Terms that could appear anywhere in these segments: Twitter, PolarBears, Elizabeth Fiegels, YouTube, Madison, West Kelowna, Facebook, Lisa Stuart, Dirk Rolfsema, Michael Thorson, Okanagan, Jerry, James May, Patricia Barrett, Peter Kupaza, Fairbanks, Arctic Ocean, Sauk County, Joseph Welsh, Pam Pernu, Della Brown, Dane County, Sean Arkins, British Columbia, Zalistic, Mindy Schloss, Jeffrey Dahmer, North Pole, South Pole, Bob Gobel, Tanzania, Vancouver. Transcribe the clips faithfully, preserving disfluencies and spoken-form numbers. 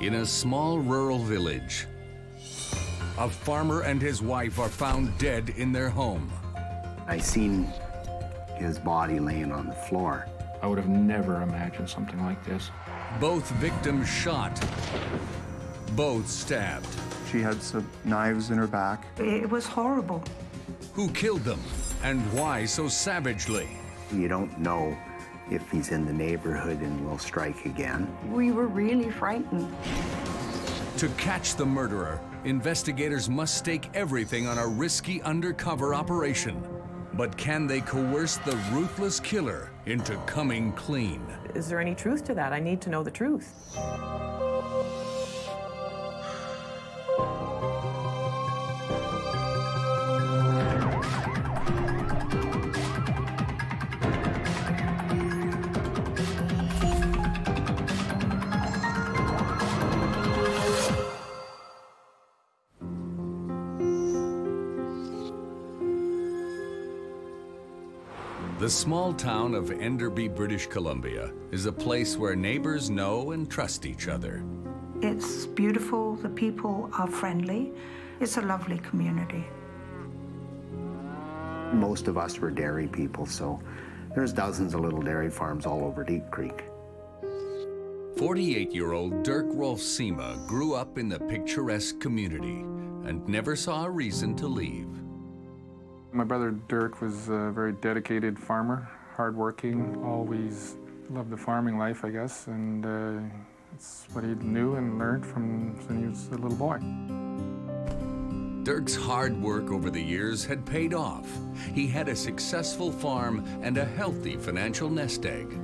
in a small rural village. A farmer and his wife are found dead in their home. I seen his body laying on the floor. I would have never imagined something like this. Both victims shot, both stabbed. She had some knives in her back. It was horrible. Who killed them and why so savagely? You don't know if he's in the neighborhood and will strike again. We were really frightened. To catch the murderer, investigators must stake everything on a risky undercover operation. But can they coerce the ruthless killer into coming clean? Is there any truth to that? I need to know the truth. The small town of Enderby, British Columbia, is a place where neighbors know and trust each other. It's beautiful, the people are friendly. It's a lovely community. Most of us were dairy people, so there's dozens of little dairy farms all over Deep Creek. forty-eight-year-old Dirk Rolfsema grew up in the picturesque community and never saw a reason to leave. My brother Dirk was a very dedicated farmer, hardworking, always loved the farming life, I guess, and uh, it's what he knew and learned from when he was a little boy. Dirk's hard work over the years had paid off. He had a successful farm and a healthy financial nest egg,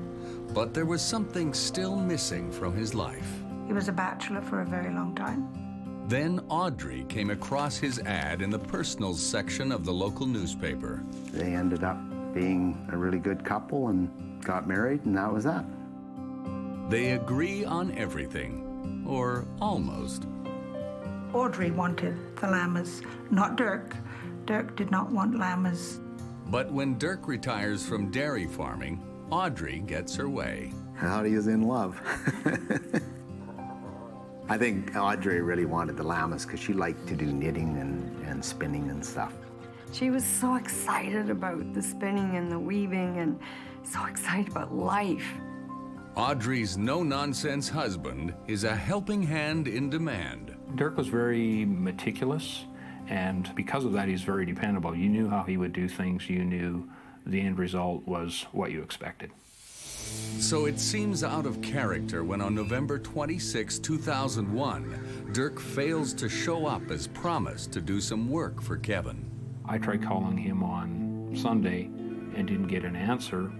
but there was something still missing from his life. He was a bachelor for a very long time. Then Audrey came across his ad in the personals section of the local newspaper. They ended up being a really good couple and got married, and that was that. They agree on everything, or almost. Audrey wanted the Lamas, not Dirk. Dirk did not want Lamas. But when Dirk retires from dairy farming, Audrey gets her way. Howdy is in love. I think Audrey really wanted the llamas because she liked to do knitting and, and spinning and stuff. She was so excited about the spinning and the weaving and so excited about life. Audrey's no-nonsense husband is a helping hand in demand. Dirk was very meticulous, and because of that, he's very dependable. You knew how he would do things. You knew the end result was what you expected. So it seems out of character when on November twenty-sixth, two thousand one, Dirk fails to show up as promised to do some work for Kevin. I tried calling him on Sunday and didn't get an answer,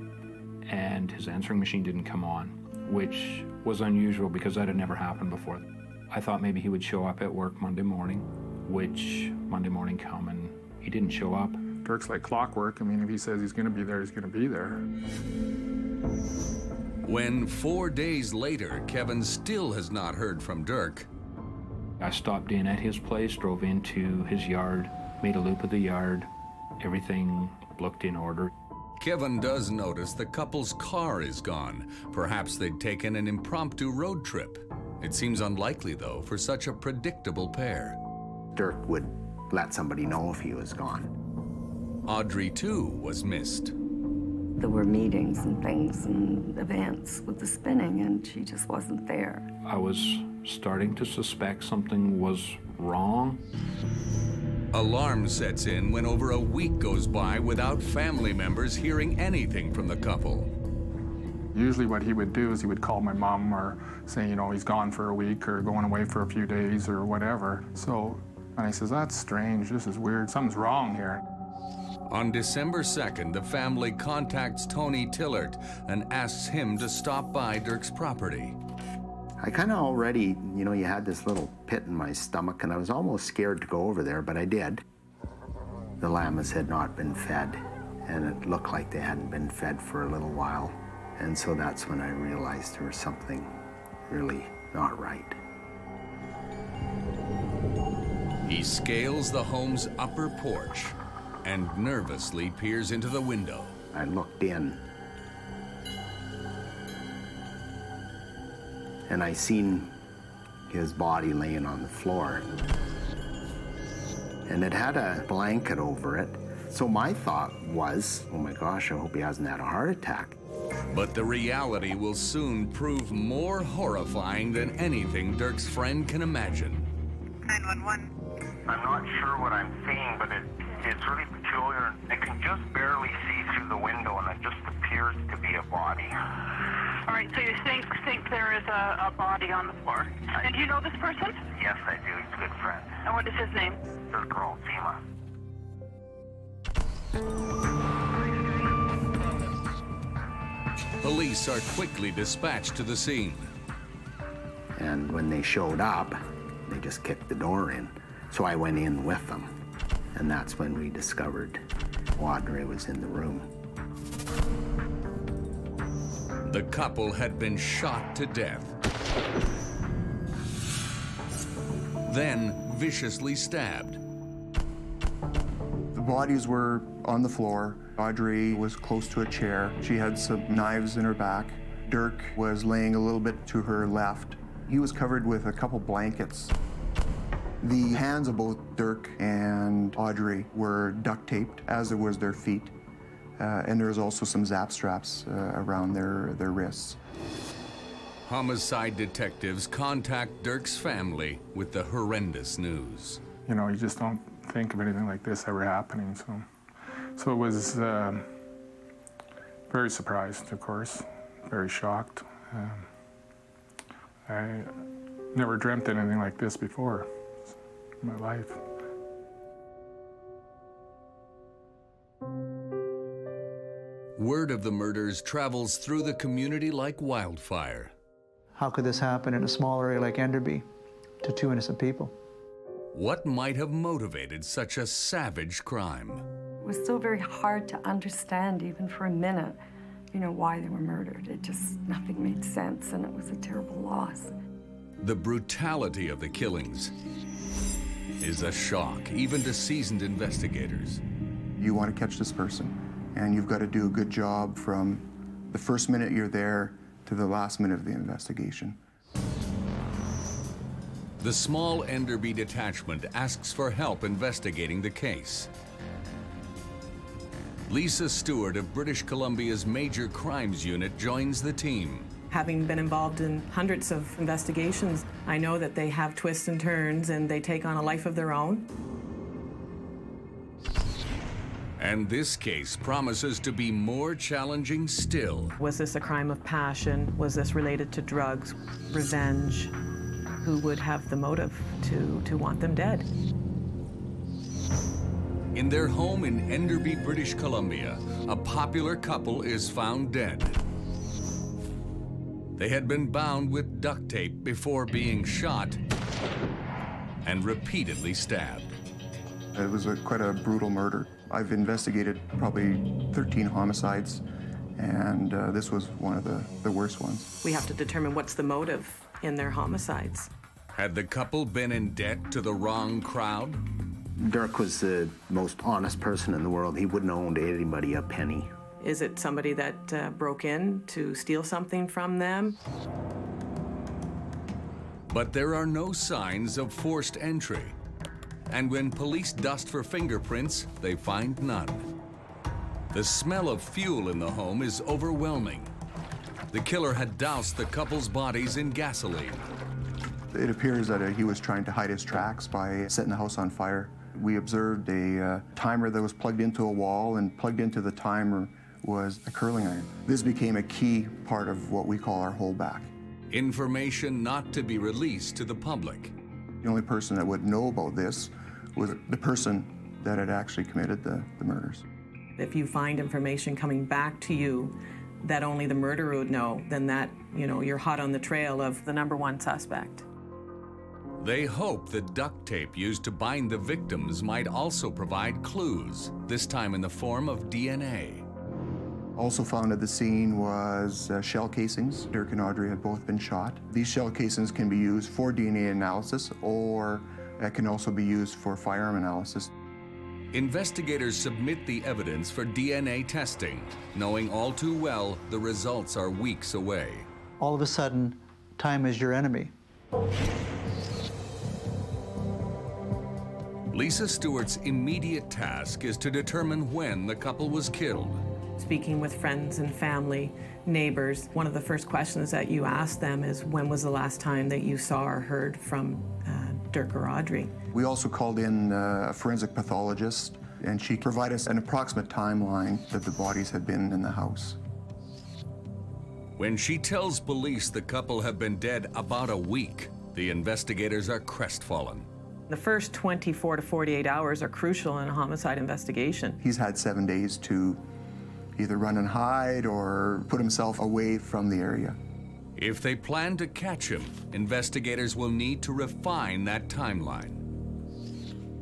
and his answering machine didn't come on, which was unusual because that had never happened before. I thought maybe he would show up at work Monday morning, which Monday morning come and he didn't show up. Dirk's like clockwork. I mean, if he says he's gonna be there, he's gonna be there. When four days later, Kevin still has not heard from Dirk. I stopped in at his place, drove into his yard, made a loop of the yard. Everything looked in order. Kevin does notice the couple's car is gone. Perhaps they'd taken an impromptu road trip. It seems unlikely, though, for such a predictable pair. Dirk would let somebody know if he was gone. Audrey, too, was missed. There were meetings and things and events with the spinning, and she just wasn't there. I was starting to suspect something was wrong. Alarm sets in when over a week goes by without family members hearing anything from the couple. Usually what he would do is he would call my mom or say, you know, he's gone for a week or going away for a few days or whatever. So, and I says, that's strange, this is weird, something's wrong here. On December second, the family contacts Tony Tillert and asks him to stop by Dirk's property. I kind of already, you know, you had this little pit in my stomach, and I was almost scared to go over there, but I did. The llamas had not been fed, and it looked like they hadn't been fed for a little while. And so that's when I realized there was something really not right. He scales the home's upper porch and nervously peers into the window. I looked in, and I seen his body laying on the floor. And it had a blanket over it. So my thought was, oh my gosh, I hope he hasn't had a heart attack. But the reality will soon prove more horrifying than anything Dirk's friend can imagine. nine one one. I'm not sure what I'm seeing, but it, it's really peculiar. I can just barely see through the window, and it just appears to be a body. All right, so you think, think there is a, a body on the floor. And do you know this person? Yes, I do. He's a good friend. And what is his name? Dirk Rolfsema. Police are quickly dispatched to the scene. And when they showed up, they just kicked the door in. So I went in with them. And that's when we discovered Audrey was in the room. The couple had been shot to death. Then viciously stabbed. The bodies were on the floor. Audrey was close to a chair. She had some knives in her back. Dirk was laying a little bit to her left. He was covered with a couple blankets. The hands of both Dirk and Audrey were duct taped, as it was their feet. Uh, and there was also some zap straps uh, around their, their wrists. Homicide detectives contact Dirk's family with the horrendous news. You know, you just don't think of anything like this ever happening. So, so it was uh, very surprised, of course, very shocked. Um, I never dreamt anything like this before in my life. Word of the murders travels through the community like wildfire. How could this happen in a small area like Enderby to two innocent people? What might have motivated such a savage crime? It was so very hard to understand, even for a minute, you know, why they were murdered. It just, nothing made sense, and it was a terrible loss. The brutality of the killings is a shock, even to seasoned investigators. You want to catch this person, and you've got to do a good job from the first minute you're there to the last minute of the investigation. The small Enderby detachment asks for help investigating the case. Lisa Stuart of British Columbia's Major Crimes Unit joins the team. Having been involved in hundreds of investigations, I know that they have twists and turns and they take on a life of their own. And this case promises to be more challenging still. Was this a crime of passion? Was this related to drugs, revenge? Who would have the motive to, to want them dead? In their home in Enderby, British Columbia, a popular couple is found dead. They had been bound with duct tape before being shot and repeatedly stabbed. It was a, quite a brutal murder. I've investigated probably thirteen homicides, and uh, this was one of the, the worst ones. We have to determine what's the motive in their homicides. Had the couple been in debt to the wrong crowd? Dirk was the most honest person in the world. He wouldn't have owed anybody a penny. Is it somebody that uh, broke in to steal something from them? But there are no signs of forced entry. And when police dust for fingerprints, they find none. The smell of fuel in the home is overwhelming. The killer had doused the couple's bodies in gasoline. It appears that uh, he was trying to hide his tracks by setting the house on fire. We observed a uh, timer that was plugged into a wall, and plugged into the timer was a curling iron. This became a key part of what we call our holdback. Information not to be released to the public. The only person that would know about this was the person that had actually committed the, the murders. If you find information coming back to you that only the murderer would know, then that, you know, you're hot on the trail of the number one suspect. They hope the duct tape used to bind the victims might also provide clues, this time in the form of D N A. Also found at the scene was uh, shell casings. Dirk and Audrey had both been shot. These shell casings can be used for D N A analysis, or it can also be used for firearm analysis. Investigators submit the evidence for D N A testing, knowing all too well the results are weeks away. All of a sudden, time is your enemy. Lisa Stewart's immediate task is to determine when the couple was killed. Speaking with friends and family, neighbors, one of the first questions that you ask them is, when was the last time that you saw or heard from uh, Dirk or Audrey? We also called in uh, a forensic pathologist, and she provided us an approximate timeline that the bodies had been in the house. When she tells police the couple have been dead about a week, the investigators are crestfallen. The first twenty-four to forty-eight hours are crucial in a homicide investigation. He's had seven days to either run and hide or put himself away from the area. If they plan to catch him, investigators will need to refine that timeline.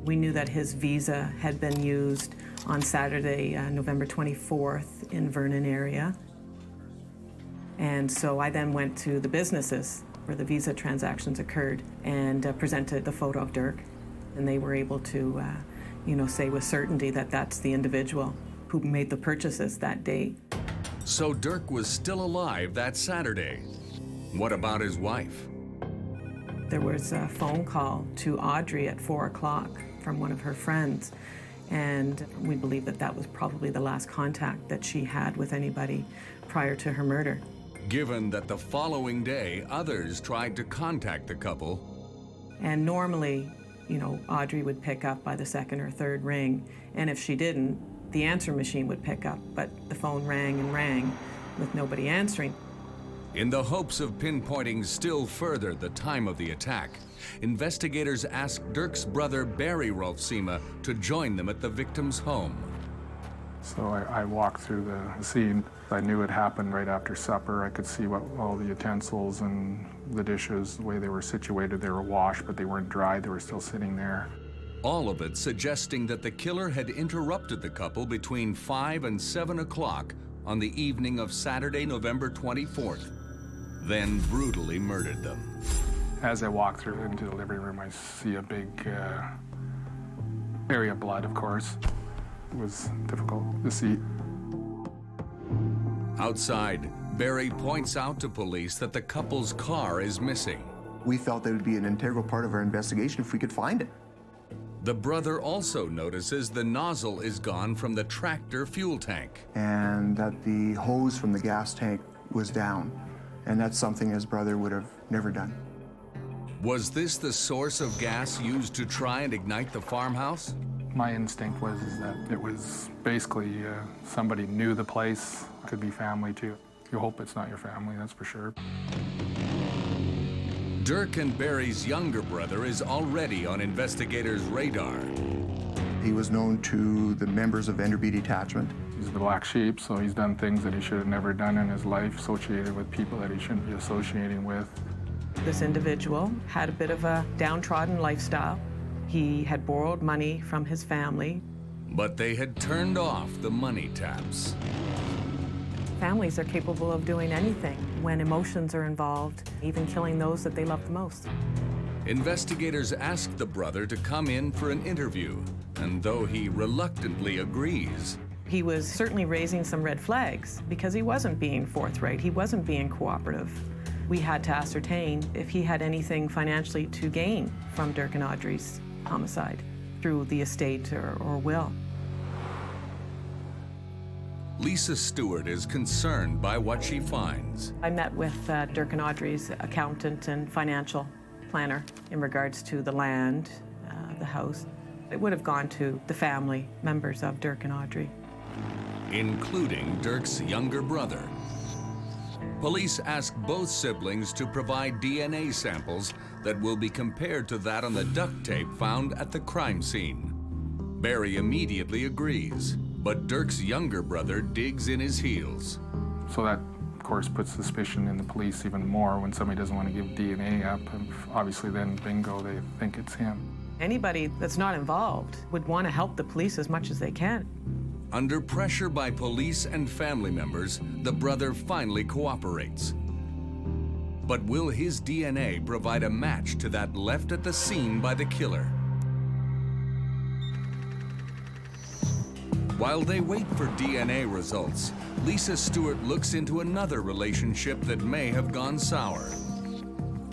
We knew that his visa had been used on Saturday, uh, November twenty-fourth in Vernon area. And so I then went to the businesses where the visa transactions occurred and uh, presented the photo of Dirk. And they were able to, uh, you know, say with certainty that that's the individual who made the purchases that day. So Dirk was still alive that Saturday. What about his wife? There was a phone call to Audrey at four o'clock from one of her friends, and we believe that that was probably the last contact that she had with anybody prior to her murder. Given that the following day, others tried to contact the couple. And normally, you know, Audrey would pick up by the second or third ring, and if she didn't, the answer machine would pick up, but the phone rang and rang with nobody answering. In the hopes of pinpointing still further the time of the attack, investigators asked Dirk's brother, Barry Rolfsema, to join them at the victim's home. So I, I walked through the scene. I knew it happened right after supper. I could see what all the utensils and the dishes, the way they were situated. They were washed, but they weren't dried. They were still sitting there. All of it suggesting that the killer had interrupted the couple between five and seven o'clock on the evening of Saturday, November twenty-fourth, then brutally murdered them. As I walk through into the living room, I see a big uh, area of blood, of course. It was difficult to see. Outside, Barry points out to police that the couple's car is missing. We felt that it would be an integral part of our investigation if we could find it. The brother also notices the nozzle is gone from the tractor fuel tank. And that the hose from the gas tank was down. And that's something his brother would have never done. Was this the source of gas used to try and ignite the farmhouse? My instinct was is that it was basically uh, somebody knew the place. Could be family too. You hope it's not your family, that's for sure. Dirk and Barry's younger brother is already on investigators' radar. He was known to the members of Enderby Detachment. He's the black sheep, so he's done things that he should have never done in his life, associated with people that he shouldn't be associating with. This individual had a bit of a downtrodden lifestyle. He had borrowed money from his family. But they had turned off the money taps. Families are capable of doing anything when emotions are involved, even killing those that they love the most. Investigators asked the brother to come in for an interview, and though he reluctantly agrees, he was certainly raising some red flags because he wasn't being forthright, he wasn't being cooperative. We had to ascertain if he had anything financially to gain from Dirk and Audrey's homicide through the estate or, or will. Lisa Stuart is concerned by what she finds. I met with uh, Dirk and Audrey's accountant and financial planner in regards to the land, uh, the house. It would have gone to the family members of Dirk and Audrey. Including Dirk's younger brother. Police asked both siblings to provide D N A samples that will be compared to that on the duct tape found at the crime scene. Barry immediately agrees. But Dirk's younger brother digs in his heels. So that, of course, puts suspicion in the police even more when somebody doesn't want to give D N A up. And obviously then, bingo, they think it's him. Anybody that's not involved would want to help the police as much as they can. Under pressure by police and family members, the brother finally cooperates. But will his D N A provide a match to that left at the scene by the killer? While they wait for D N A results, Lisa Stuart looks into another relationship that may have gone sour.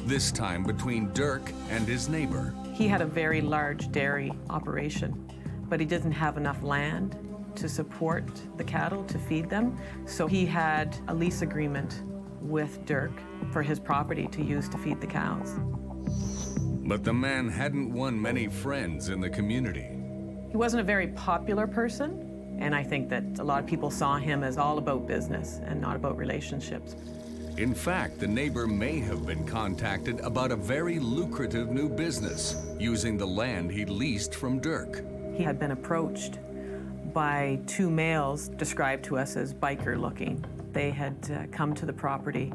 this time between Dirk and his neighbor. He had a very large dairy operation, but he didn't have enough land to support the cattle, to feed them, so he had a lease agreement with Dirk for his property to use to feed the cows. But the man hadn't won many friends in the community. He wasn't a very popular person, and I think that a lot of people saw him as all about business and not about relationships. In fact, the neighbor may have been contacted about a very lucrative new business using the land he leased from Dirk. He had been approached by two males described to us as biker-looking. They had uh, come to the property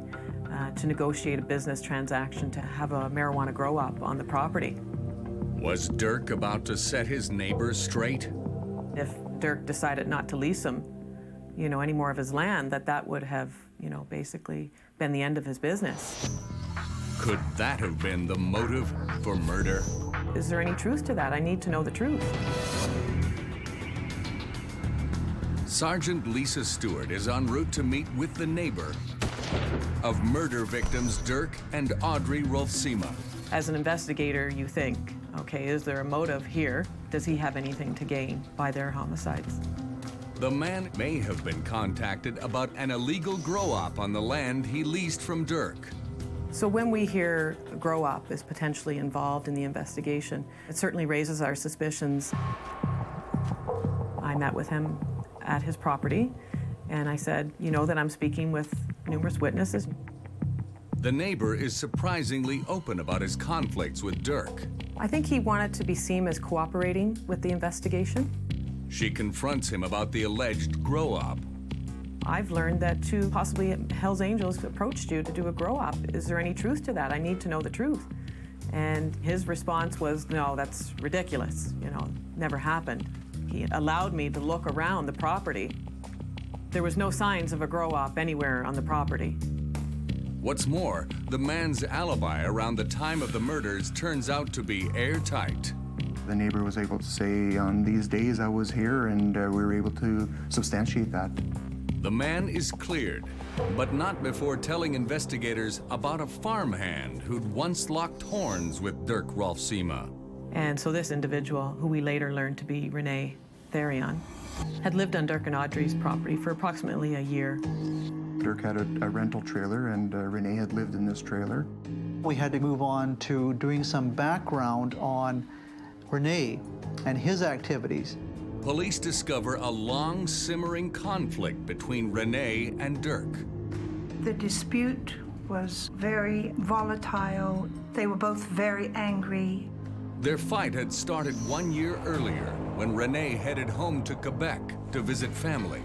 uh, to negotiate a business transaction to have a marijuana grow-up on the property. Was Dirk about to set his neighbors straight? If Dirk decided not to lease him, you know, any more of his land, that that would have, you know, basically been the end of his business. Could that have been the motive for murder? Is there any truth to that? I need to know the truth. Sergeant Lisa Stuart is en route to meet with the neighbor of murder victims Dirk and Audrey Rolfsema. As an investigator, you think, okay, is there a motive here? Does he have anything to gain by their homicides? The man may have been contacted about an illegal grow-op on the land he leased from Dirk. So when we hear grow-op is potentially involved in the investigation, it certainly raises our suspicions. I met with him at his property, and I said, you know that I'm speaking with numerous witnesses. The neighbor is surprisingly open about his conflicts with Dirk. I think he wanted to be seen as cooperating with the investigation. She confronts him about the alleged grow-op. I've learned that two possibly Hells Angels approached you to do a grow-op. Is there any truth to that? I need to know the truth. And his response was, no, that's ridiculous, you know, never happened. He allowed me to look around the property. There was no signs of a grow-op anywhere on the property. What's more, the man's alibi around the time of the murders turns out to be airtight. The neighbor was able to say, on these days I was here, and uh, we were able to substantiate that. The man is cleared, but not before telling investigators about a farmhand who'd once locked horns with Dirk Rolfsema. And so this individual, who we later learned to be Renée Therrien, had lived on Dirk and Audrey's property for approximately a year. Dirk had a, a rental trailer, and uh, Renée had lived in this trailer. We had to move on to doing some background on Renée and his activities. Police discover a long, simmering conflict between Renée and Dirk. The dispute was very volatile. They were both very angry. Their fight had started one year earlier when Renée headed home to Quebec to visit family.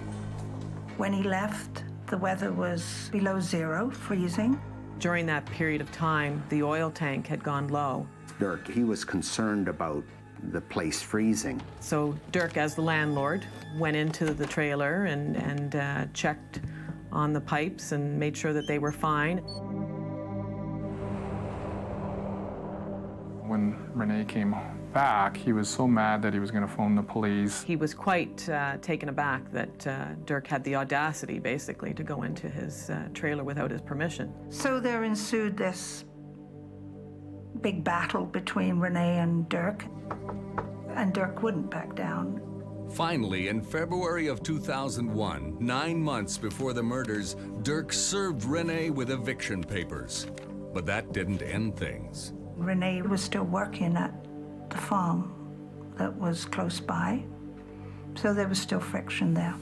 When he left, the weather was below zero, freezing. During that period of time, the oil tank had gone low. Dirk, he was concerned about the place freezing. So Dirk, as the landlord, went into the trailer and, and uh, checked on the pipes and made sure that they were fine. When Renée came back, he was so mad that he was going to phone the police. He was quite uh, taken aback that uh, Dirk had the audacity, basically, to go into his uh, trailer without his permission. So there ensued this big battle between Renée and Dirk, and Dirk wouldn't back down. Finally, in February of two thousand one, nine months before the murders, Dirk served Renée with eviction papers. But that didn't end things. Renée was still working at the farm that was close by, so there was still friction there.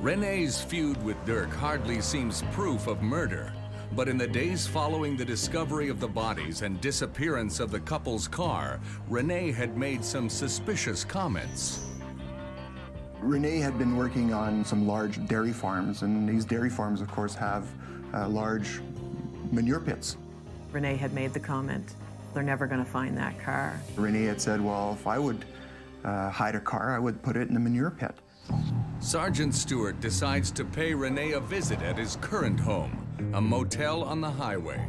Renée's feud with Dirk hardly seems proof of murder, but in the days following the discovery of the bodies and disappearance of the couple's car, Renée had made some suspicious comments. Renée had been working on some large dairy farms, and these dairy farms, of course, have uh, large manure pits. Renée had made the comment, they're never going to find that car. Renée had said, well, if I would uh, hide a car, I would put it in the manure pit. Sergeant Stewart decides to pay Renée a visit at his current home, a motel on the highway.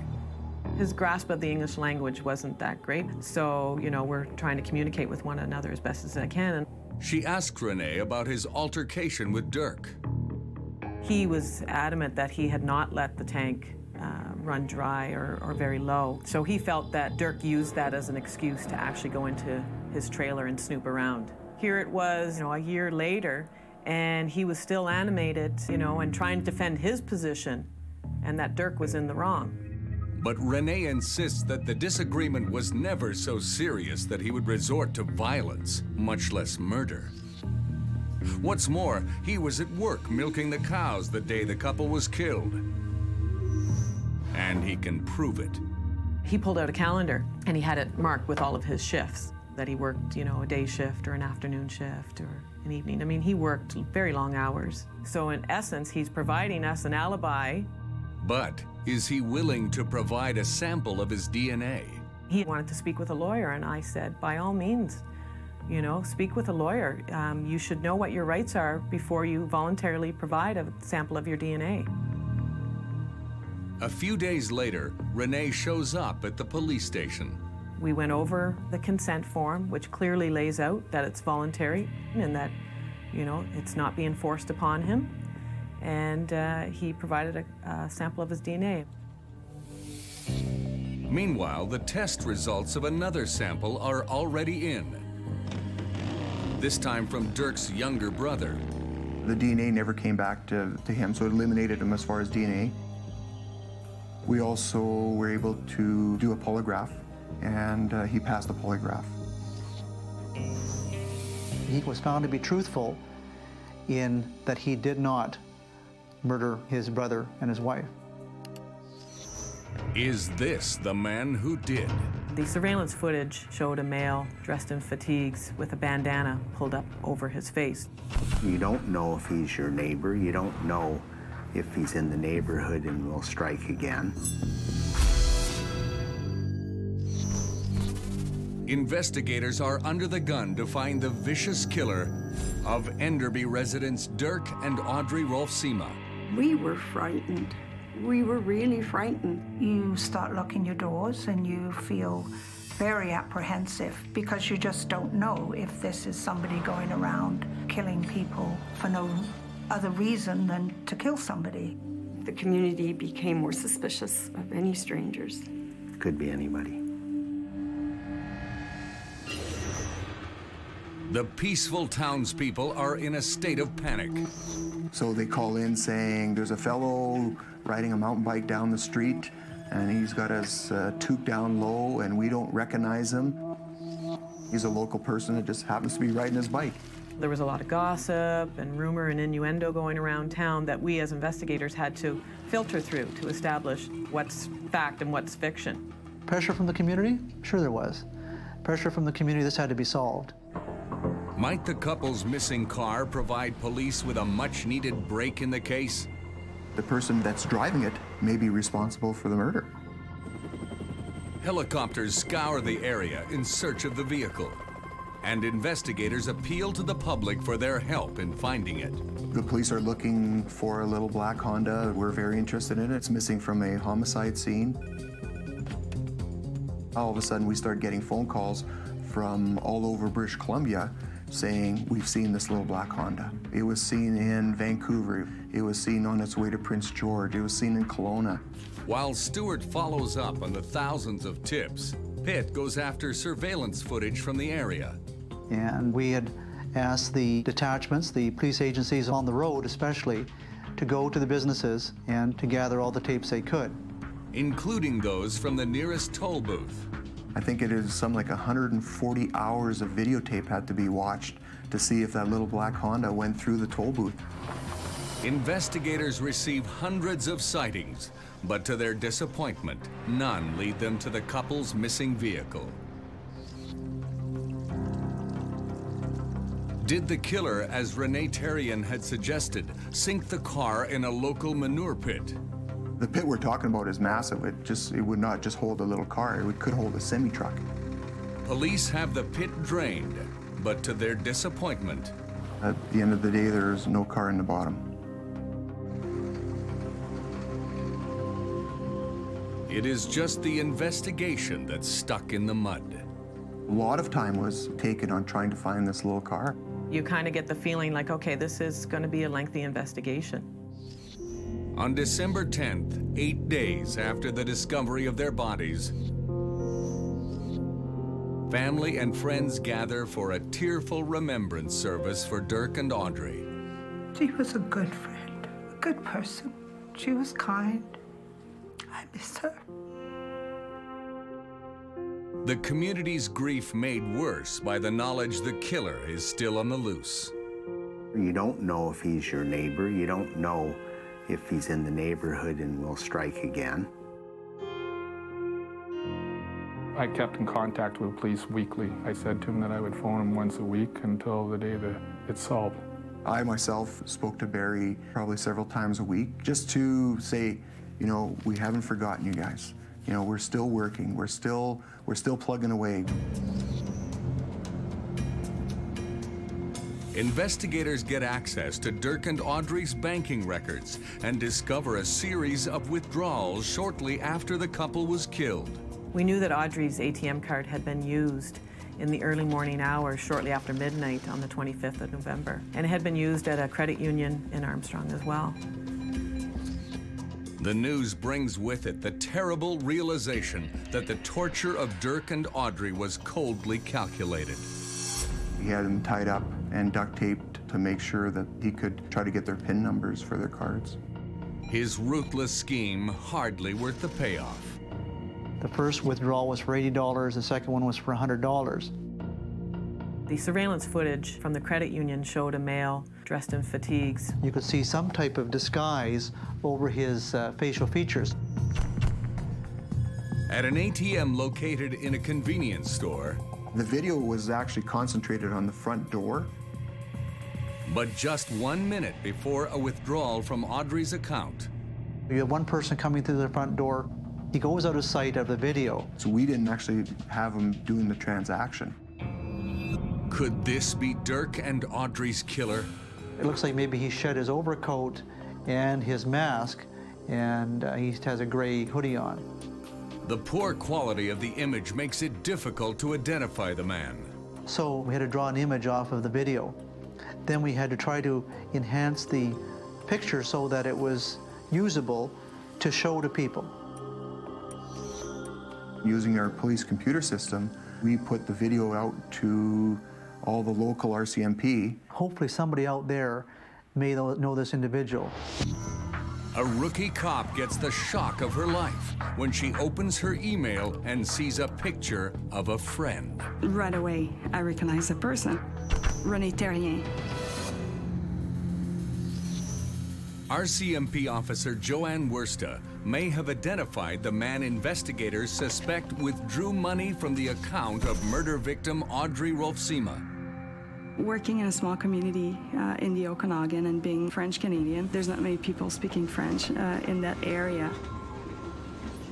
His grasp of the English language wasn't that great, so, you know, we're trying to communicate with one another as best as I can. She asked Renée about his altercation with Dirk. He was adamant that he had not let the tank um, run dry or, or very low. So he felt that Dirk used that as an excuse to actually go into his trailer and snoop around. Here it was, you know, a year later, and he was still animated, you know, and trying to defend his position, and that Dirk was in the wrong. But Renée insists that the disagreement was never so serious that he would resort to violence, much less murder. What's more, he was at work milking the cows the day the couple was killed. And he can prove it. He pulled out a calendar, and he had it marked with all of his shifts, that he worked, you know, a day shift or an afternoon shift or an evening. I mean, he worked very long hours. So in essence, he's providing us an alibi. But is he willing to provide a sample of his D N A? He wanted to speak with a lawyer, and I said, by all means, you know, speak with a lawyer. Um, you should know what your rights are before you voluntarily provide a sample of your D N A. A few days later, Renée shows up at the police station. We went over the consent form, which clearly lays out that it's voluntary and that, you know, it's not being forced upon him. And uh, he provided a, a sample of his D N A. Meanwhile, the test results of another sample are already in, this time from Dirk's younger brother. The D N A never came back to, to him, so it eliminated him as far as D N A. We also were able to do a polygraph, and uh, he passed the polygraph. He was found to be truthful in that he did not murder his brother and his wife. Is this the man who did? The surveillance footage showed a male dressed in fatigues with a bandana pulled up over his face. You don't know if he's your neighbor. You don't know if he's in the neighborhood and will strike again. Investigators are under the gun to find the vicious killer of Enderby residents Dirk and Audrey Rolfsema. We were frightened. We were really frightened. You start locking your doors and you feel very apprehensive because you just don't know if this is somebody going around killing people for no other reason than to kill somebody. The community became more suspicious of any strangers. Could be anybody. The peaceful townspeople are in a state of panic. So they call in saying, there's a fellow riding a mountain bike down the street, and he's got us uh, toque down low, and we don't recognize him. He's a local person that just happens to be riding his bike. There was a lot of gossip and rumor and innuendo going around town that we as investigators had to filter through to establish what's fact and what's fiction. Pressure from the community? Sure there was. Pressure from the community, this had to be solved. Might the couple's missing car provide police with a much-needed break in the case? The person that's driving it may be responsible for the murder. Helicopters scour the area in search of the vehicle, and investigators appeal to the public for their help in finding it. The police are looking for a little black Honda. We're very interested in it. It's missing from a homicide scene. All of a sudden, we start getting phone calls from all over British Columbia saying, we've seen this little black Honda. It was seen in Vancouver. It was seen on its way to Prince George. It was seen in Kelowna. While Stewart follows up on the thousands of tips, Pitt goes after surveillance footage from the area. And we had asked the detachments, the police agencies on the road especially, to go to the businesses and to gather all the tapes they could. Including those from the nearest toll booth. I think it is something like one hundred forty hours of videotape had to be watched to see if that little black Honda went through the toll booth. Investigators receive hundreds of sightings, but to their disappointment, none lead them to the couple's missing vehicle. Did the killer, as Renée Therrien had suggested, sink the car in a local manure pit? The pit we're talking about is massive. It just, it would not just hold a little car, it could hold a semi-truck. Police have the pit drained, but to their disappointment. At the end of the day, there's no car in the bottom. It is just the investigation that's stuck in the mud. A lot of time was taken on trying to find this little car. You kind of get the feeling like, okay, this is going to be a lengthy investigation. On December tenth, eight days after the discovery of their bodies, family and friends gather for a tearful remembrance service for Dirk and Audrey. She was a good friend, a good person. She was kind. I miss her. The community's grief made worse by the knowledge the killer is still on the loose. You don't know if he's your neighbor. You don't know if he's in the neighborhood and will strike again. I kept in contact with the police weekly. I said to him that I would phone him once a week until the day that it's solved. I myself spoke to Barry probably several times a week just to say, you know, we haven't forgotten you guys. You know, we're still working. We're still, we're still plugging away. Investigators get access to Dirk and Audrey's banking records and discover a series of withdrawals shortly after the couple was killed. We knew that Audrey's A T M card had been used in the early morning hours shortly after midnight on the twenty-fifth of November, and it had been used at a credit union in Armstrong as well. The news brings with it the terrible realization that the torture of Dirk and Audrey was coldly calculated. He had them tied up and duct taped to make sure that he could try to get their PIN numbers for their cards. His ruthless scheme hardly worth the payoff. The first withdrawal was for eighty dollars, the second one was for one hundred dollars. The surveillance footage from the credit union showed a male dressed in fatigues. You could see some type of disguise over his uh, facial features. At an A T M located in a convenience store, the video was actually concentrated on the front door. But just one minute before a withdrawal from Audrey's account. You have one person coming through the front door. He goes out of sight of the video. So we didn't actually have him doing the transaction. Could this be Dirk and Audrey's killer? It looks like maybe he shed his overcoat and his mask, and uh, he has a gray hoodie on. The poor quality of the image makes it difficult to identify the man. So we had to draw an image off of the video. Then we had to try to enhance the picture so that it was usable to show to people. Using our police computer system, we put the video out to all the local R C M P. Hopefully somebody out there may know this individual. A rookie cop gets the shock of her life when she opens her email and sees a picture of a friend. Right away, I recognize the person, Renée Therrien. R C M P officer Joanne Wersta may have identified the man investigators suspect withdrew money from the account of murder victim Audrey Rolfsema. Working in a small community uh, in the Okanagan and being French-Canadian, there's not many people speaking French uh, in that area.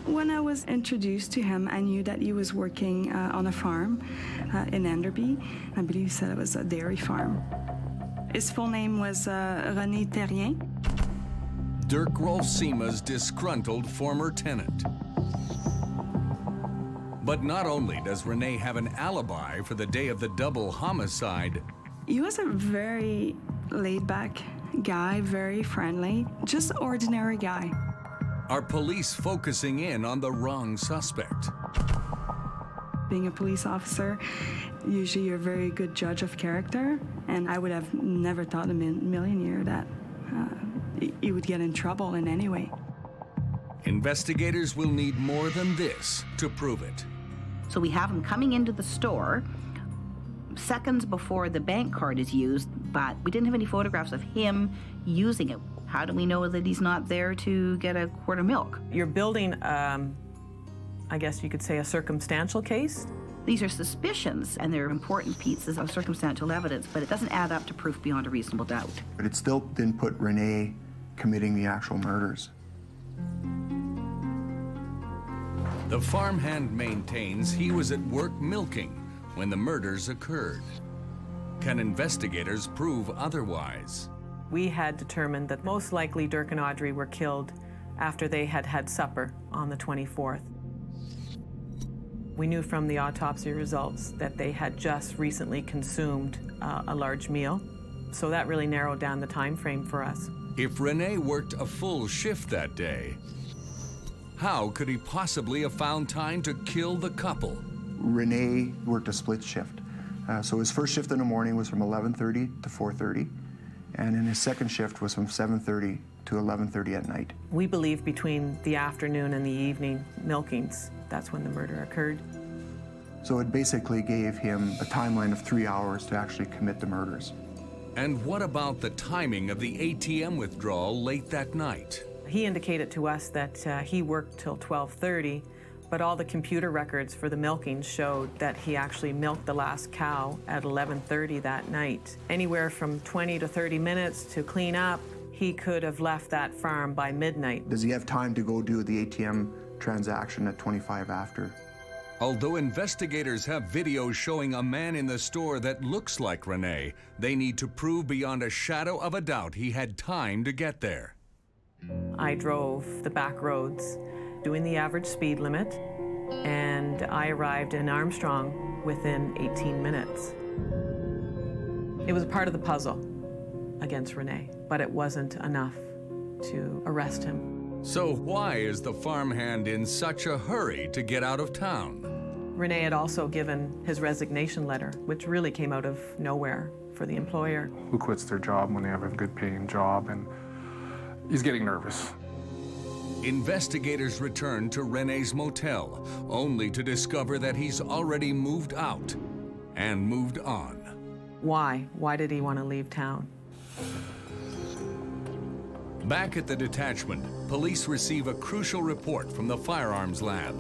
When I was introduced to him, I knew that he was working uh, on a farm uh, in Enderby. I believe he said it was a dairy farm. His full name was uh, Renée Therrien. Dirk Rolfsema's disgruntled former tenant. But not only does Renée have an alibi for the day of the double homicide. He was a very laid-back guy, very friendly, just ordinary guy. Are police focusing in on the wrong suspect? Being a police officer, usually you're a very good judge of character, and I would have never thought in a million years that uh, he would get in trouble in any way. Investigators will need more than this to prove it. So we have him coming into the store seconds before the bank card is used, but we didn't have any photographs of him using it. How do we know that he's not there to get a quart of milk? You're building, um, I guess you could say, a circumstantial case. These are suspicions, and they're important pieces of circumstantial evidence, but it doesn't add up to proof beyond a reasonable doubt. But it still didn't put Renée committing the actual murders. The farmhand maintains he was at work milking when the murders occurred. Can investigators prove otherwise? We had determined that most likely Dirk and Audrey were killed after they had had supper on the twenty-fourth. We knew from the autopsy results that they had just recently consumed uh, a large meal, so that really narrowed down the time frame for us. If Renée worked a full shift that day, how could he possibly have found time to kill the couple? Renée worked a split shift. Uh, so his first shift in the morning was from eleven thirty to four thirty, and then his second shift was from seven thirty to eleven thirty at night. We believe between the afternoon and the evening milkings, that's when the murder occurred. So it basically gave him a timeline of three hours to actually commit the murders. And what about the timing of the A T M withdrawal late that night? He indicated to us that uh, he worked till twelve thirty, but all the computer records for the milking showed that he actually milked the last cow at eleven thirty that night. Anywhere from twenty to thirty minutes to clean up, he could have left that farm by midnight. Does he have time to go do the A T M transaction at twenty-five after? Although investigators have videos showing a man in the store that looks like Renée, they need to prove beyond a shadow of a doubt he had time to get there. I drove the back roads doing the average speed limit, and I arrived in Armstrong within eighteen minutes. It was part of the puzzle against Renée, but it wasn't enough to arrest him. So why is the farmhand in such a hurry to get out of town? Renée had also given his resignation letter, which really came out of nowhere for the employer. Who quits their job when they have a good paying job, and he's getting nervous. Investigators return to Renée's motel, only to discover that he's already moved out and moved on. Why? Why did he want to leave town? Back at the detachment, police receive a crucial report from the firearms lab.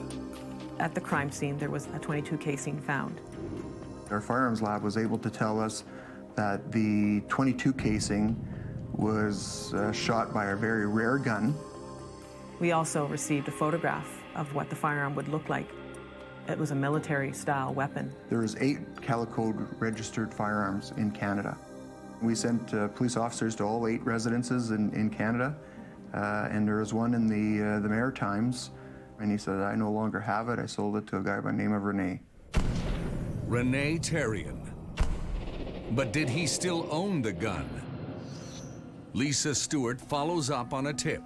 At the crime scene, there was a twenty-two casing found. Our firearms lab was able to tell us that the twenty-two casing was uh, shot by a very rare gun. We also received a photograph of what the firearm would look like. It was a military-style weapon. There is eight Calicode registered firearms in Canada. We sent uh, police officers to all eight residences in, in Canada, uh, and there was one in the, uh, the Maritimes, and he said, I no longer have it. I sold it to a guy by the name of Renée. Renée Therrien. But did he still own the gun? Lisa Stuart follows up on a tip.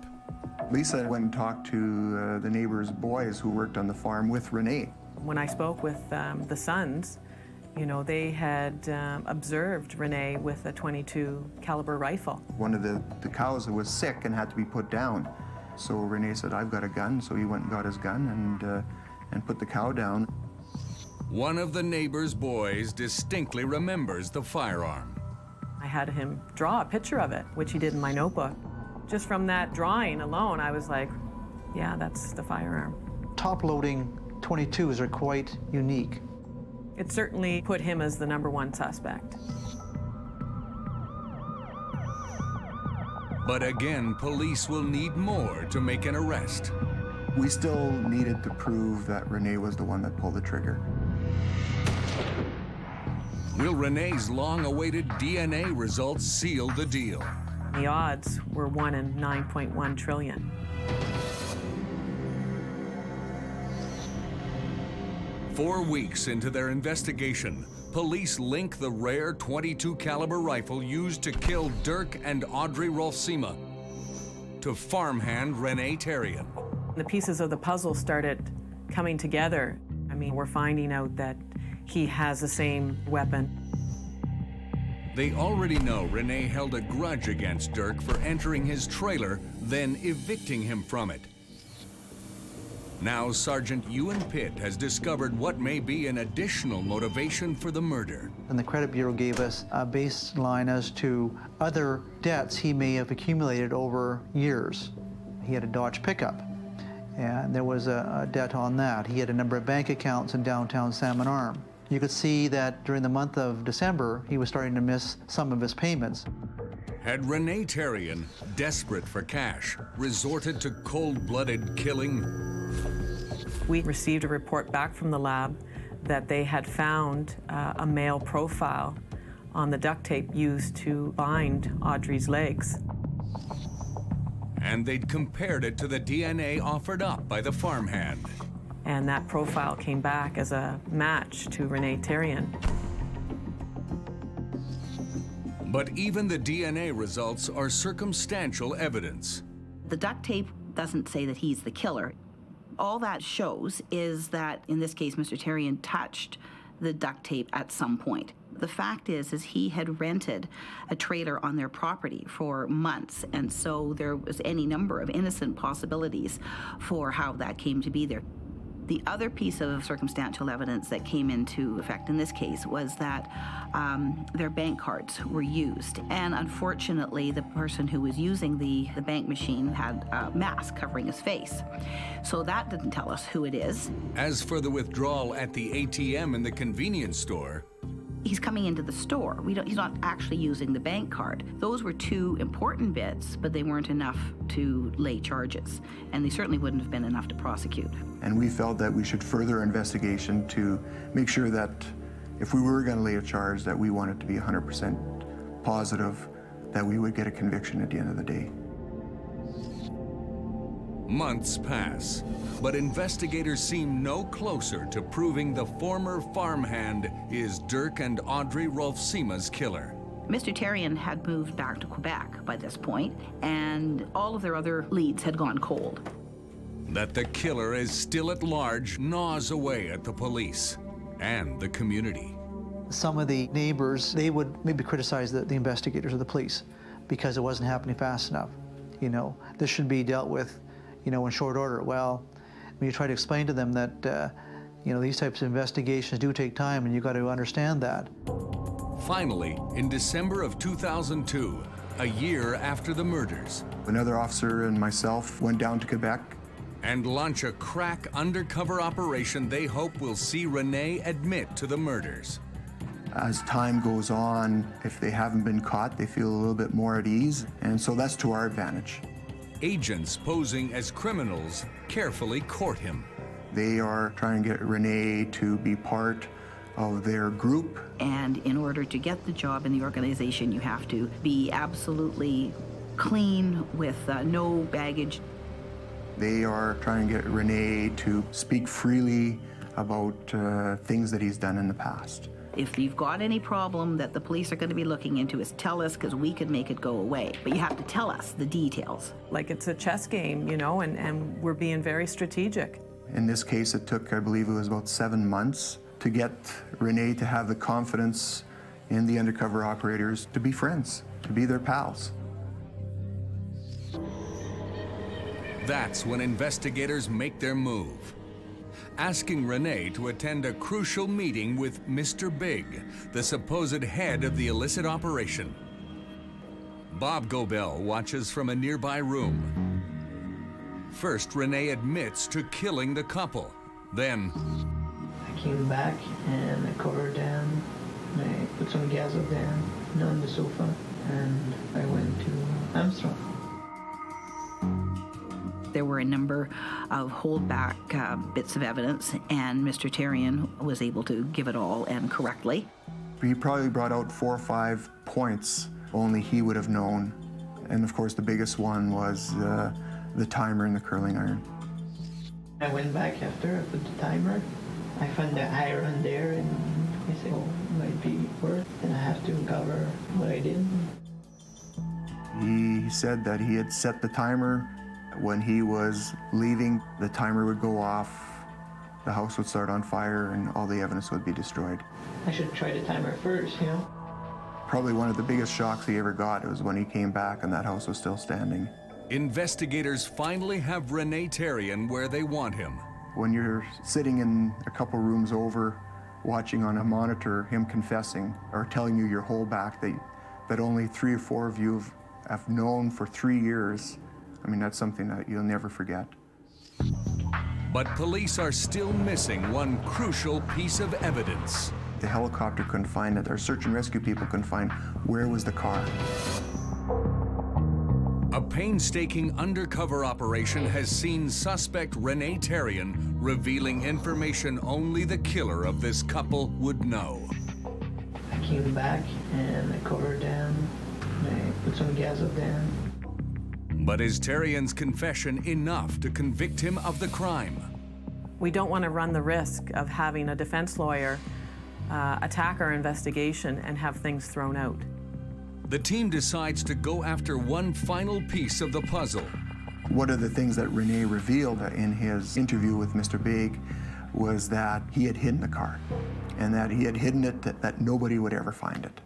Lisa went and talked to uh, the neighbors' boys who worked on the farm with Renée. When I spoke with um, the sons, you know, they had um, observed Renée with a twenty-two caliber rifle. One of the, the cows was sick and had to be put down. So Renée said, I've got a gun, so he went and got his gun and, uh, and put the cow down. One of the neighbors' boys distinctly remembers the firearm. I had him draw a picture of it, which he did in my notebook. Just from that drawing alone, I was like, yeah, that's the firearm. Top-loading twenty-twos are quite unique. It certainly put him as the number one suspect. But again, police will need more to make an arrest. We still needed to prove that Renée was the one that pulled the trigger. Will Renée's long-awaited D N A results seal the deal? The odds were one in nine point one trillion. Four weeks into their investigation, police link the rare twenty-two caliber rifle used to kill Dirk and Audrey Rolfsema to farmhand Renée Therrien. The pieces of the puzzle started coming together. I mean, we're finding out that he has the same weapon. They already know Renée held a grudge against Dirk for entering his trailer, then evicting him from it. Now Sergeant Ewan Pitt has discovered what may be an additional motivation for the murder. And the Credit Bureau gave us a baseline as to other debts he may have accumulated over years. He had a Dodge pickup, and there was a, a debt on that. He had a number of bank accounts in downtown Salmon Arm. You could see that during the month of December, he was starting to miss some of his payments. Had Renée Therrien, desperate for cash, resorted to cold-blooded killing? We received a report back from the lab that they had found uh, a male profile on the duct tape used to bind Audrey's legs. And they'd compared it to the D N A offered up by the farmhand. And that profile came back as a match to Renée Therrien. But even the D N A results are circumstantial evidence. The duct tape doesn't say that he's the killer. All that shows is that, in this case, Mister Therrien touched the duct tape at some point. The fact is, is he had rented a trailer on their property for months, and so there was any number of innocent possibilities for how that came to be there. The other piece of circumstantial evidence that came into effect in this case was that um, their bank cards were used. And unfortunately, the person who was using the, the bank machine had a mask covering his face. So that didn't tell us who it is. As for the withdrawal at the A T M in the convenience store, he's coming into the store. We don't, he's not actually using the bank card. Those were two important bits, but they weren't enough to lay charges, and they certainly wouldn't have been enough to prosecute. And we felt that we should further investigation to make sure that if we were going to lay a charge, that we wanted to be one hundred percent positive that we would get a conviction at the end of the day. Months pass, but investigators seem no closer to proving the former farmhand is Dirk and Audrey Rolfsema's killer. Mister Therrien had moved back to Quebec by this point, and all of their other leads had gone cold. That the killer is still at large gnaws away at the police and the community. Some of the neighbors, they would maybe criticize the, the investigators or the police because it wasn't happening fast enough. You know, this should be dealt with, you know, in short order. Well, when you try to explain to them that, uh, you know, these types of investigations do take time, and you've got to understand that. Finally, in December of two thousand two, a year after the murders, another officer and myself went down to Quebec and launch a crack undercover operation they hope will see Renée admit to the murders. As time goes on, if they haven't been caught, they feel a little bit more at ease, and so that's to our advantage. Agents posing as criminals carefully court him. They are trying to get Renée to be part of their group. And in order to get the job in the organization, you have to be absolutely clean with uh, no baggage. They are trying to get Renée to speak freely about uh, things that he's done in the past. If you've got any problem that the police are going to be looking into, is tell us, because we could make it go away. But you have to tell us the details. Like it's a chess game, you know, and, and we're being very strategic. In this case, it took, I believe it was about seven months to get Renée to have the confidence in the undercover operators to be friends, to be their pals. That's when investigators make their move, asking Renée to attend a crucial meeting with Mister Big, the supposed head of the illicit operation. Bob Gobel watches from a nearby room. First, Renée admits to killing the couple. Then, I came back and I covered her down, and I put some gas up there and on the sofa, and I went to Armstrong. There were a number of holdback uh, bits of evidence, and Mister Therrien was able to give it all and correctly. He probably brought out four or five points only he would have known. And of course, the biggest one was uh, the timer and the curling iron. I went back after I put the timer. I found the iron there, and I said, oh, it might be worth it, and I have to cover what I did. He said that he had set the timer. When he was leaving, the timer would go off, the house would start on fire, and all the evidence would be destroyed. I should try the timer first, you know? Probably one of the biggest shocks he ever got was when he came back and that house was still standing. Investigators finally have Renée Therrien where they want him. When you're sitting in a couple rooms over, watching on a monitor him confessing or telling you your whole back that, that only three or four of you have, have known for three years, I mean, that's something that you'll never forget. But police are still missing one crucial piece of evidence. The helicopter couldn't find it. Our search and rescue people couldn't find where was the car. A painstaking undercover operation has seen suspect Renée Therrien revealing information only the killer of this couple would know. I came back and I covered her down. I put some gas up there. But is Therrien's confession enough to convict him of the crime? We don't want to run the risk of having a defense lawyer uh, attack our investigation and have things thrown out. the team decides to go after one final piece of the puzzle. One of the things that Renée revealed in his interview with Mister Big was that he had hidden the car, and that he had hidden it that, that nobody would ever find it.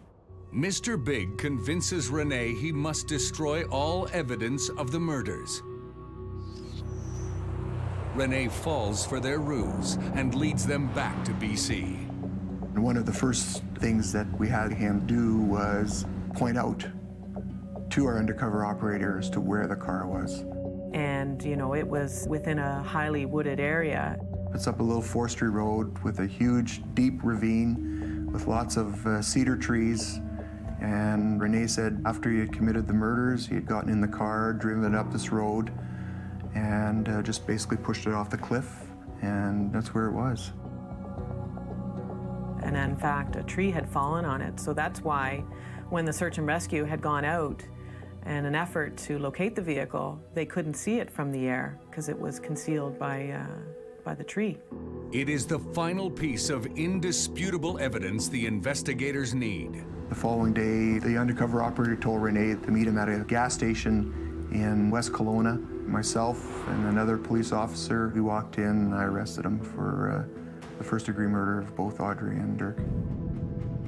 Mister Big convinces Renée he must destroy all evidence of the murders. Renée falls for their ruse and leads them back to B C. One of the first things that we had him do was point out to our undercover operators to where the car was. And, you know, it was within a highly wooded area. It's up a little forestry road with a huge, deep ravine with lots of uh, cedar trees. And Renée said after he had committed the murders, he had gotten in the car, driven it up this road, and uh, just basically pushed it off the cliff, and that's where it was. And in fact, a tree had fallen on it, so that's why when the search and rescue had gone out in an effort to locate the vehicle, they couldn't see it from the air because it was concealed by, uh, by the tree. It is the final piece of indisputable evidence the investigators need. The following day, the undercover operator told Renée to meet him at a gas station in West Kelowna. Myself and another police officer, we walked in and I arrested him for uh, the first degree murder of both Audrey and Dirk.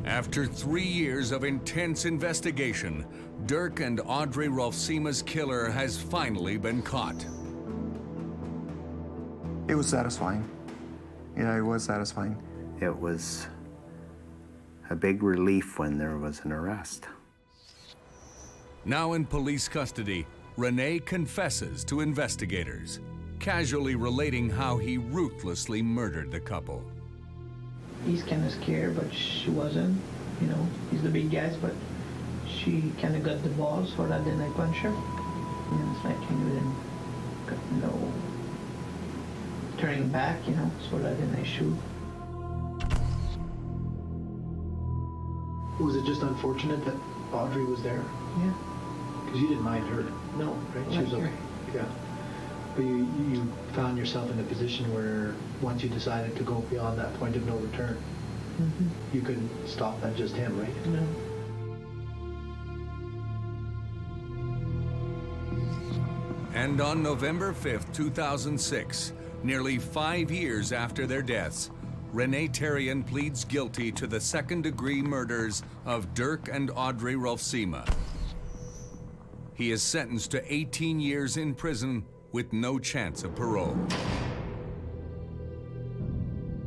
After three years of intense investigation, Dirk and Audrey Rolfsema's killer has finally been caught. It was satisfying. Yeah, it was satisfying. It was a big relief when there was an arrest. Now in police custody, Renée confesses to investigators, casually relating how he ruthlessly murdered the couple. He's kind of scared, but she wasn't. You know, he's the big guy, but she kind of got the balls for that, then I punch her. And then it's like, you know, then got no turning back, you know, so that then I shoot. Was it just unfortunate that Audrey was there? Yeah. Because you didn't mind her. No, right? She was okay. Yeah. But you, you found yourself in a position where once you decided to go beyond that point of no return, mm-hmm. you couldn't stop that just him, right? No. And on November fifth, two thousand six, nearly five years after their deaths, Renée Therrien pleads guilty to the second-degree murders of Dirk and Audrey Rolfsema. He is sentenced to eighteen years in prison with no chance of parole.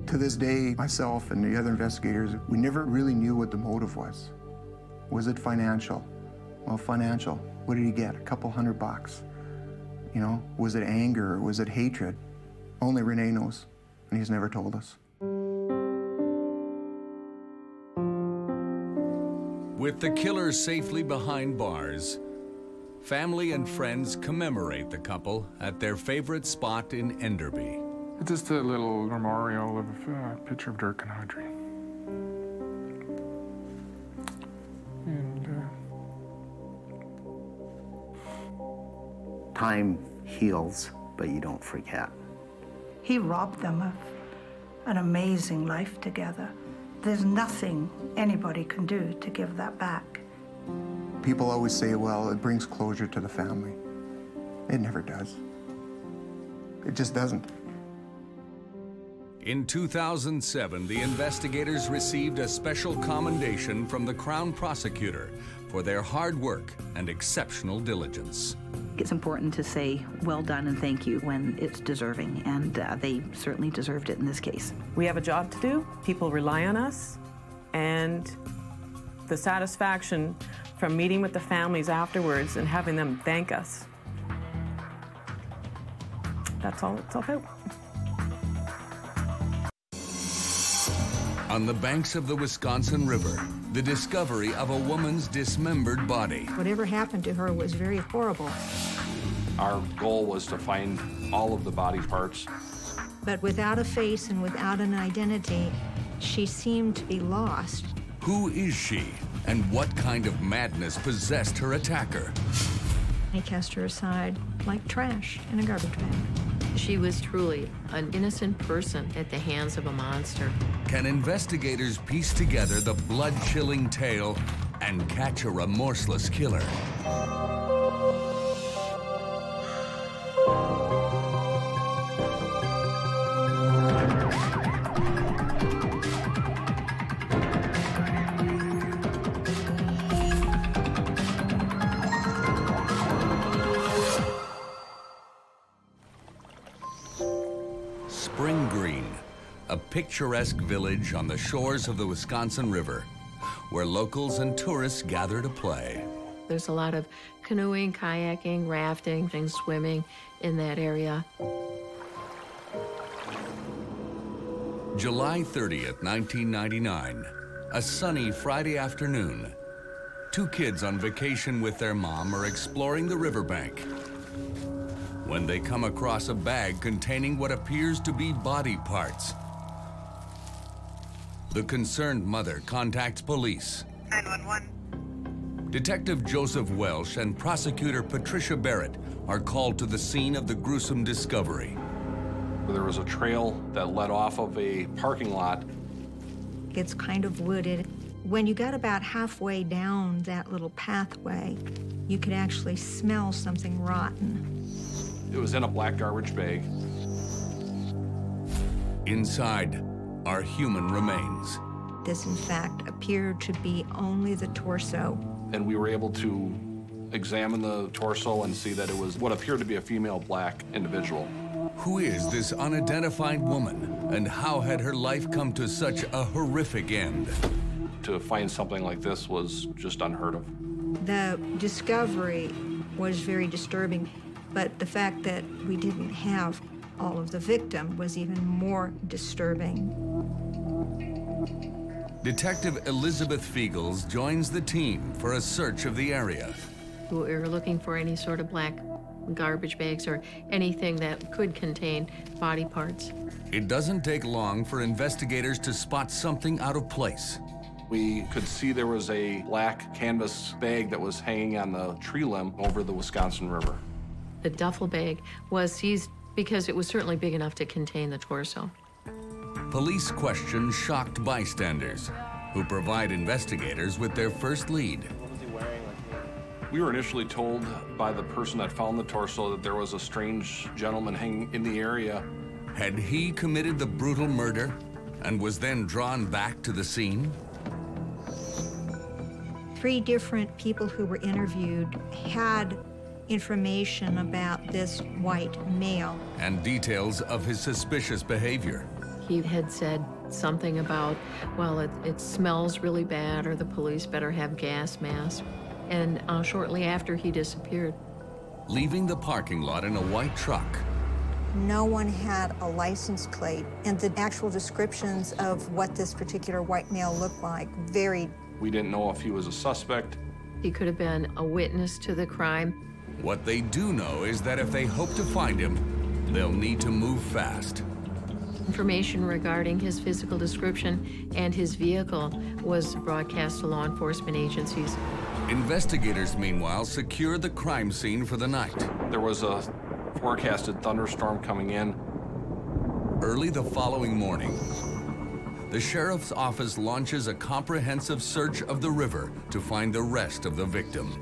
To this day, myself and the other investigators, we never really knew what the motive was. Was it financial? Well, financial. What did he get? A couple hundred bucks. You know, was it anger? Was it hatred? Only Renée knows, and he's never told us. With the killer safely behind bars, family and friends commemorate the couple at their favorite spot in Enderby. It's just a little memorial of a picture of Dirk and Audrey. And, uh... time heals, but you don't forget. He robbed them of an amazing life together. There's nothing anybody can do to give that back. People always say, well, it brings closure to the family. It never does. It just doesn't. In two thousand seven, the investigators received a special commendation from the Crown Prosecutor for their hard work and exceptional diligence. It's important to say well done and thank you when it's deserving, and uh, they certainly deserved it in this case. We have a job to do. People rely on us, and the satisfaction from meeting with the families afterwards and having them thank us. That's all it's all about. On the banks of the Wisconsin River, the discovery of a woman's dismembered body. Whatever happened to her was very horrible. Our goal was to find all of the body parts. But without a face and without an identity, she seemed to be lost. Who is she, and what kind of madness possessed her attacker? He cast her aside like trash in a garbage bag. She was truly an innocent person at the hands of a monster. Can investigators piece together the blood-chilling tale and catch a remorseless killer. Spring Green, a picturesque village on the shores of the Wisconsin River, where locals and tourists gather to play. There's a lot of canoeing, kayaking, rafting, and swimming in that area. July thirtieth, nineteen ninety-nine, a sunny Friday afternoon. Two kids on vacation with their mom are exploring the riverbank when they come across a bag containing what appears to be body parts. The concerned mother contacts police. nine one one. Detective Joseph Welsh and prosecutor Patricia Barrett are called to the scene of the gruesome discovery. There was a trail that led off of a parking lot. It's kind of wooded. When you got about halfway down that little pathway, you could actually smell something rotten. It was in a black garbage bag. Inside are human remains. This, in fact, appeared to be only the torso. And we were able to examine the torso and see that it was what appeared to be a female black individual. Who is this unidentified woman, and how had her life come to such a horrific end? To find something like this was just unheard of. The discovery was very disturbing, but the fact that we didn't have all of the victim was even more disturbing. Detective Elizabeth Fiegels joins the team for a search of the area. We were looking for any sort of black garbage bags or anything that could contain body parts. It doesn't take long for investigators to spot something out of place. We could see there was a black canvas bag that was hanging on the tree limb over the Wisconsin River. The duffel bag was seized because it was certainly big enough to contain the torso. Police question shocked bystanders, who provide investigators with their first lead. What was he wearing? We were initially told by the person that found the torso that there was a strange gentleman hanging in the area. Had he committed the brutal murder and was then drawn back to the scene? Three different people who were interviewed had information about this white male. And details of his suspicious behavior. He had said something about, well, it, it smells really bad, or the police better have gas masks. And uh, shortly after, he disappeared. Leaving the parking lot in a white truck. No one had a license plate, and the actual descriptions of what this particular white male looked like varied. We didn't know if he was a suspect. He could have been a witness to the crime. What they do know is that if they hope to find him, they'll need to move fast. Information regarding his physical description and his vehicle was broadcast to law enforcement agencies. Investigators, meanwhile, secure the crime scene for the night. There was a forecasted thunderstorm coming in. Early the following morning, the sheriff's office launches a comprehensive search of the river to find the rest of the victim.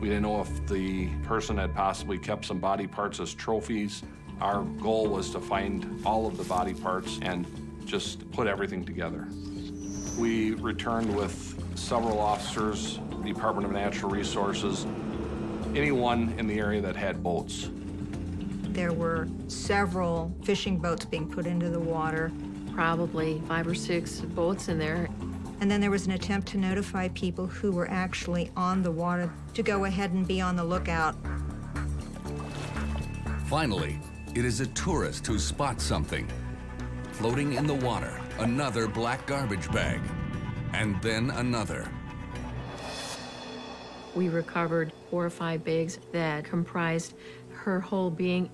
We didn't know if the person had possibly kept some body parts as trophies. Our goal was to find all of the body parts and just put everything together. We returned with several officers, the Department of Natural Resources, anyone in the area that had boats. There were several fishing boats being put into the water. Probably five or six boats in there. And then there was an attempt to notify people who were actually on the water to go ahead and be on the lookout. Finally, it is a tourist who spots something. Floating in the water, another black garbage bag, and then another. We recovered four or five bags that comprised her whole being.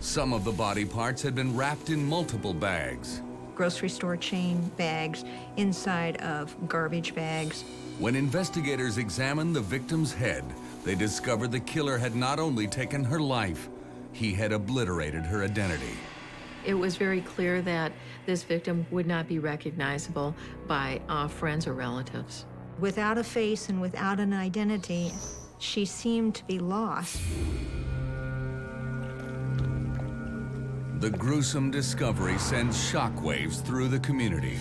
Some of the body parts had been wrapped in multiple bags. Grocery store chain bags, inside of garbage bags. When investigators examined the victim's head, they discovered the killer had not only taken her life, he had obliterated her identity. It was very clear that this victim would not be recognizable by uh, friends or relatives. Without a face and without an identity, she seemed to be lost. The gruesome discovery sends shockwaves through the community.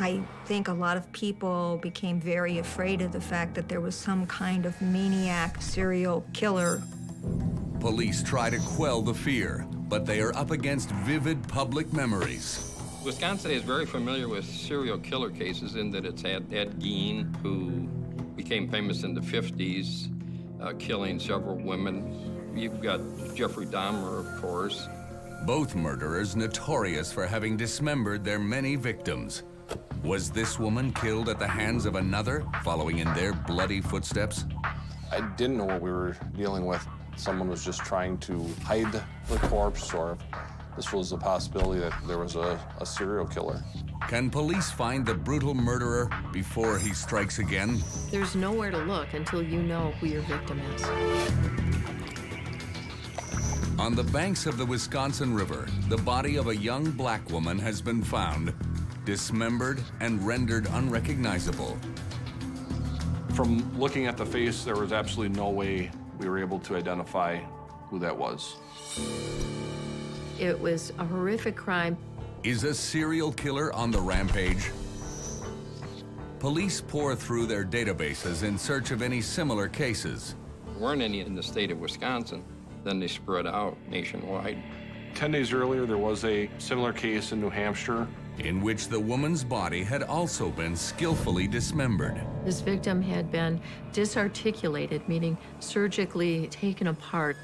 I think a lot of people became very afraid of the fact that there was some kind of maniac serial killer. Police try to quell the fear, but they are up against vivid public memories. Wisconsin is very familiar with serial killer cases in that it's had Ed Gein, who became famous in the fifties, uh, killing several women. You've got Jeffrey Dahmer, of course. Both murderers notorious for having dismembered their many victims. Was this woman killed at the hands of another, following in their bloody footsteps? I didn't know what we were dealing with. Someone was just trying to hide the corpse, or this was a possibility that there was a, a serial killer. Can police find the brutal murderer before he strikes again? There's nowhere to look until you know who your victim is. On the banks of the Wisconsin River, the body of a young black woman has been found, dismembered and rendered unrecognizable. From looking at the face, there was absolutely no way we were able to identify who that was. It was a horrific crime. Is a serial killer on the rampage? Police pour through their databases in search of any similar cases. There weren't any in the state of Wisconsin. Then they spread out nationwide. Ten days earlier, there was a similar case in New Hampshire, in which the woman's body had also been skillfully dismembered. This victim had been disarticulated, meaning surgically taken apart.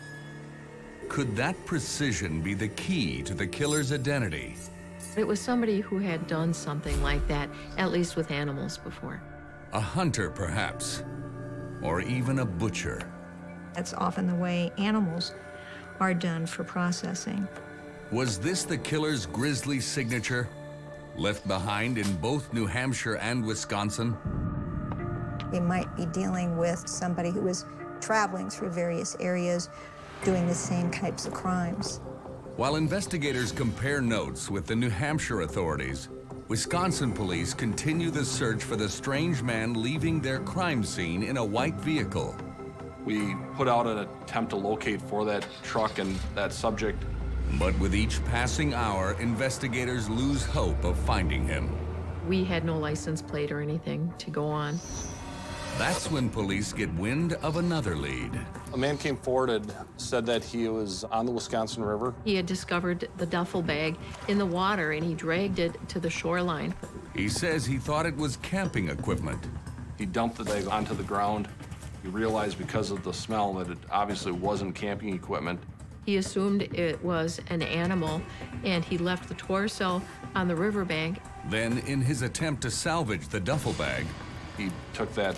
Could that precision be the key to the killer's identity? It was somebody who had done something like that, at least with animals before. A hunter, perhaps, or even a butcher. That's often the way animals are done for processing. Was this the killer's grisly signature, left behind in both New Hampshire and Wisconsin? We might be dealing with somebody who was traveling through various areas doing the same types of crimes. While investigators compare notes with the New Hampshire authorities, Wisconsin police continue the search for the strange man leaving their crime scene in a white vehicle. We put out an attempt to locate for that truck and that subject. But with each passing hour, investigators lose hope of finding him. We had no license plate or anything to go on. That's when police get wind of another lead. A man came forward and said that he was on the Wisconsin River. He had discovered the duffel bag in the water, and he dragged it to the shoreline. He says he thought it was camping equipment. He dumped the bag onto the ground. He realized because of the smell that it obviously wasn't camping equipment. He assumed it was an animal, and he left the torso on the riverbank. Then, in his attempt to salvage the duffel bag, he took that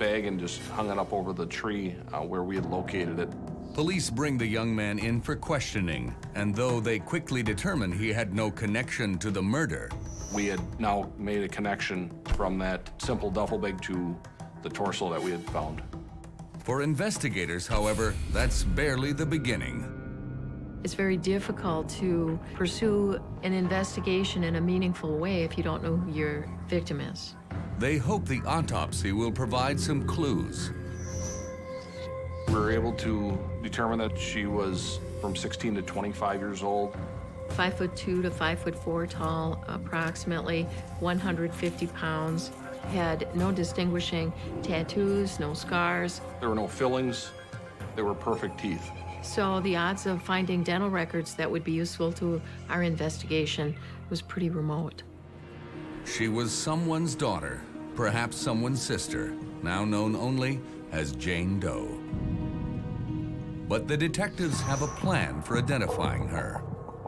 bag and just hung it up over the tree uh, where we had located it. Police bring the young man in for questioning, and though they quickly determine he had no connection to the murder. We had now made a connection from that simple duffel bag to the torso that we had found. For investigators, however, that's barely the beginning. It's very difficult to pursue an investigation in a meaningful way if you don't know who your victim is. They hope the autopsy will provide some clues. We were able to determine that she was from sixteen to twenty-five years old. Five foot two to five foot four tall, approximately one hundred fifty pounds. Had no distinguishing tattoos, no scars. There were no fillings. There were perfect teeth. So the odds of finding dental records that would be useful to our investigation was pretty remote. She was someone's daughter, perhaps someone's sister, now known only as Jane Doe. But the detectives have a plan for identifying her.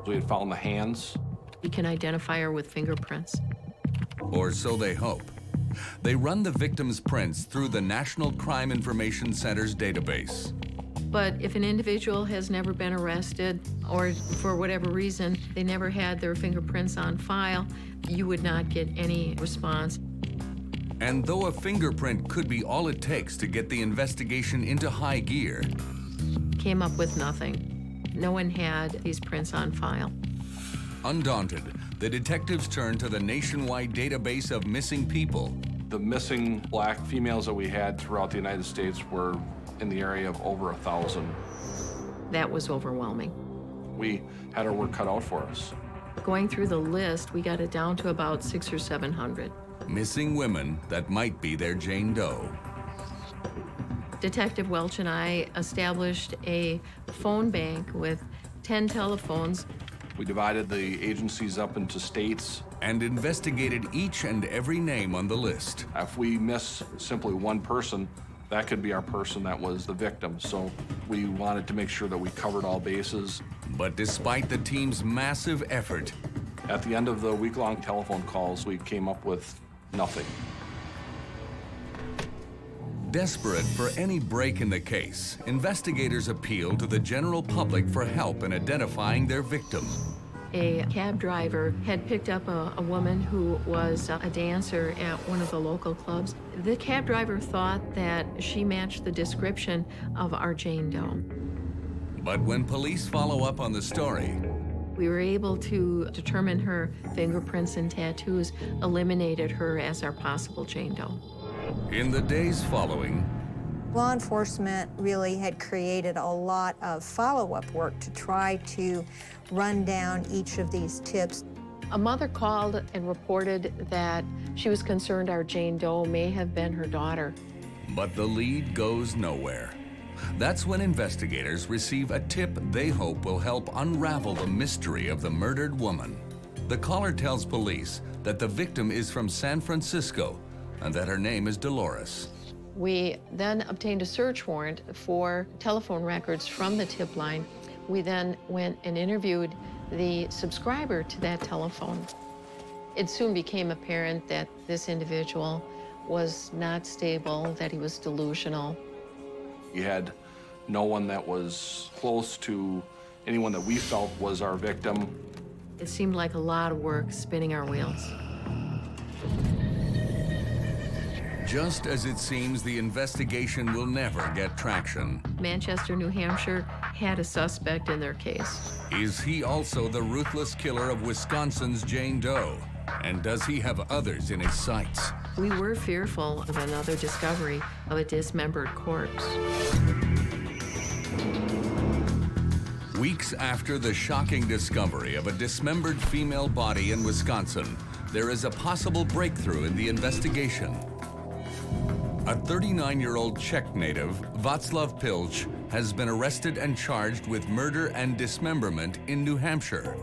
We had found the hands. We can identify her with fingerprints. Or so they hope. They run the victim's prints through the National Crime Information Center's database. But if an individual has never been arrested, or for whatever reason, they never had their fingerprints on file, you would not get any response. And though a fingerprint could be all it takes to get the investigation into high gear, came up with nothing. No one had these prints on file. Undaunted, the detectives turned to the nationwide database of missing people. The missing black females that we had throughout the United States were in the area of over a thousand. That was overwhelming. We had our work cut out for us. Going through the list, we got it down to about six or seven hundred. Missing women that might be their Jane Doe. Detective Welch and I established a phone bank with ten telephones. We divided the agencies up into states. And investigated each and every name on the list. If we miss simply one person, that could be our person that was the victim. So we wanted to make sure that we covered all bases. But despite the team's massive effort, at the end of the week-long telephone calls, we came up with nothing. Desperate for any break in the case, investigators appealed to the general public for help in identifying their victim. A cab driver had picked up a, a woman who was a dancer at one of the local clubs. The cab driver thought that she matched the description of our Jane Doe. But when police follow up on the story, we were able to determine her fingerprints and tattoos eliminated her as our possible Jane Doe. In the days following, law enforcement really had created a lot of follow-up work to try to run down each of these tips. A mother called and reported that she was concerned our Jane Doe may have been her daughter. But the lead goes nowhere. That's when investigators receive a tip they hope will help unravel the mystery of the murdered woman. The caller tells police that the victim is from San Francisco and that her name is Dolores. We then obtained a search warrant for telephone records from the tip line. We then went and interviewed the subscriber to that telephone. It soon became apparent that this individual was not stable, that he was delusional. You had no one that was close to anyone that we felt was our victim. It seemed like a lot of work spinning our wheels. Just as it seems the investigation will never get traction. Manchester, New Hampshire had a suspect in their case. Is he also the ruthless killer of Wisconsin's Jane Doe? And does he have others in his sights? We were fearful of another discovery of a dismembered corpse. Weeks after the shocking discovery of a dismembered female body in Wisconsin, there is a possible breakthrough in the investigation. A thirty-nine-year-old Czech native, Václav Pilch, has been arrested and charged with murder and dismemberment in New Hampshire.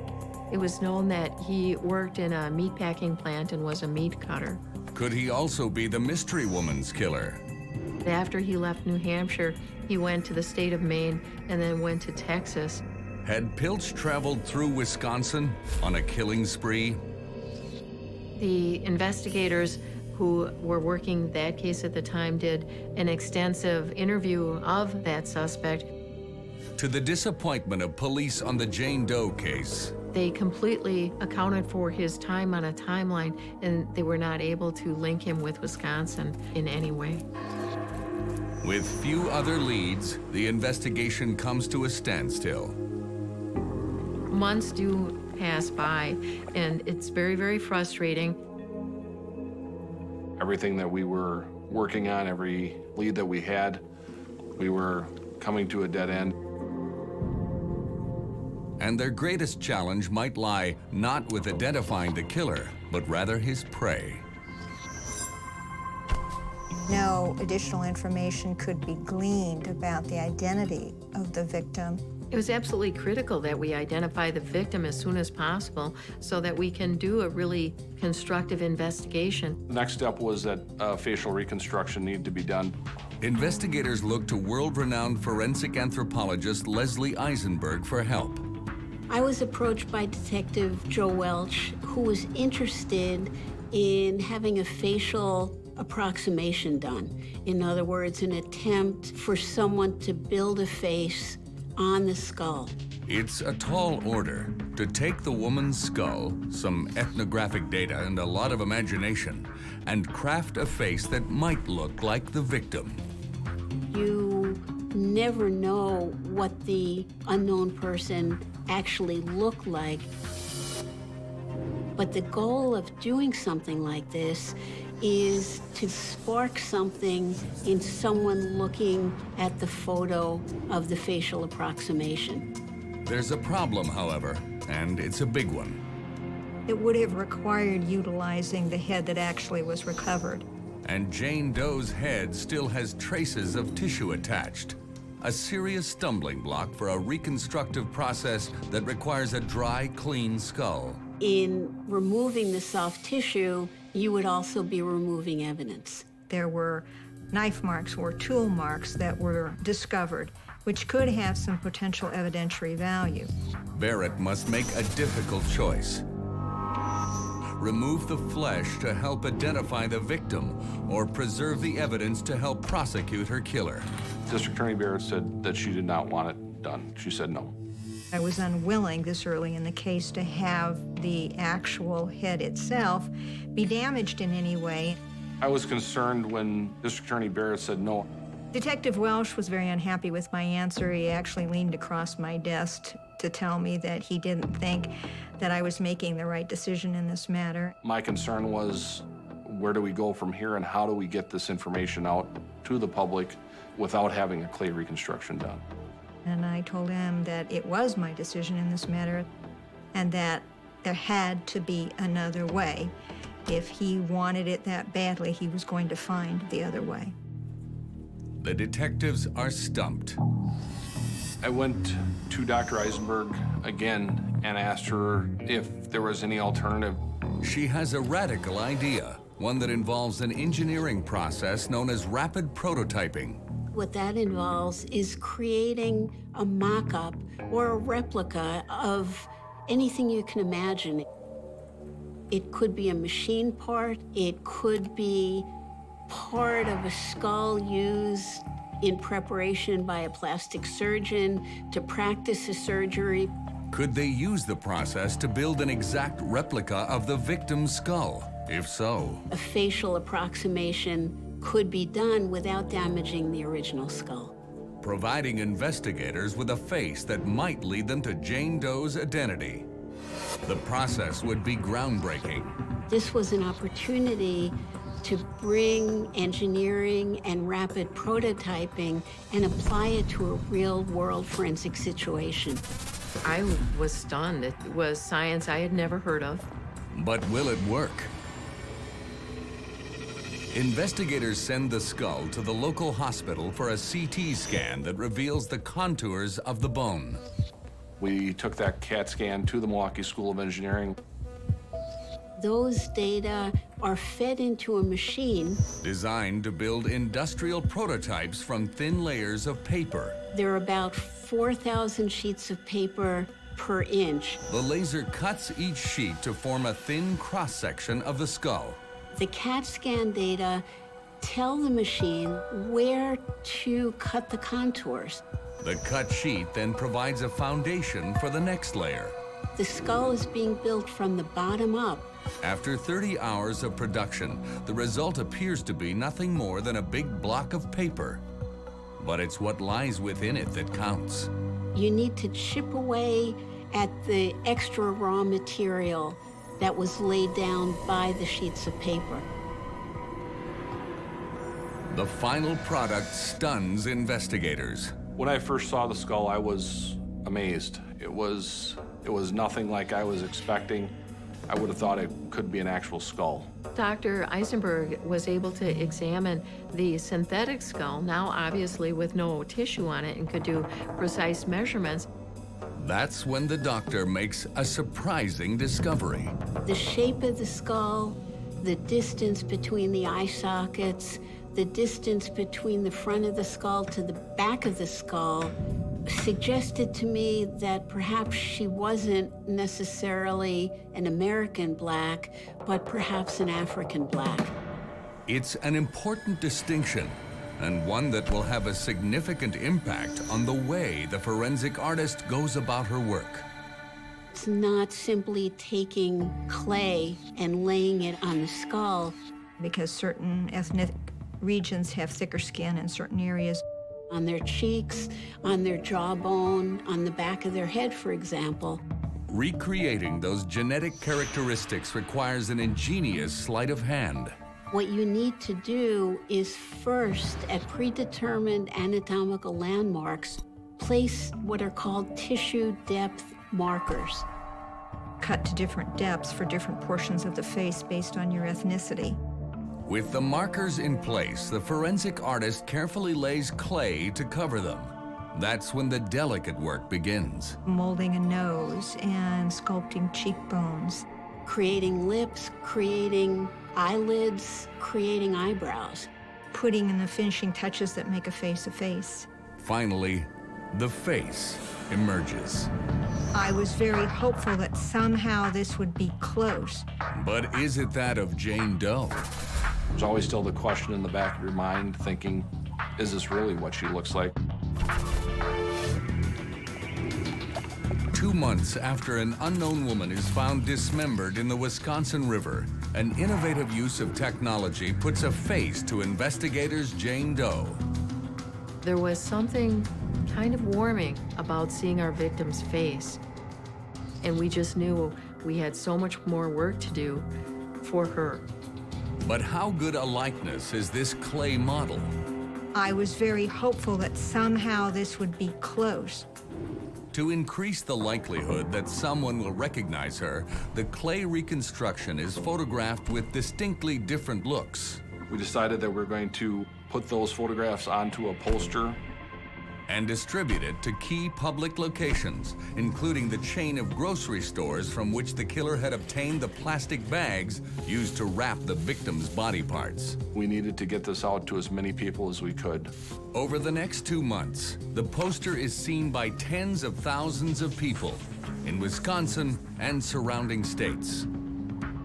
It was known that he worked in a meatpacking plant and was a meat cutter. Could he also be the mystery woman's killer? After he left New Hampshire, he went to the state of Maine and then went to Texas. Had Pilch traveled through Wisconsin on a killing spree? The investigators who were working that case at the time did an extensive interview of that suspect. To the disappointment of police on the Jane Doe case, they completely accounted for his time on a timeline, and they were not able to link him with Wisconsin in any way. With few other leads, the investigation comes to a standstill. Months do pass by, and it's very, very frustrating. Everything that we were working on, every lead that we had, we were coming to a dead end. And their greatest challenge might lie not with identifying the killer, but rather his prey. No additional information could be gleaned about the identity of the victim. It was absolutely critical that we identify the victim as soon as possible so that we can do a really constructive investigation. The next step was that uh, facial reconstruction needed to be done. Investigators looked to world-renowned forensic anthropologist Leslie Eisenberg for help. I was approached by Detective Joe Welch, who was interested in having a facial approximation done. In other words, an attempt for someone to build a face on the skull. It's a tall order to take the woman's skull, some ethnographic data and a lot of imagination, and craft a face that might look like the victim. You never know what the unknown person actually looked like. But the goal of doing something like this is to spark something in someone looking at the photo of the facial approximation. There's a problem, however, and it's a big one. It would have required utilizing the head that actually was recovered. And Jane Doe's head still has traces of tissue attached. A serious stumbling block for a reconstructive process that requires a dry, clean skull. In removing the soft tissue, you would also be removing evidence. There were knife marks or tool marks that were discovered, which could have some potential evidentiary value. Barrett must make a difficult choice. Remove the flesh to help identify the victim or preserve the evidence to help prosecute her killer. District Attorney Barrett said that she did not want it done. She said no. I was unwilling this early in the case to have the actual head itself be damaged in any way. I was concerned when District Attorney Barrett said no. Detective Welsh was very unhappy with my answer. He actually leaned across my desk to tell me that he didn't think that I was making the right decision in this matter. My concern was, where do we go from here and how do we get this information out to the public without having a clay reconstruction done? And I told him that it was my decision in this matter and that there had to be another way. If he wanted it that badly, he was going to find the other way. The detectives are stumped. I went to Doctor Eisenberg again and asked her if there was any alternative. She has a radical idea, one that involves an engineering process known as rapid prototyping. What that involves is creating a mock-up or a replica of anything you can imagine. It could be a machine part, it could be part of a skull used in preparation by a plastic surgeon to practice a surgery. Could they use the process to build an exact replica of the victim's skull? If so, a facial approximation could be done without damaging the original skull. Providing investigators with a face that might lead them to Jane Doe's identity. The process would be groundbreaking. This was an opportunity to bring engineering and rapid prototyping and apply it to a real-world forensic situation. I was stunned. It was science I had never heard of. But will it work? Investigators send the skull to the local hospital for a C T scan that reveals the contours of the bone. We took that C A T scan to the Milwaukee School of Engineering. Those data are fed into a machine designed to build industrial prototypes from thin layers of paper. There are about four thousand sheets of paper per inch. The laser cuts each sheet to form a thin cross-section of the skull. The C A T scan data tell the machine where to cut the contours. The cut sheet then provides a foundation for the next layer. The skull is being built from the bottom up. After thirty hours of production, the result appears to be nothing more than a big block of paper. But it's what lies within it that counts. You need to chip away at the extra raw material that was laid down by the sheets of paper. The final product stuns investigators. When I first saw the skull, I was amazed. It was, it was nothing like I was expecting. I would have thought it could be an actual skull. Doctor Eisenberg was able to examine the synthetic skull, now obviously with no tissue on it, and could do precise measurements. That's when the doctor makes a surprising discovery. The shape of the skull, the distance between the eye sockets, the distance between the front of the skull to the back of the skull suggested to me that perhaps she wasn't necessarily an American black, but perhaps an African black. It's an important distinction, and one that will have a significant impact on the way the forensic artist goes about her work. It's not simply taking clay and laying it on the skull. Because certain ethnic regions have thicker skin in certain areas. on their cheeks, on their jawbone, on the back of their head, for example. Recreating those genetic characteristics requires an ingenious sleight of hand. What you need to do is first, at predetermined anatomical landmarks, place what are called tissue depth markers. Cut to different depths for different portions of the face based on your ethnicity. With the markers in place, the forensic artist carefully lays clay to cover them. That's when the delicate work begins. Molding a nose and sculpting cheekbones. Creating lips, creating eyelids, creating eyebrows. Putting in the finishing touches that make a face a face. Finally, the face emerges. I was very hopeful that somehow this would be close. But is it that of Jane Doe? There's always still the question in the back of your mind thinking, is this really what she looks like? Two months after an unknown woman is found dismembered in the Wisconsin River, an innovative use of technology puts a face to investigators' Jane Doe. There was something kind of warming about seeing our victim's face. And we just knew we had so much more work to do for her. But how good a likeness is this clay model? I was very hopeful that somehow this would be close. To increase the likelihood that someone will recognize her, the clay reconstruction is photographed with distinctly different looks. We decided that we're going to put those photographs onto a poster and distribute it to key public locations, including the chain of grocery stores from which the killer had obtained the plastic bags used to wrap the victim's body parts. We needed to get this out to as many people as we could. Over the next two months, the poster is seen by tens of thousands of people in Wisconsin and surrounding states.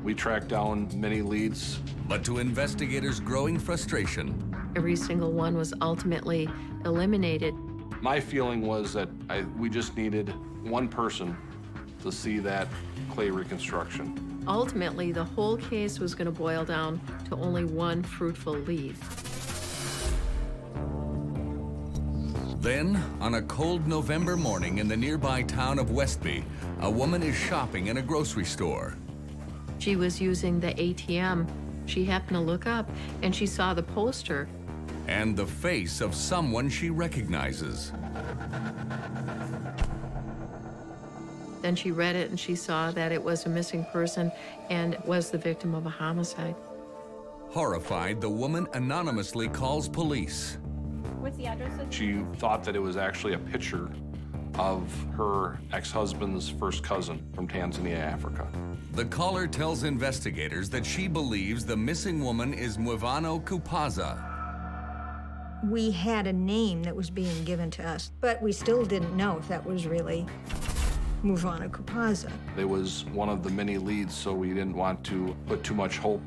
We tracked down many leads. But to investigators' growing frustration, every single one was ultimately eliminated. My feeling was that I, we just needed one person to see that clay reconstruction. Ultimately, the whole case was going to boil down to only one fruitful lead. Then, on a cold November morning in the nearby town of Westby, a woman is shopping in a grocery store. She was using the A T M. She happened to look up, and she saw the poster. And the face of someone she recognizes. Then she read it and she saw that it was a missing person and was the victim of a homicide. Horrified, the woman anonymously calls police. What's the address? She thought that it was actually a picture of her ex-husband's first cousin from Tanzania, Africa. The caller tells investigators that she believes the missing woman is Mwivano Kupaza. We had a name that was being given to us, but we still didn't know if that was really Mwivano Kupaza. It was one of the many leads, so we didn't want to put too much hope.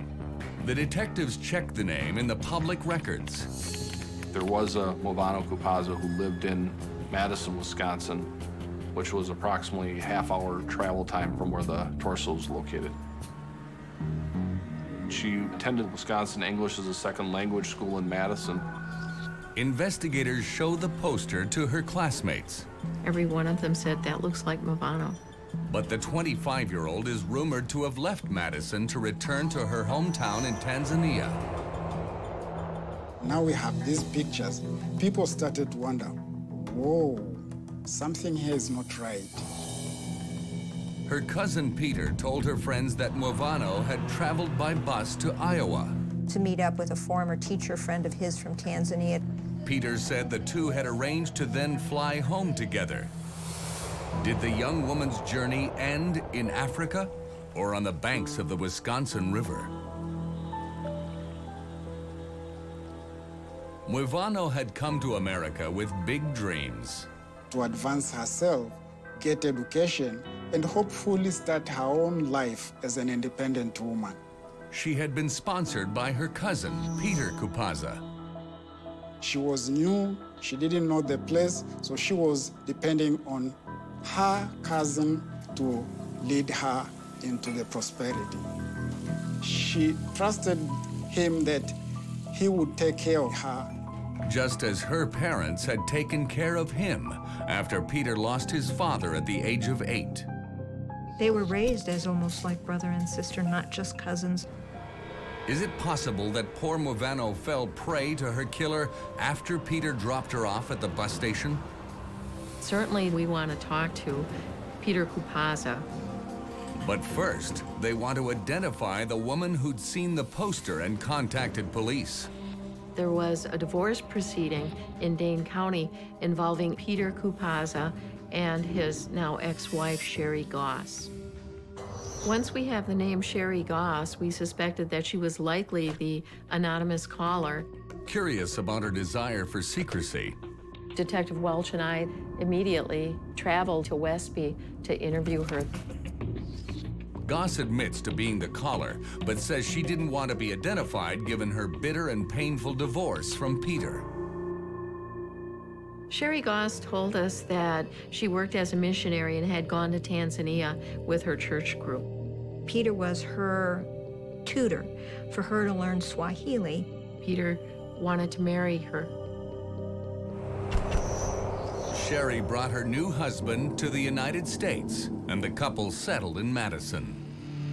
The detectives checked the name in the public records. There was a Mwivano Kupaza who lived in Madison, Wisconsin, which was approximately a half hour travel time from where the torso was located. She attended Wisconsin English as a second language school in Madison. Investigators show the poster to her classmates. Every one of them said, that looks like Mwivano. But the twenty-five-year-old is rumored to have left Madison to return to her hometown in Tanzania. Now we have these pictures. People started to wonder, whoa, something here is not right. Her cousin Peter told her friends that Mwivano had traveled by bus to Iowa to meet up with a former teacher friend of his from Tanzania. Peter said the two had arranged to then fly home together. Did the young woman's journey end in Africa or on the banks of the Wisconsin River? Mwivano had come to America with big dreams. To advance herself, get education, and hopefully start her own life as an independent woman. She had been sponsored by her cousin, Peter Kupaza. She was new, she didn't know the place, so she was depending on her cousin to lead her into the prosperity. She trusted him that he would take care of her just as her parents had taken care of him after Peter lost his father at the age of eight. They were raised as almost like brother and sister, not just cousins. Is it possible that poor Mwivano fell prey to her killer after Peter dropped her off at the bus station? Certainly we want to talk to Peter Kupaza. But first, they want to identify the woman who'd seen the poster and contacted police. There was a divorce proceeding in Dane County involving Peter Kupaza and his now ex-wife, Sherry Goss. Once we have the name Sherry Goss, we suspected that she was likely the anonymous caller. Curious about her desire for secrecy, Detective Welsh and I immediately traveled to Westby to interview her. Goss admits to being the caller, but says she didn't want to be identified given her bitter and painful divorce from Peter. Sherry Goss told us that she worked as a missionary and had gone to Tanzania with her church group. Peter was her tutor for her to learn Swahili. Peter wanted to marry her. Sherry brought her new husband to the United States, and the couple settled in Madison.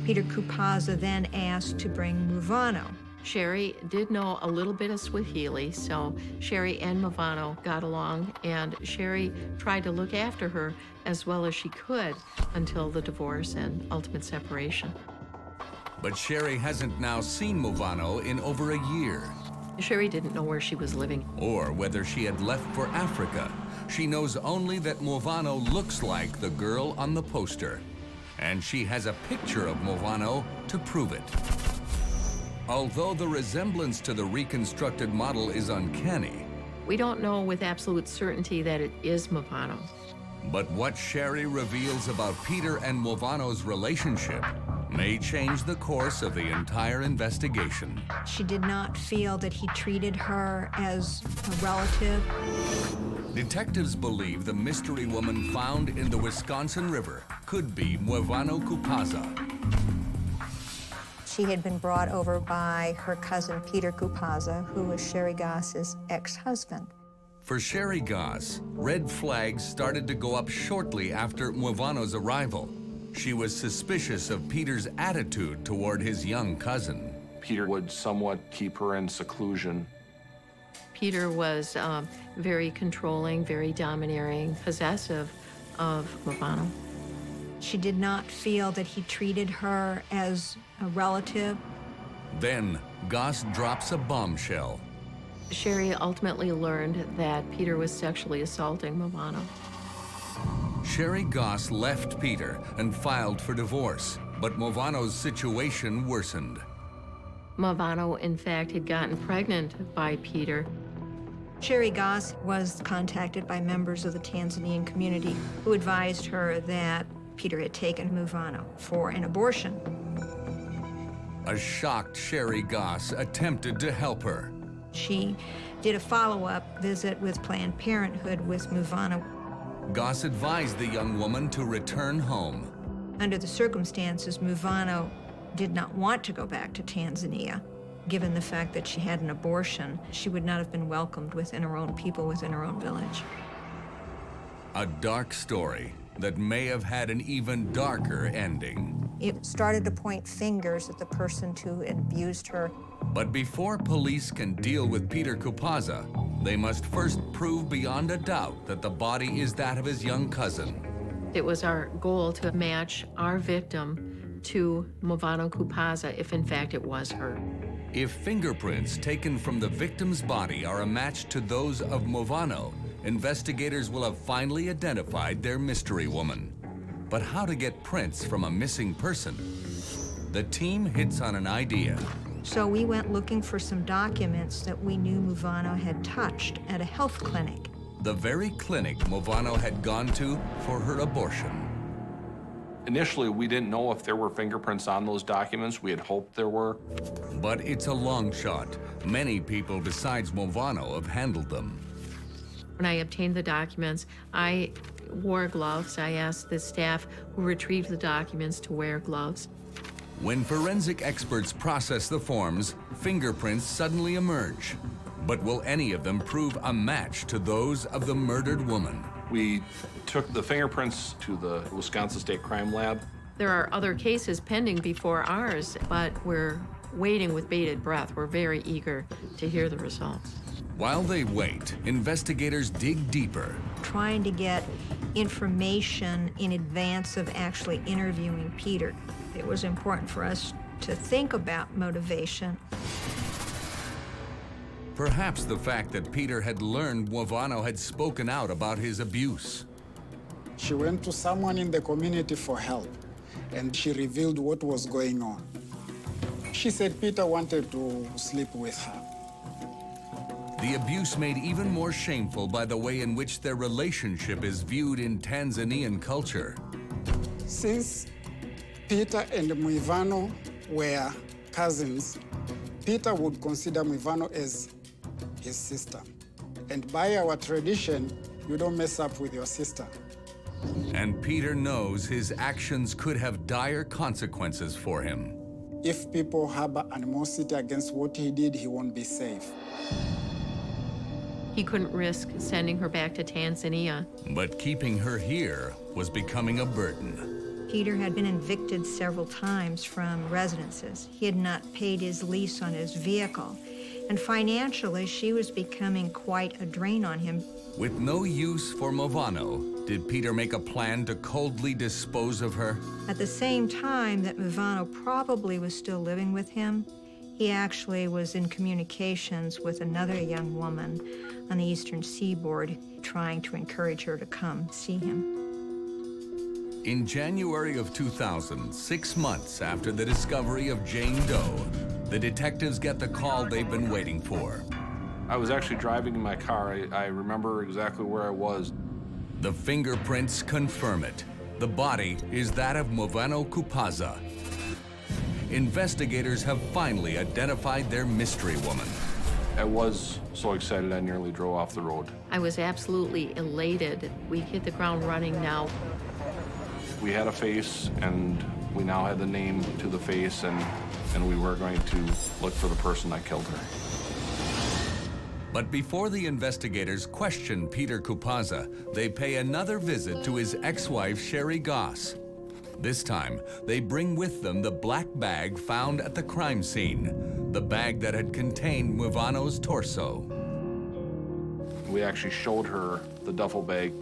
Peter Kupaza then asked to bring Mwivano. Sherry did know a little bit of Swahili, so Sherry and Mwivano got along, and Sherry tried to look after her as well as she could until the divorce and ultimate separation. But Sherry hasn't now seen Mwivano in over a year. Sherry didn't know where she was living. Or whether she had left for Africa. She knows only that Mwivano looks like the girl on the poster. And she has a picture of Mwivano to prove it. Although the resemblance to the reconstructed model is uncanny, we don't know with absolute certainty that it is Mwivano. But what Sherry reveals about Peter and Mwivano's relationship may change the course of the entire investigation. She did not feel that he treated her as a relative. Detectives believe the mystery woman found in the Wisconsin River could be Mwivano Kupaza. She had been brought over by her cousin, Peter Kupaza, who was Sherry Goss's ex-husband. For Sherry Goss, red flags started to go up shortly after Mwivano's arrival. She was suspicious of Peter's attitude toward his young cousin. Peter would somewhat keep her in seclusion. Peter was um, very controlling, very domineering, possessive of Mwivano. She did not feel that he treated her as a relative. Then Goss drops a bombshell. Sherry ultimately learned that Peter was sexually assaulting Mwivano. Sherry Goss left Peter and filed for divorce, but Mwivano's situation worsened. Mwivano, in fact, had gotten pregnant by Peter. Sherry Goss was contacted by members of the Tanzanian community who advised her that Peter had taken Mwivano for an abortion. A shocked Sherry Goss attempted to help her. She did a follow-up visit with Planned Parenthood with Mwivano. Goss advised the young woman to return home. Under the circumstances, Mwivano did not want to go back to Tanzania. Given the fact that she had an abortion, she would not have been welcomed within her own people, within her own village. A dark story that may have had an even darker ending. It started to point fingers at the person who abused her. But before police can deal with Peter Kupaza, they must first prove beyond a doubt that the body is that of his young cousin. It was our goal to match our victim to Mwivano Kupaza, if in fact it was her. If fingerprints taken from the victim's body are a match to those of Mwivano, investigators will have finally identified their mystery woman. But how to get prints from a missing person? The team hits on an idea. So we went looking for some documents that we knew Mwivano had touched at a health clinic. The very clinic Mwivano had gone to for her abortion. Initially, we didn't know if there were fingerprints on those documents. We had hoped there were. But it's a long shot. Many people besides Mwivano have handled them. When I obtained the documents, I wore gloves. I asked the staff who retrieved the documents to wear gloves. When forensic experts process the forms, fingerprints suddenly emerge. But will any of them prove a match to those of the murdered woman? We took the fingerprints to the Wisconsin State Crime Lab. There are other cases pending before ours, but we're waiting with bated breath. We're very eager to hear the results. While they wait, investigators dig deeper. Trying to get information in advance of actually interviewing Peter. It was important for us to think about motivation. Perhaps the fact that Peter had learned Mwivano had spoken out about his abuse. She went to someone in the community for help, and she revealed what was going on. She said Peter wanted to sleep with her. The abuse made even more shameful by the way in which their relationship is viewed in Tanzanian culture. Since Peter and Mwivano were cousins, Peter would consider Mwivano as his sister. And by our tradition, you don't mess up with your sister. And Peter knows his actions could have dire consequences for him. If people harbor animosity against what he did, he won't be safe. He couldn't risk sending her back to Tanzania. But keeping her here was becoming a burden. Peter had been evicted several times from residences. He had not paid his lease on his vehicle. And financially, she was becoming quite a drain on him. With no use for Mwivano, did Peter make a plan to coldly dispose of her? At the same time that Mwivano probably was still living with him, he actually was in communications with another young woman on the eastern seaboard, trying to encourage her to come see him. In January of two thousand, six months after the discovery of Jane Doe, the detectives get the call they've been waiting for. I was actually driving in my car. I, I remember exactly where I was. The fingerprints confirm it. The body is that of Mwivano Kupaza. Investigators have finally identified their mystery woman. I was so excited I nearly drove off the road. I was absolutely elated. We hit the ground running now. We had a face, and we now had the name to the face, and, and we were going to look for the person that killed her. But before the investigators question Peter Kupaza, they pay another visit to his ex-wife, Sherry Goss. This time, they bring with them the black bag found at the crime scene, the bag that had contained Mwivano's torso. We actually showed her the duffel bag.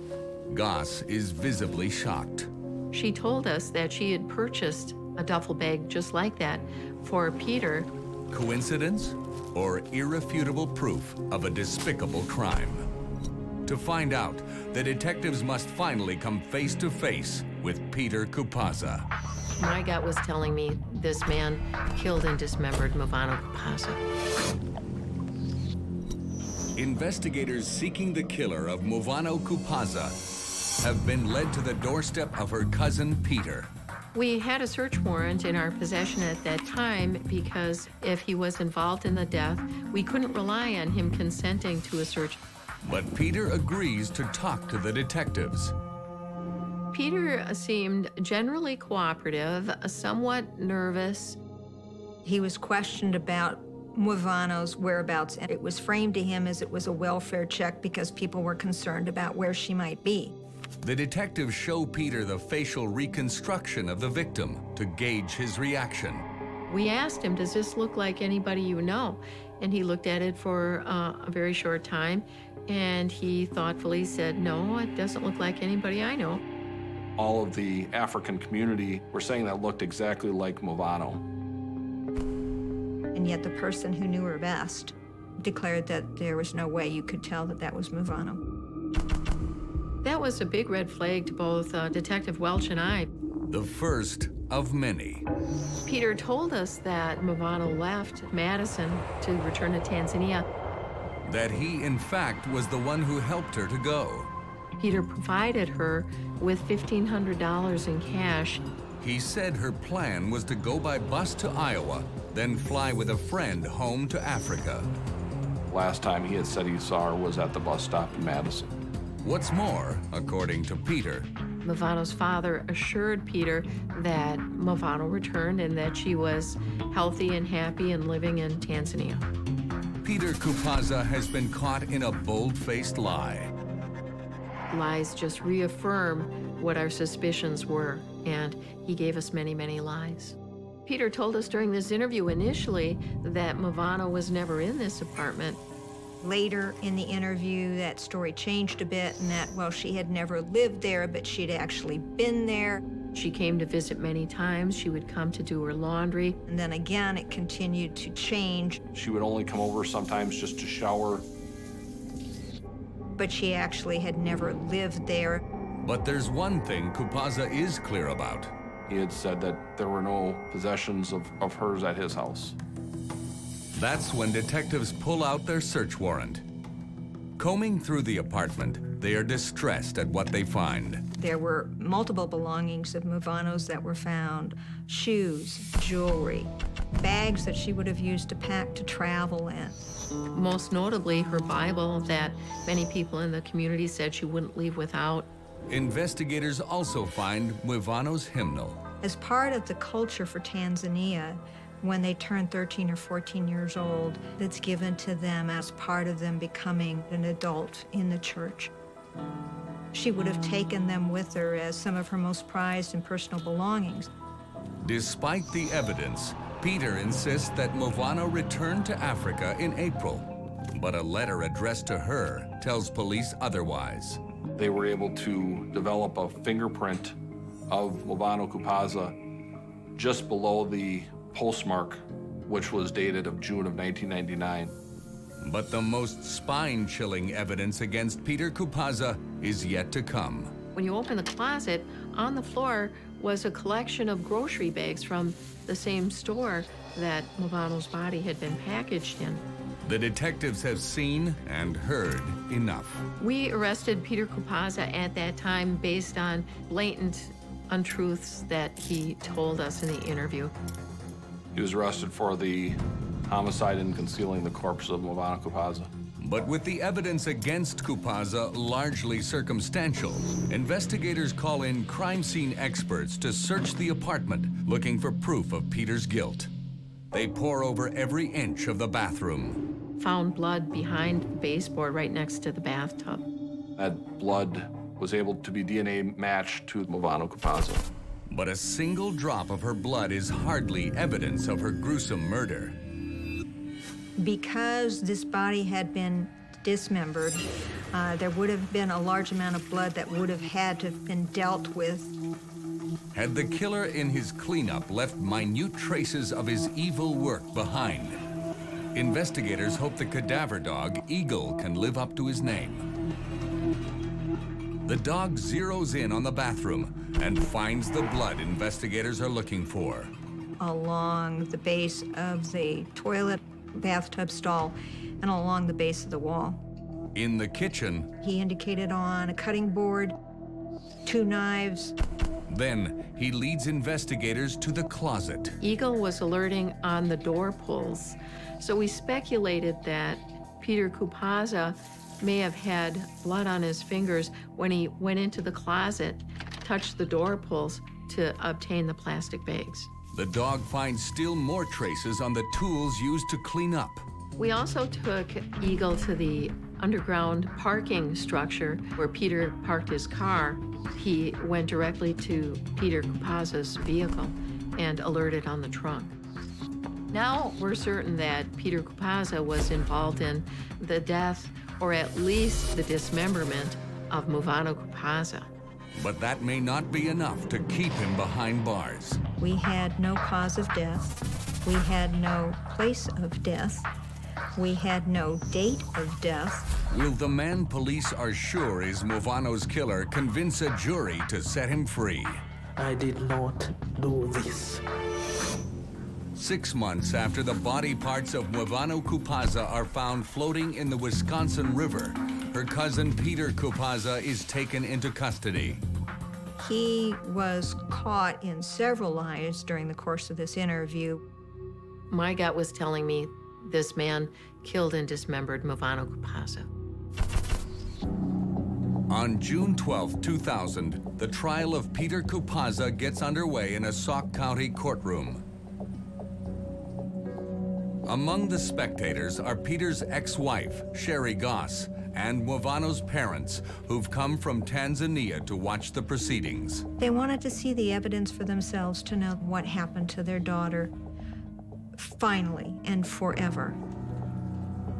Goss is visibly shocked. She told us that she had purchased a duffel bag just like that for Peter. Coincidence? Or irrefutable proof of a despicable crime. To find out, the detectives must finally come face to face with Peter Kupaza. My gut was telling me this man killed and dismembered Mwivano Kupaza. Investigators seeking the killer of Mwivano Kupaza have been led to the doorstep of her cousin Peter. We had a search warrant in our possession at that time because if he was involved in the death, we couldn't rely on him consenting to a search. But Peter agrees to talk to the detectives. Peter seemed generally cooperative, somewhat nervous. He was questioned about Mwivano's whereabouts, and it was framed to him as it was a welfare check because people were concerned about where she might be. The detectives show Peter the facial reconstruction of the victim to gauge his reaction. We asked him, does this look like anybody you know? And he looked at it for uh, a very short time, and he thoughtfully said, no, it doesn't look like anybody I know. All of the African community were saying that looked exactly like Mwivano. And yet the person who knew her best declared that there was no way you could tell that that was Mwivano. That was a big red flag to both uh, Detective Welch and I. The first of many. Peter told us that Mwivano left Madison to return to Tanzania. That he, in fact, was the one who helped her to go. Peter provided her with fifteen hundred dollars in cash. He said her plan was to go by bus to Iowa, then fly with a friend home to Africa. Last time he had said he saw her was at the bus stop in Madison. What's more, according to Peter, Mwivano's father assured Peter that Mwivano returned and that she was healthy and happy and living in Tanzania. Peter Kupaza has been caught in a bold-faced lie. Lies just reaffirm what our suspicions were, and he gave us many, many lies. Peter told us during this interview initially that Mwivano was never in this apartment. Later in the interview, that story changed a bit, and that, well, she had never lived there, but she'd actually been there. She came to visit many times. She would come to do her laundry. And then again, it continued to change. She would only come over sometimes just to shower. But she actually had never lived there. But there's one thing Kupaza is clear about. He had said that there were no possessions of, of hers at his house. That's when detectives pull out their search warrant. Combing through the apartment, they are distressed at what they find. There were multiple belongings of Mwivano's that were found. Shoes, jewelry, bags that she would have used to pack to travel in. Most notably, her Bible that many people in the community said she wouldn't leave without. Investigators also find Mwivano's hymnal. As part of the culture for Tanzania, when they turn thirteen or fourteen years old, that's given to them as part of them becoming an adult in the church. She would have taken them with her as some of her most prized and personal belongings. Despite the evidence, Peter insists that Mwivano returned to Africa in April, but a letter addressed to her tells police otherwise. They were able to develop a fingerprint of Mwivano Kupaza just below the postmark, which was dated of June of nineteen ninety-nine. But the most spine-chilling evidence against Peter Kupaza is yet to come. When you open the closet, on the floor was a collection of grocery bags from the same store that Mwivano's body had been packaged in. The detectives have seen and heard enough. We arrested Peter Kupaza at that time based on blatant untruths that he told us in the interview. He was arrested for the homicide and concealing the corpse of Mwivano Kupaza. But with the evidence against Kupaza largely circumstantial, investigators call in crime scene experts to search the apartment looking for proof of Peter's guilt. They pour over every inch of the bathroom. Found blood behind the baseboard right next to the bathtub. That blood was able to be D N A matched to Mwivano Kupaza. But a single drop of her blood is hardly evidence of her gruesome murder. Because this body had been dismembered, uh, there would have been a large amount of blood that would have had to have been dealt with. Had the killer in his cleanup left minute traces of his evil work behind, investigators hope the cadaver dog, Eagle, can live up to his name. The dog zeroes in on the bathroom and finds the blood investigators are looking for. Along the base of the toilet, bathtub stall, and along the base of the wall. In the kitchen, he indicated on a cutting board, two knives. Then he leads investigators to the closet. Eagle was alerting on the door pulls, so we speculated that Peter Kupaza may have had blood on his fingers when he went into the closet, touched the door pulls to obtain the plastic bags. The dog finds still more traces on the tools used to clean up. We also took Eagle to the underground parking structure where Peter parked his car. He went directly to Peter Kupaza's vehicle and alerted on the trunk. Now we're certain that Peter Kupaza was involved in the death, or at least the dismemberment, of Mwivano Kupaza. But that may not be enough to keep him behind bars. We had no cause of death. We had no place of death. We had no date of death. Will the man police are sure is Mwivano's killer convince a jury to set him free? I did not do this. Six months after the body parts of Mwivano Kupaza are found floating in the Wisconsin River, her cousin Peter Kupaza is taken into custody. He was caught in several lies during the course of this interview. My gut was telling me this man killed and dismembered Mwivano Kupaza. On June twelfth, two thousand, the trial of Peter Kupaza gets underway in a Sauk County courtroom. Among the spectators are Peter's ex-wife, Sherry Goss, and Mwivano's parents, who've come from Tanzania to watch the proceedings. They wanted to see the evidence for themselves, to know what happened to their daughter, finally and forever.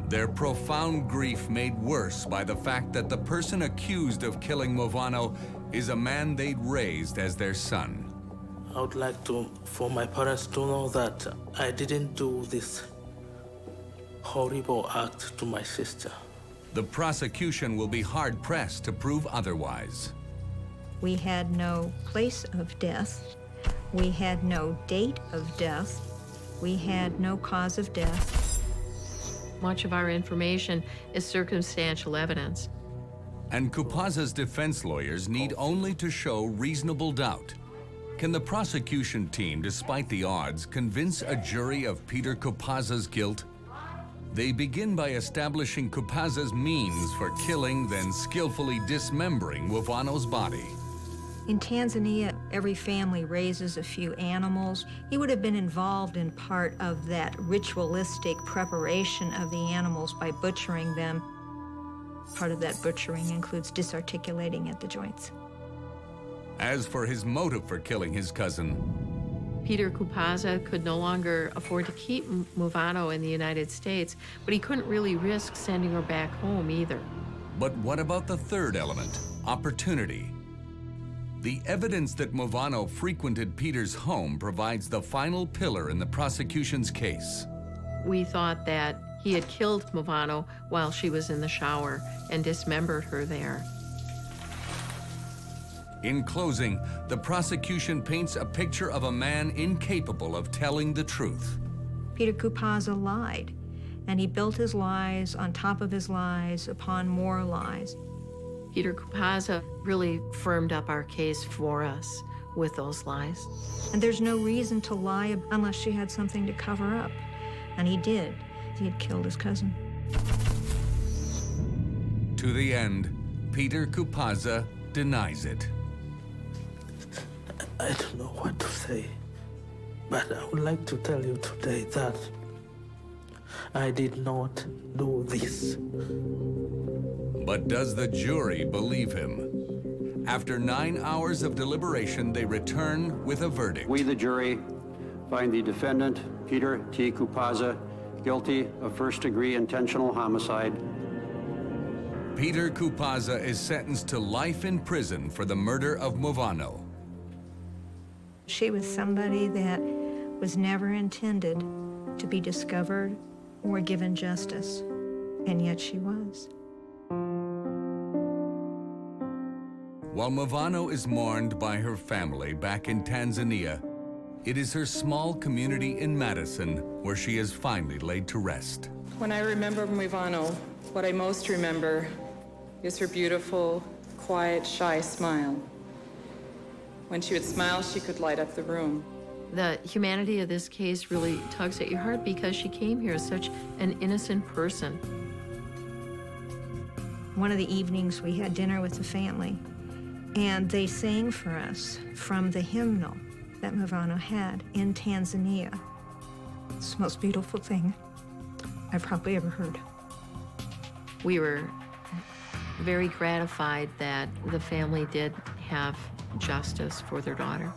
Their profound grief made worse by the fact that the person accused of killing Mwivano is a man they'd raised as their son. I would like to, for my parents to know that I didn't do this horrible act to my sister. The prosecution will be hard-pressed to prove otherwise. We had no place of death. We had no date of death. We had no cause of death. Much of our information is circumstantial evidence. And Kupaza's defense lawyers need only to show reasonable doubt. Can the prosecution team, despite the odds, convince a jury of Peter Kupaza's guilt? They begin by establishing Kupaza's means for killing, then skillfully dismembering Mwivano's body. In Tanzania, every family raises a few animals. He would have been involved in part of that ritualistic preparation of the animals by butchering them. Part of that butchering includes disarticulating at the joints. As for his motive for killing his cousin, Peter Kupaza could no longer afford to keep Mwivano in the United States, but he couldn't really risk sending her back home either. But what about the third element, opportunity? The evidence that Mwivano frequented Peter's home provides the final pillar in the prosecution's case. We thought that he had killed Mwivano while she was in the shower and dismembered her there. In closing, the prosecution paints a picture of a man incapable of telling the truth. Peter Kupaza lied, and he built his lies on top of his lies upon more lies. Peter Kupaza really firmed up our case for us with those lies. And there's no reason to lie unless she had something to cover up, and he did. He had killed his cousin. To the end, Peter Kupaza denies it. I don't know what to say, but I would like to tell you today that I did not do this. But does the jury believe him? After nine hours of deliberation, they return with a verdict. We, the jury, find the defendant, Peter T. Kupaza, guilty of first-degree intentional homicide. Peter Kupaza is sentenced to life in prison for the murder of Mwivano. She was somebody that was never intended to be discovered or given justice, and yet she was. While Mwivano is mourned by her family back in Tanzania, it is her small community in Madison where she is finally laid to rest. When I remember Mwivano, what I most remember is her beautiful, quiet, shy smile. When she would smile, she could light up the room. The humanity of this case really tugs at your heart because she came here as such an innocent person. One of the evenings, we had dinner with the family, and they sang for us from the hymnal that Mwivano had in Tanzania. It's the most beautiful thing I've probably ever heard. We were very gratified that the family did have justice for their daughter.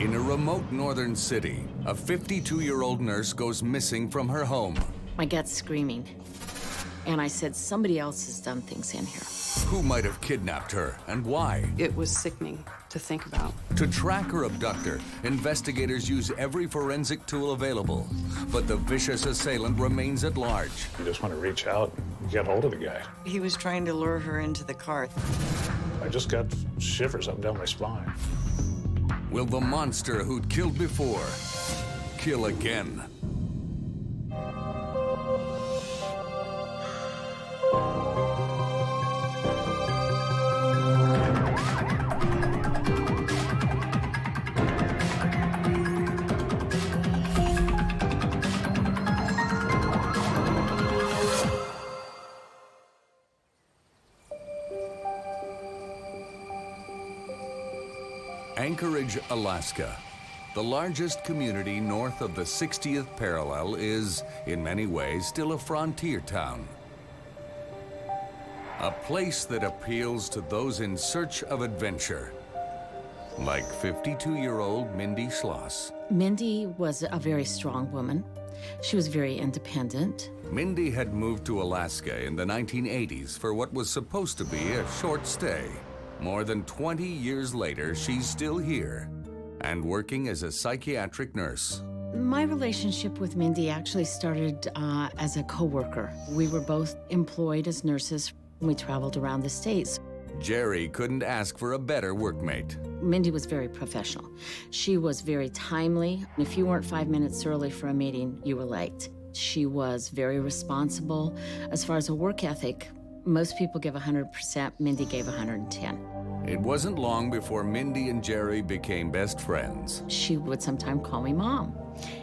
In a remote northern city, a fifty-two-year-old nurse goes missing from her home. My gut's screaming, and I said, somebody else has done things in here. Who might have kidnapped her, and why? It was sickening to think about. To track her abductor, investigators use every forensic tool available, but the vicious assailant remains at large. You just want to reach out and get hold of the guy. He was trying to lure her into the car. I just got shivers up down my spine. Will the monster who'd killed before kill again? Anchorage, Alaska, The largest community north of the sixtieth parallel is, in many ways, still a frontier town. A place that appeals to those in search of adventure, like fifty-two-year-old Mindy Schloss. Mindy was a very strong woman. She was very independent. Mindy had moved to Alaska in the nineteen eighties for what was supposed to be a short stay. More than twenty years later, she's still here and working as a psychiatric nurse. My relationship with Mindy actually started uh, as a co-worker. We were both employed as nurses. We traveled around the States. Jerry couldn't ask for a better workmate. Mindy was very professional. She was very timely. If you weren't five minutes early for a meeting, you were late. She was very responsible. As far as a work ethic, most people give one hundred percent. Mindy gave one hundred ten. It wasn't long before Mindy and Jerry became best friends. She would sometimes call me Mom.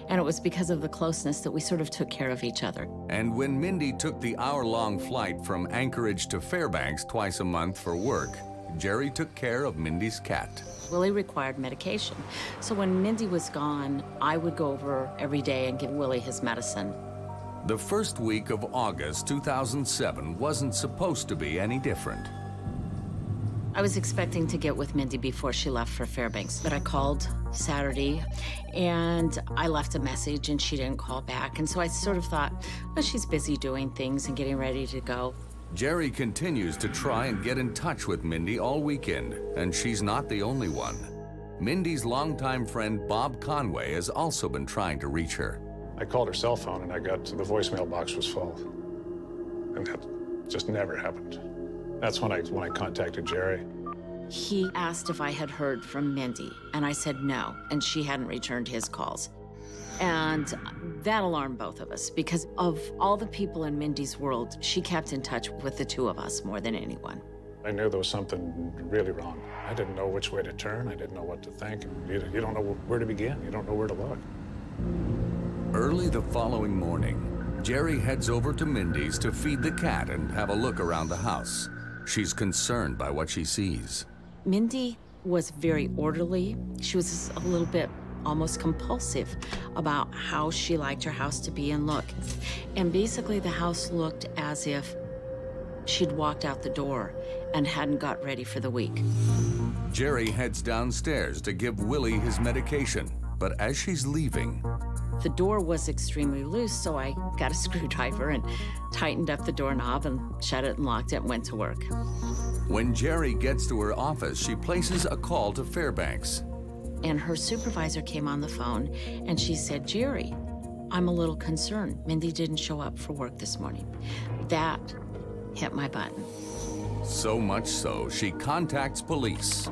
And it was because of the closeness that we sort of took care of each other. And when Mindy took the hour-long flight from Anchorage to Fairbanks twice a month for work, Jerry took care of Mindy's cat. Willie required medication. So when Mindy was gone, I would go over every day and give Willie his medicine. The first week of August two thousand seven wasn't supposed to be any different. I was expecting to get with Mindy before she left for Fairbanks, but I called Saturday and I left a message and she didn't call back. And so I sort of thought, well, she's busy doing things and getting ready to go. Jerry continues to try and get in touch with Mindy all weekend, and she's not the only one. Mindy's longtime friend Bob Conway has also been trying to reach her. I called her cell phone and I got to the voicemail box was full. And that just never happened. That's when I, when I contacted Jerry. He asked if I had heard from Mindy, and I said no, and she hadn't returned his calls. And that alarmed both of us, because of all the people in Mindy's world, she kept in touch with the two of us more than anyone. I knew there was something really wrong. I didn't know which way to turn. I didn't know what to think. You, you don't know where to begin. You don't know where to look. Early the following morning, Jerry heads over to Mindy's to feed the cat and have a look around the house. She's concerned by what she sees. Mindy was very orderly. She was a little bit almost compulsive about how she liked her house to be and look. And basically the house looked as if she'd walked out the door and hadn't got ready for the week. Jerry heads downstairs to give Willie his medication, but as she's leaving, the door was extremely loose, so I got a screwdriver and tightened up the doorknob and shut it and locked it and went to work. When Jerry gets to her office, she places a call to Fairbanks. And her supervisor came on the phone and she said, "Jerry, I'm a little concerned. Mindy didn't show up for work this morning." That hit my button. So much so, she contacts police.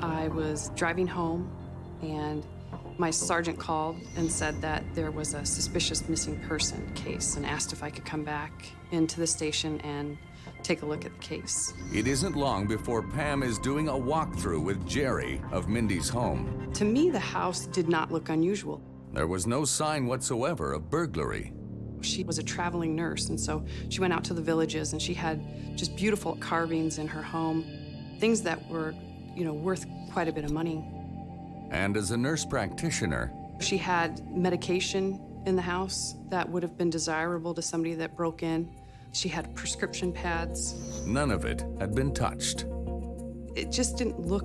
I was driving home and my sergeant called and said that there was a suspicious missing person case and asked if I could come back into the station and take a look at the case. It isn't long before Pam is doing a walkthrough with Jerry of Mindy's home. To me, the house did not look unusual. There was no sign whatsoever of burglary. She was a traveling nurse, and so she went out to the villages and she had just beautiful carvings in her home, things that were, you know, worth quite a bit of money. And as a nurse practitioner, she had medication in the house that would have been desirable to somebody that broke in. She had prescription pads. None of it had been touched. It just didn't look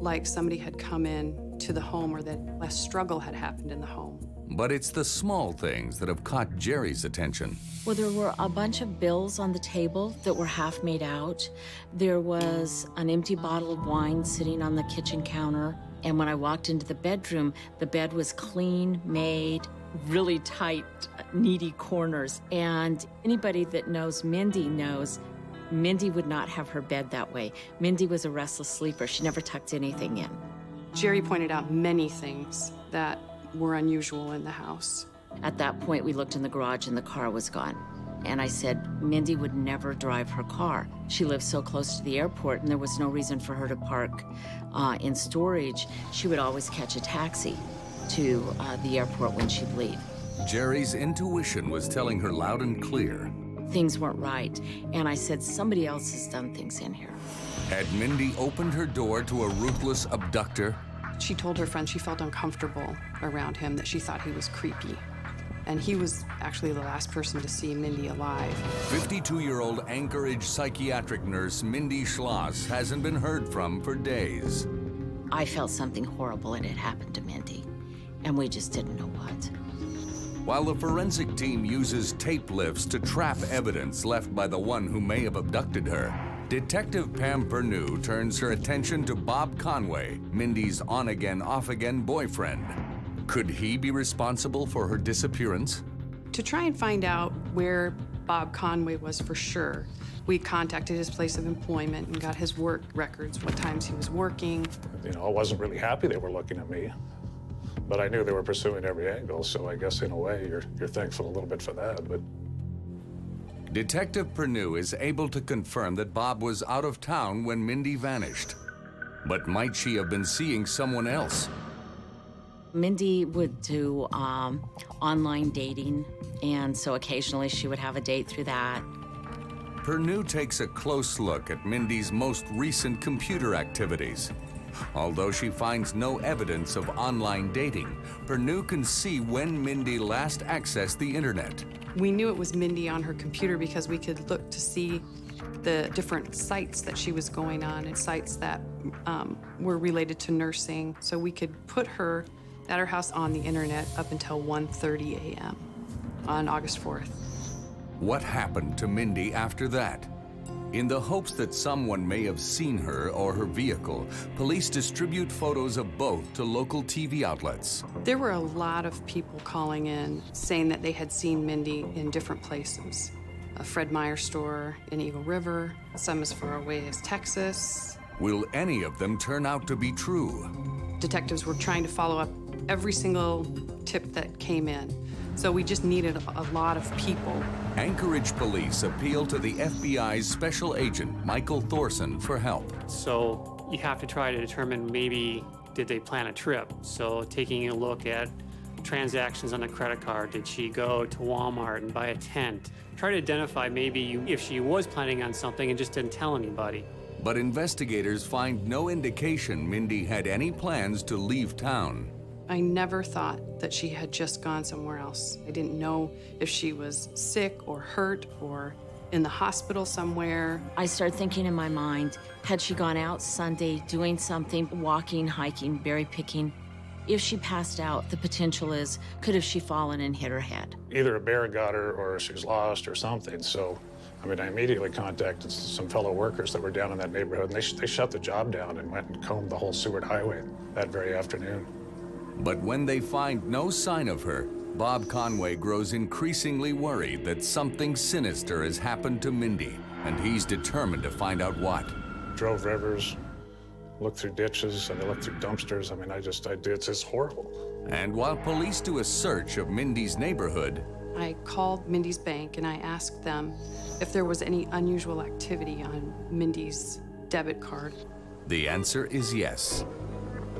like somebody had come in to the home or that less struggle had happened in the home. But it's the small things that have caught Jerry's attention. Well, there were a bunch of bills on the table that were half made out. There was an empty bottle of wine sitting on the kitchen counter. And when I walked into the bedroom, the bed was clean, made, really tight, needy corners. And anybody that knows Mindy knows Mindy would not have her bed that way. Mindy was a restless sleeper. She never tucked anything in. Jerry pointed out many things that were unusual in the house. At that point, we looked in the garage and the car was gone. And I said, Mindy would never drive her car. She lived so close to the airport and there was no reason for her to park uh, in storage. She would always catch a taxi to uh, the airport when she'd leave. Jerry's intuition was telling her loud and clear. Things weren't right. And I said, somebody else has done things in here. Had Mindy opened her door to a ruthless abductor? She told her friend she felt uncomfortable around him, that she thought he was creepy. And he was actually the last person to see Mindy alive. fifty-two-year-old Anchorage psychiatric nurse Mindy Schloss hasn't been heard from for days. I felt something horrible and it happened to Mindy, and we just didn't know what. While the forensic team uses tape lifts to trap evidence left by the one who may have abducted her, Detective Pam Pernu turns her attention to Bob Conway, Mindy's on-again, off-again boyfriend. Could he be responsible for her disappearance? To try and find out where Bob Conway was for sure, we contacted his place of employment and got his work records, what times he was working. You know, I wasn't really happy they were looking at me, but I knew they were pursuing every angle, so I guess in a way you're, you're thankful a little bit for that, but... Detective Pernu is able to confirm that Bob was out of town when Mindy vanished. But might she have been seeing someone else? Mindy would do um, online dating, and so occasionally she would have a date through that. Pernu takes a close look at Mindy's most recent computer activities. Although she finds no evidence of online dating, Pernu can see when Mindy last accessed the internet. We knew it was Mindy on her computer because we could look to see the different sites that she was going on and sites that um, were related to nursing. So we could put her at her house on the internet up until one thirty a m on August fourth. What happened to Mindy after that? In the hopes that someone may have seen her or her vehicle, police distribute photos of both to local T V outlets. There were a lot of people calling in saying that they had seen Mindy in different places. A Fred Meyer store in Eagle River, some as far away as Texas. Will any of them turn out to be true? Detectives were trying to follow up every single tip that came in. So we just needed a lot of people. Anchorage police appeal to the F B I's special agent, Michael Thorson, for help. So you have to try to determine maybe did they plan a trip? So taking a look at transactions on a credit card, did she go to Walmart and buy a tent? Try to identify maybe if she was planning on something and just didn't tell anybody. But investigators find no indication Mindy had any plans to leave town. I never thought that she had just gone somewhere else. I didn't know if she was sick or hurt or in the hospital somewhere. I started thinking in my mind, had she gone out Sunday doing something, walking, hiking, berry picking? If she passed out, the potential is, could have she fallen and hit her head? Either a bear got her or she's lost or something. So, I mean, I immediately contacted some fellow workers that were down in that neighborhood, and they, sh they shut the job down and went and combed the whole Seward Highway that very afternoon. But when they find no sign of her, Bob Conway grows increasingly worried that something sinister has happened to Mindy, and he's determined to find out what. Drove rivers, looked through ditches, and I looked through dumpsters. I mean, I just, I, it's, it's horrible. And while police do a search of Mindy's neighborhood, I called Mindy's bank and I asked them if there was any unusual activity on Mindy's debit card. The answer is yes.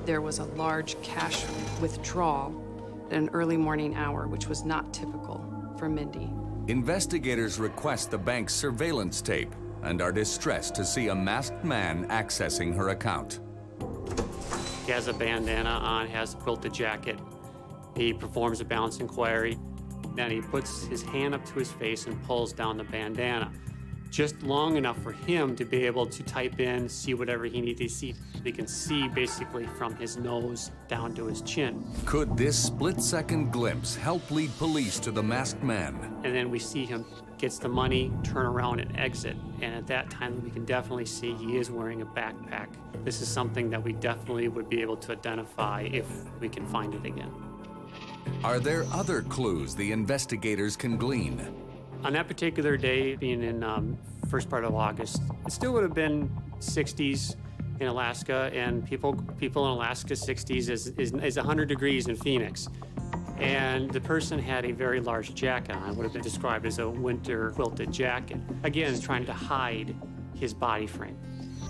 There was a large cash withdrawal at an early morning hour, which was not typical for Mindy. Investigators request the bank's surveillance tape and are distressed to see a masked man accessing her account. He has a bandana on, has a quilted jacket. He performs a balance inquiry. Then he puts his hand up to his face and pulls down the bandana, just long enough for him to be able to type in, see whatever he needs to see. They can see basically from his nose down to his chin. Could this split-second glimpse help lead police to the masked man? And then we see him gets the money, turn around and exit. And at that time, we can definitely see he is wearing a backpack. This is something that we definitely would be able to identify if we can find it again. Are there other clues the investigators can glean? On that particular day, being in um, first part of August, it still would have been sixties in Alaska, and people people in Alaska sixties is, is, is one hundred degrees in Phoenix. And the person had a very large jacket on, would have been described as a winter quilted jacket. Again, trying to hide his body frame.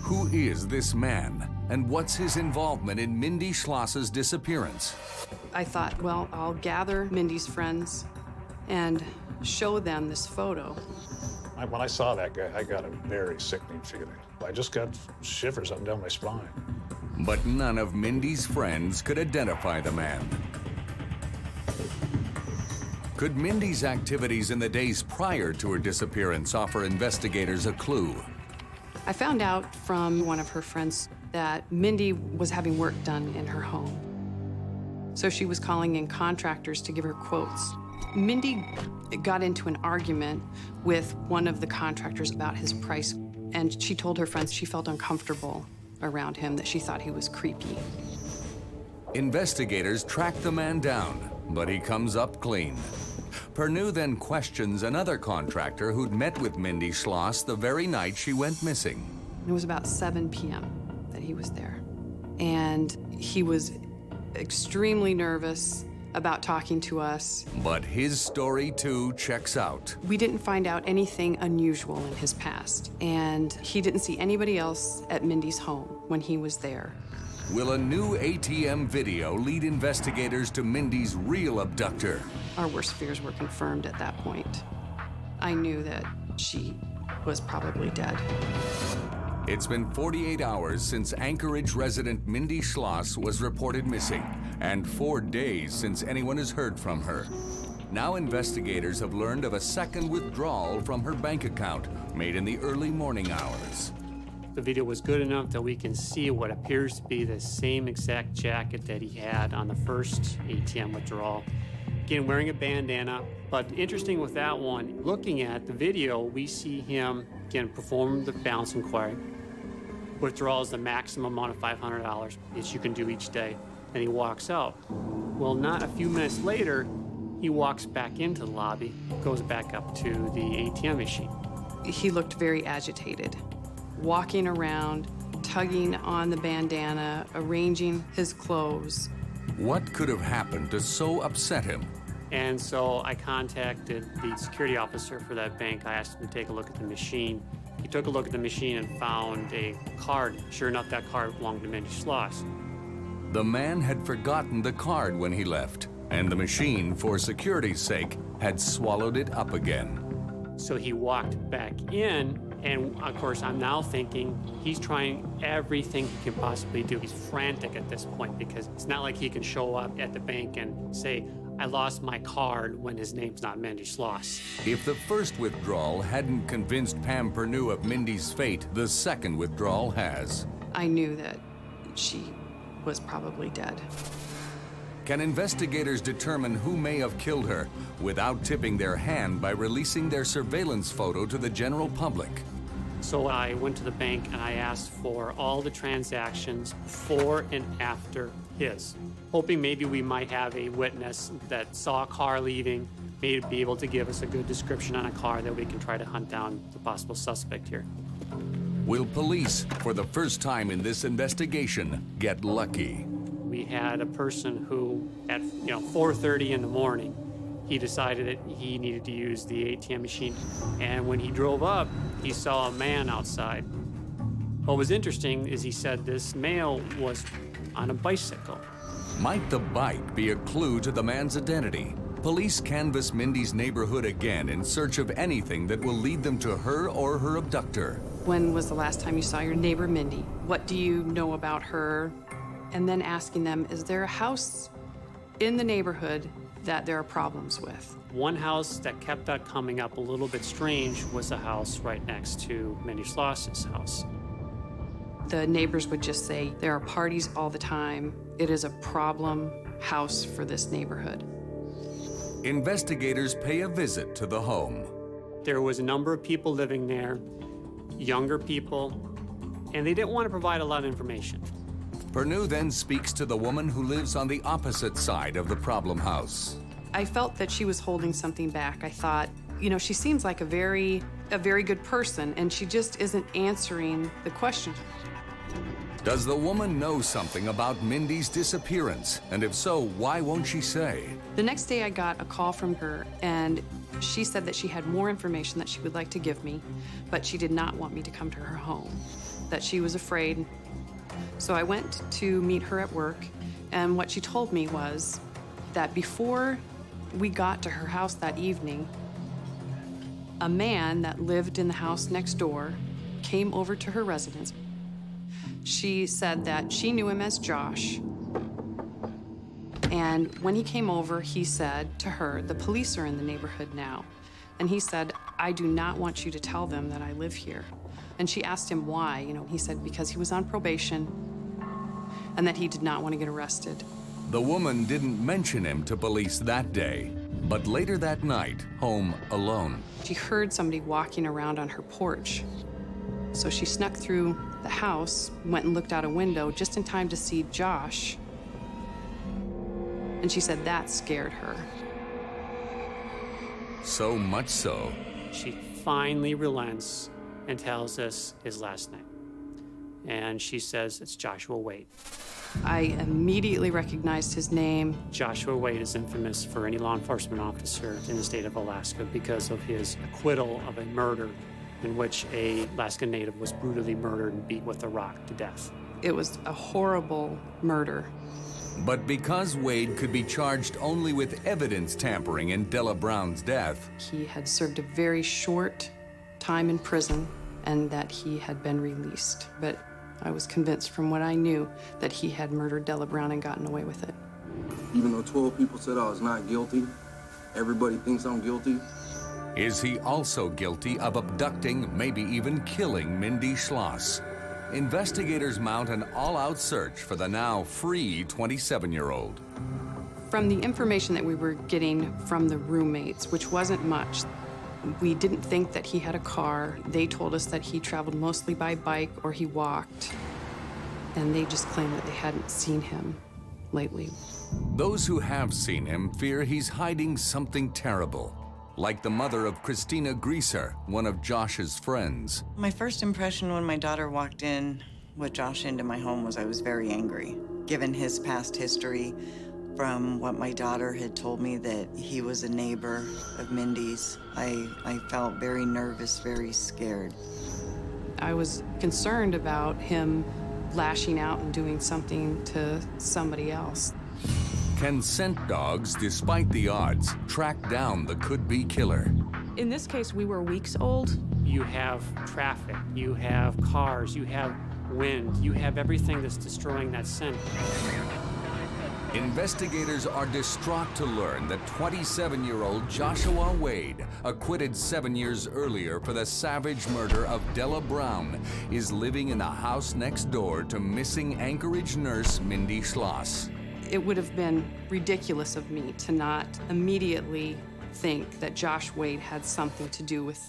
Who is this man, and what's his involvement in Mindy Schloss's disappearance? I thought, well, I'll gather Mindy's friends and show them this photo. I, when I saw that guy, I got a very sickening feeling. I just got shivers up and down my spine. But none of Mindy's friends could identify the man. Could Mindy's activities in the days prior to her disappearance offer investigators a clue? I found out from one of her friends that Mindy was having work done in her home. So she was calling in contractors to give her quotes. Mindy got into an argument with one of the contractors about his price, and she told her friends she felt uncomfortable around him, that she thought he was creepy. Investigators track the man down, but he comes up clean. Pernu then questions another contractor who'd met with Mindy Schloss the very night she went missing. It was about seven p m that he was there, and he was extremely nervous about talking to us. But his story too checks out. We didn't find out anything unusual in his past, and he didn't see anybody else at Mindy's home when he was there. Will a new A T M video lead investigators to Mindy's real abductor? Our worst fears were confirmed at that point. I knew that she was probably dead. It's been forty-eight hours since Anchorage resident Mindy Schloss was reported missing, and four days since anyone has heard from her. Now investigators have learned of a second withdrawal from her bank account made in the early morning hours. The video was good enough that we can see what appears to be the same exact jacket that he had on the first A T M withdrawal. Again, wearing a bandana, but interesting with that one, looking at the video, we see him, again, perform the balance inquiry. Withdrawal is the maximum amount of five hundred dollars that you can do each day, and he walks out. Well, not a few minutes later, he walks back into the lobby, goes back up to the A T M machine. He looked very agitated, walking around, tugging on the bandana, arranging his clothes. What could have happened to so upset him? And so I contacted the security officer for that bank. I asked him to take a look at the machine. He took a look at the machine and found a card. Sure enough, that card belonged to Mindy Schloss. The man had forgotten the card when he left, and the machine, for security's sake, had swallowed it up again. So he walked back in, and of course, I'm now thinking he's trying everything he can possibly do. He's frantic at this point because it's not like he can show up at the bank and say, I lost my card when his name's not Mindy Schloss. If the first withdrawal hadn't convinced Pam Pernu of Mindy's fate, the second withdrawal has. I knew that she was probably dead. Can investigators determine who may have killed her without tipping their hand by releasing their surveillance photo to the general public? So I went to the bank and I asked for all the transactions before and after his, hoping maybe we might have a witness that saw a car leaving, may be able to give us a good description on a car that we can try to hunt down the possible suspect here. Will police, for the first time in this investigation, get lucky? We had a person who, at you know four thirty in the morning, he decided that he needed to use the A T M machine. And when he drove up, he saw a man outside. What was interesting is he said this male was on a bicycle. Might the bike be a clue to the man's identity? Police canvass Mindy's neighborhood again in search of anything that will lead them to her or her abductor. When was the last time you saw your neighbor, Mindy? What do you know about her? And then asking them, is there a house in the neighborhood that there are problems with? One house that kept that coming up a little bit strange was the house right next to Mindy Schloss's house. The neighbors would just say, there are parties all the time. It is a problem house for this neighborhood. Investigators pay a visit to the home. There was a number of people living there, younger people, and they didn't want to provide a lot of information. Pernu then speaks to the woman who lives on the opposite side of the problem house. I felt that she was holding something back. I thought, you know, she seems like a very, a very good person, and she just isn't answering the question. Does the woman know something about Mindy's disappearance? And if so, why won't she say? The next day I got a call from her, and she said that she had more information that she would like to give me, but she did not want me to come to her home, that she was afraid. So I went to meet her at work, and what she told me was that before we got to her house that evening, a man that lived in the house next door came over to her residence, She said that she knew him as Josh. And when he came over, he said to her, the police are in the neighborhood now. And he said, I do not want you to tell them that I live here. And she asked him why. You know, he said because he was on probation and that he did not want to get arrested. The woman didn't mention him to police that day, but later that night, home alone. She heard somebody walking around on her porch. So she snuck through the house, went and looked out a window just in time to see Josh. And she said that scared her. So much so. She finally relents and tells us his last name. And she says it's Joshua Wade. I immediately recognized his name. Joshua Wade is infamous for any law enforcement officer in the state of Alaska because of his acquittal of a murder in which a Alaskan native was brutally murdered and beat with a rock to death. It was a horrible murder. But because Wade could be charged only with evidence tampering in Della Brown's death, he had served a very short time in prison and that he had been released. But I was convinced from what I knew that he had murdered Della Brown and gotten away with it. Even though twelve people said I was not guilty, everybody thinks I'm guilty. Is he also guilty of abducting, maybe even killing Mindy Schloss? Investigators mount an all-out search for the now free twenty-seven-year-old. From the information that we were getting from the roommates, which wasn't much, we didn't think that he had a car. They told us that he traveled mostly by bike or he walked, and they just claimed that they hadn't seen him lately. Those who have seen him fear he's hiding something terrible, like the mother of Christina Greaser, one of Josh's friends. My first impression when my daughter walked in with Josh into my home was I was very angry, given his past history from what my daughter had told me that he was a neighbor of Mindy's. I, I felt very nervous, very scared. I was concerned about him lashing out and doing something to somebody else. Can scent dogs, despite the odds, track down the could-be killer? In this case, we were weeks old. You have traffic, you have cars, you have wind, you have everything that's destroying that scent. Investigators are distraught to learn that twenty-seven-year-old Joshua Wade, acquitted seven years earlier for the savage murder of Della Brown, is living in a house next door to missing Anchorage nurse Mindy Schloss. It would have been ridiculous of me to not immediately think that Josh Wade had something to do with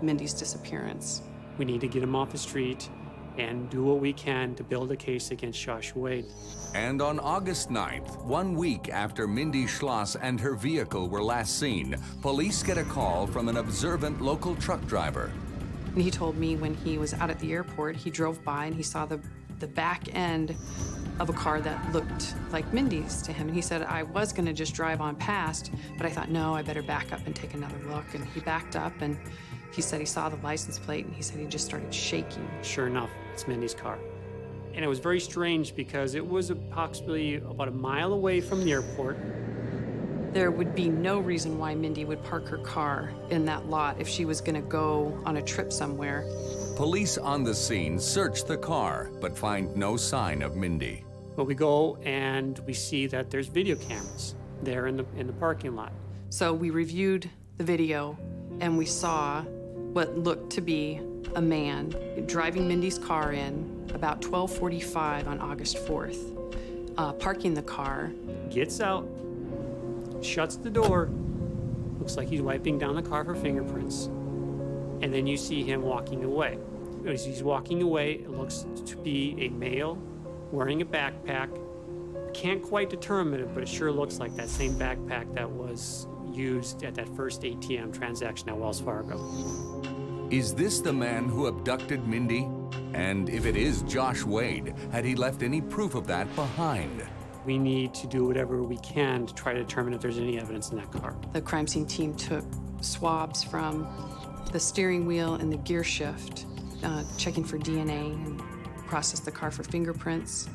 Mindy's disappearance. We need to get him off the street and do what we can to build a case against Josh Wade. And on August ninth, one week after Mindy Schloss and her vehicle were last seen, police get a call from an observant local truck driver. And he told me when he was out at the airport, he drove by and he saw the, the back end of a car that looked like Mindy's to him. And he said, I was gonna just drive on past, but I thought, no, I better back up and take another look. And he backed up and he said he saw the license plate and he said he just started shaking. Sure enough, it's Mindy's car. And it was very strange because it was approximately about a mile away from the airport. There would be no reason why Mindy would park her car in that lot if she was gonna go on a trip somewhere. Police on the scene search the car, but find no sign of Mindy. But we go and we see that there's video cameras there in the, in the parking lot. So we reviewed the video and we saw what looked to be a man driving Mindy's car in about twelve forty-five on August fourth, uh, parking the car. Gets out, shuts the door, looks like he's wiping down the car for fingerprints. And then you see him walking away. As he's walking away, it looks to be a male wearing a backpack. Can't quite determine it, but it sure looks like that same backpack that was used at that first A T M transaction at Wells Fargo. Is this the man who abducted Mindy? And if it is Josh Wade, had he left any proof of that behind? We need to do whatever we can to try to determine if there's any evidence in that car. The crime scene team took swabs from the steering wheel and the gear shift, uh, checking for D N A and processed the car for fingerprints.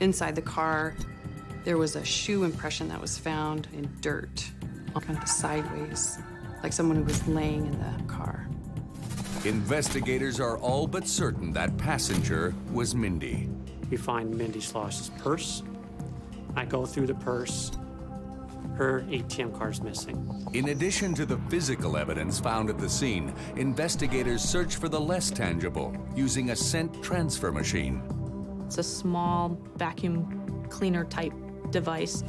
Inside the car, there was a shoe impression that was found in dirt, kind of sideways, like someone who was laying in the car. Investigators are all but certain that passenger was Mindy. You find Mindy Schloss's purse. I go through the purse. Her A T M card's missing. In addition to the physical evidence found at the scene, investigators search for the less tangible using a scent transfer machine. It's a small vacuum cleaner type device.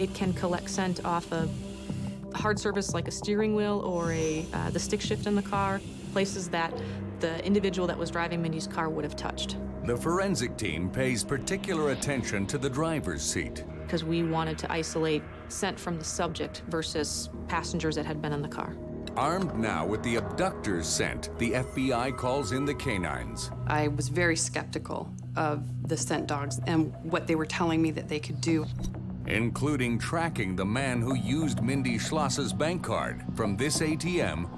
It can collect scent off a hard surface like a steering wheel or a, uh, the stick shift in the car, places that the individual that was driving Mindy's car would have touched. The forensic team pays particular attention to the driver's seat. Because we wanted to isolate scent from the subject versus passengers that had been in the car. Armed now with the abductor's scent, the F B I calls in the canines. I was very skeptical of the scent dogs and what they were telling me that they could do. Including tracking the man who used Mindy Schloss's bank card from this A T M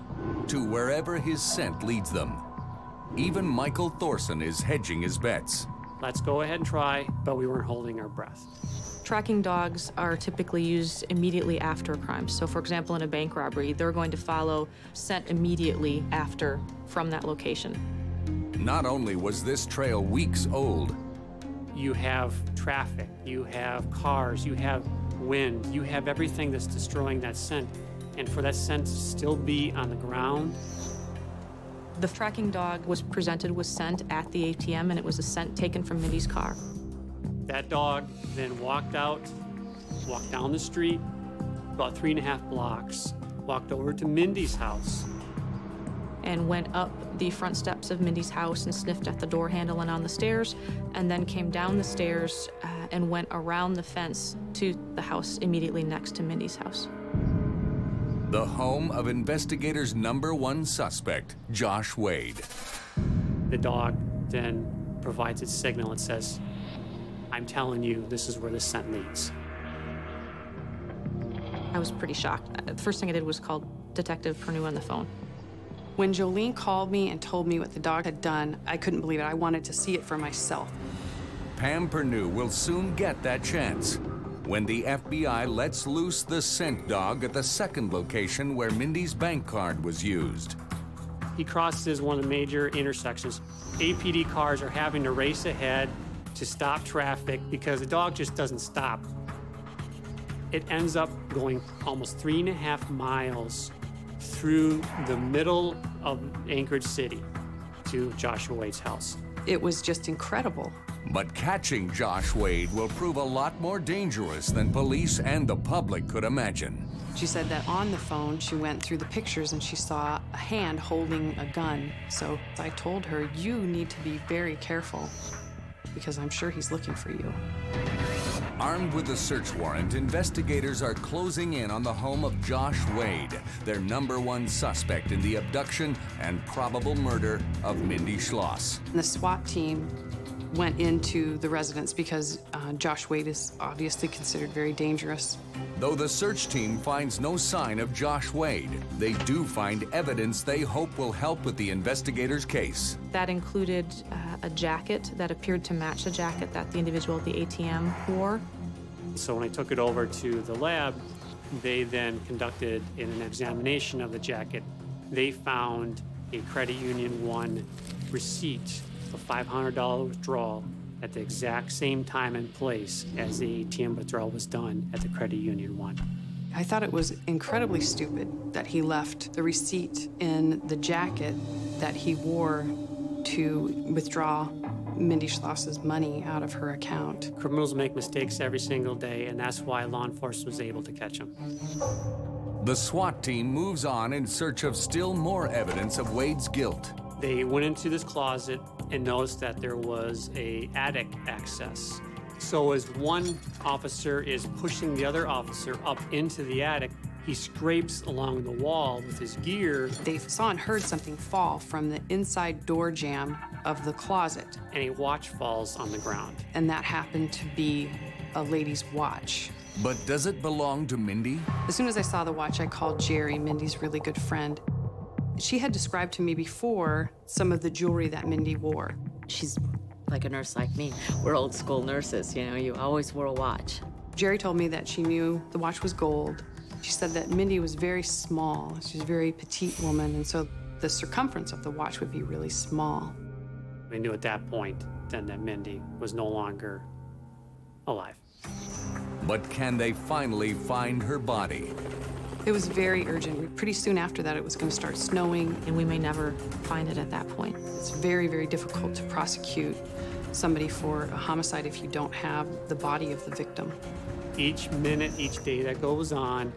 to wherever his scent leads them. Even Michael Thorson is hedging his bets. Let's go ahead and try, but we weren't holding our breath. Tracking dogs are typically used immediately after a crime. So, for example, in a bank robbery, they're going to follow scent immediately after from that location. Not only was this trail weeks old, you have traffic, you have cars, you have wind, you have everything that's destroying that scent. And for that scent to still be on the ground, the tracking dog was presented with scent at the A T M, and it was a scent taken from Mindy's car. That dog then walked out, walked down the street, about three and a half blocks, walked over to Mindy's house. And went up the front steps of Mindy's house and sniffed at the door handle and on the stairs, and then came down the stairs uh, and went around the fence to the house immediately next to Mindy's house. The home of investigators' number one suspect, Josh Wade. The dog then provides its signal. It says, I'm telling you, this is where the scent leads. I was pretty shocked. The first thing I did was call Detective Pernu on the phone. When Jolene called me and told me what the dog had done, I couldn't believe it. I wanted to see it for myself. Pam Pernu will soon get that chance when the F B I lets loose the scent dog at the second location where Mindy's bank card was used. He crosses one of the major intersections. A P D cars are having to race ahead to stop traffic because the dog just doesn't stop. It ends up going almost three and a half miles through the middle of Anchorage City to Joshua Wade's house. It was just incredible. But catching Josh Wade will prove a lot more dangerous than police and the public could imagine. She said that on the phone, she went through the pictures and she saw a hand holding a gun. So I told her, you need to be very careful because I'm sure he's looking for you. Armed with a search warrant, investigators are closing in on the home of Josh Wade, their number one suspect in the abduction and probable murder of Mindy Schloss. The SWAT team went into the residence because uh, Josh Wade is obviously considered very dangerous. Though the search team finds no sign of Josh Wade, they do find evidence they hope will help with the investigators' case. That included uh, a jacket that appeared to match the jacket that the individual at the A T M wore. So when I took it over to the lab, they then conducted an examination of the jacket. They found a Credit Union One receipt, a five hundred dollar withdrawal at the exact same time and place as the A T M withdrawal was done at the Credit Union One. I thought it was incredibly stupid that he left the receipt in the jacket that he wore to withdraw Mindy Schloss's money out of her account. Criminals make mistakes every single day, and that's why law enforcement was able to catch him. The SWAT team moves on in search of still more evidence of Wade's guilt. They went into this closet and noticed that there was a attic access. So as one officer is pushing the other officer up into the attic, he scrapes along the wall with his gear. They saw and heard something fall from the inside door jamb of the closet. And a watch falls on the ground. And that happened to be a lady's watch. But does it belong to Mindy? As soon as I saw the watch, I called Jerry, Mindy's really good friend. She had described to me before some of the jewelry that Mindy wore. She's like a nurse like me. We're old school nurses, you know, you always wore a watch. Jerry told me that she knew the watch was gold. She said that Mindy was very small. She's a very petite woman, and so the circumference of the watch would be really small. We knew at that point then that Mindy was no longer alive. But can they finally find her body? It was very urgent. Pretty soon after that, it was going to start snowing, and we may never find it at that point. It's very, very difficult to prosecute somebody for a homicide if you don't have the body of the victim. Each minute, each day that goes on,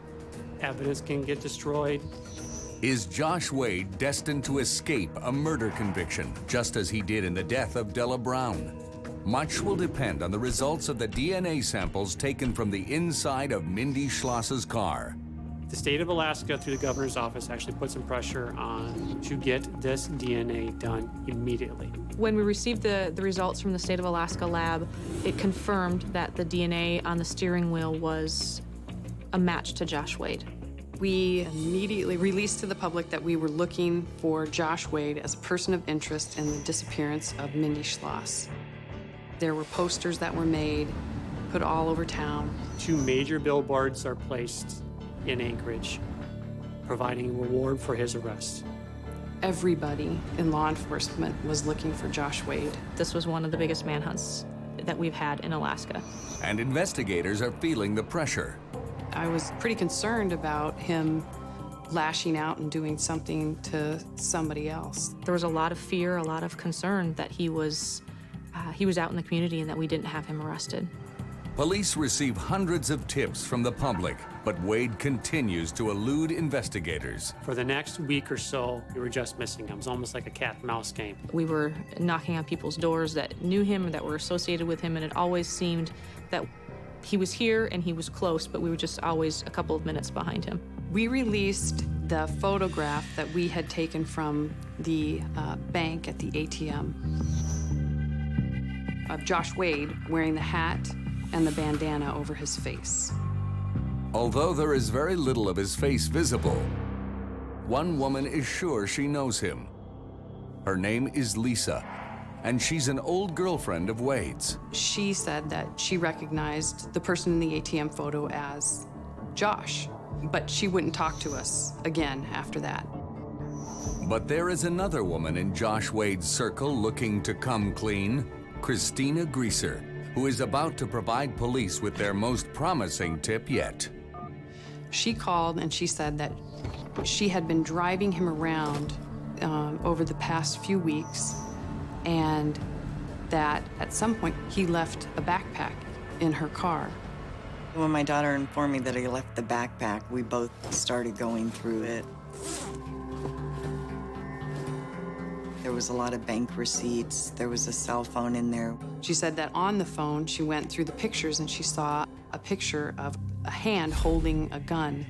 evidence can get destroyed. Is Josh Wade destined to escape a murder conviction, just as he did in the death of Della Brown? Much will depend on the results of the D N A samples taken from the inside of Mindy Schloss's car. The state of Alaska, through the governor's office, actually put some pressure on to get this D N A done immediately. When we received the, the results from the state of Alaska lab, it confirmed that the D N A on the steering wheel was a match to Josh Wade. We immediately released to the public that we were looking for Josh Wade as a person of interest in the disappearance of Mindy Schloss. There were posters that were made, put all over town. Two major billboards are placed in Anchorage, providing a reward for his arrest. Everybody in law enforcement was looking for Josh Wade. This was one of the biggest manhunts that we've had in Alaska. And investigators are feeling the pressure. I was pretty concerned about him lashing out and doing something to somebody else. There was a lot of fear, a lot of concern that he was, uh, he was out in the community and that we didn't have him arrested. Police receive hundreds of tips from the public, but Wade continues to elude investigators. For the next week or so, we were just missing him. It was almost like a cat and mouse game. We were knocking on people's doors that knew him, that were associated with him, and it always seemed that he was here and he was close, but we were just always a couple of minutes behind him. We released the photograph that we had taken from the uh, bank at the A T M of Josh Wade wearing the hat and the bandana over his face. Although there is very little of his face visible, one woman is sure she knows him. Her name is Lisa, and she's an old girlfriend of Wade's. She said that she recognized the person in the A T M photo as Josh, but she wouldn't talk to us again after that. But there is another woman in Josh Wade's circle looking to come clean, Christina Greaser, who is about to provide police with their most promising tip yet. She called and she said that she had been driving him around um, over the past few weeks, and that at some point he left a backpack in her car. When my daughter informed me that he left the backpack, we both started going through it. There was a lot of bank receipts. There was a cell phone in there. She said that on the phone, she went through the pictures and she saw a picture of a hand holding a gun.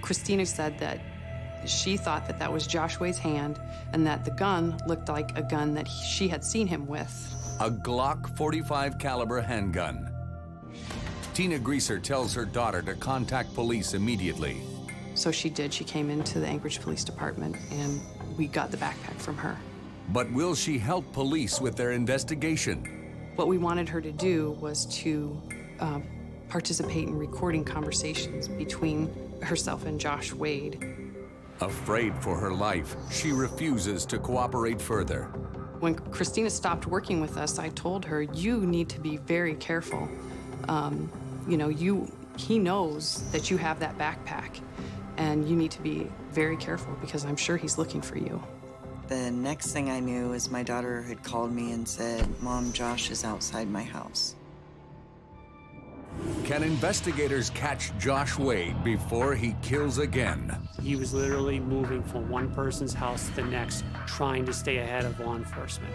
Christina said that she thought that that was Josh Wade's hand and that the gun looked like a gun that she had seen him with. A Glock forty-five caliber handgun. Tina Greaser tells her daughter to contact police immediately. So she did. She came into the Anchorage Police Department and we got the backpack from her. But will she help police with their investigation? What we wanted her to do was to uh, participate in recording conversations between herself and Josh Wade. Afraid for her life, she refuses to cooperate further. When Christina stopped working with us, I told her, you need to be very careful. Um, you know, you, he knows that you have that backpack, and you need to be very careful because I'm sure he's looking for you. The next thing I knew is my daughter had called me and said, Mom, Josh is outside my house. Can investigators catch Josh Wade before he kills again? He was literally moving from one person's house to the next, trying to stay ahead of law enforcement.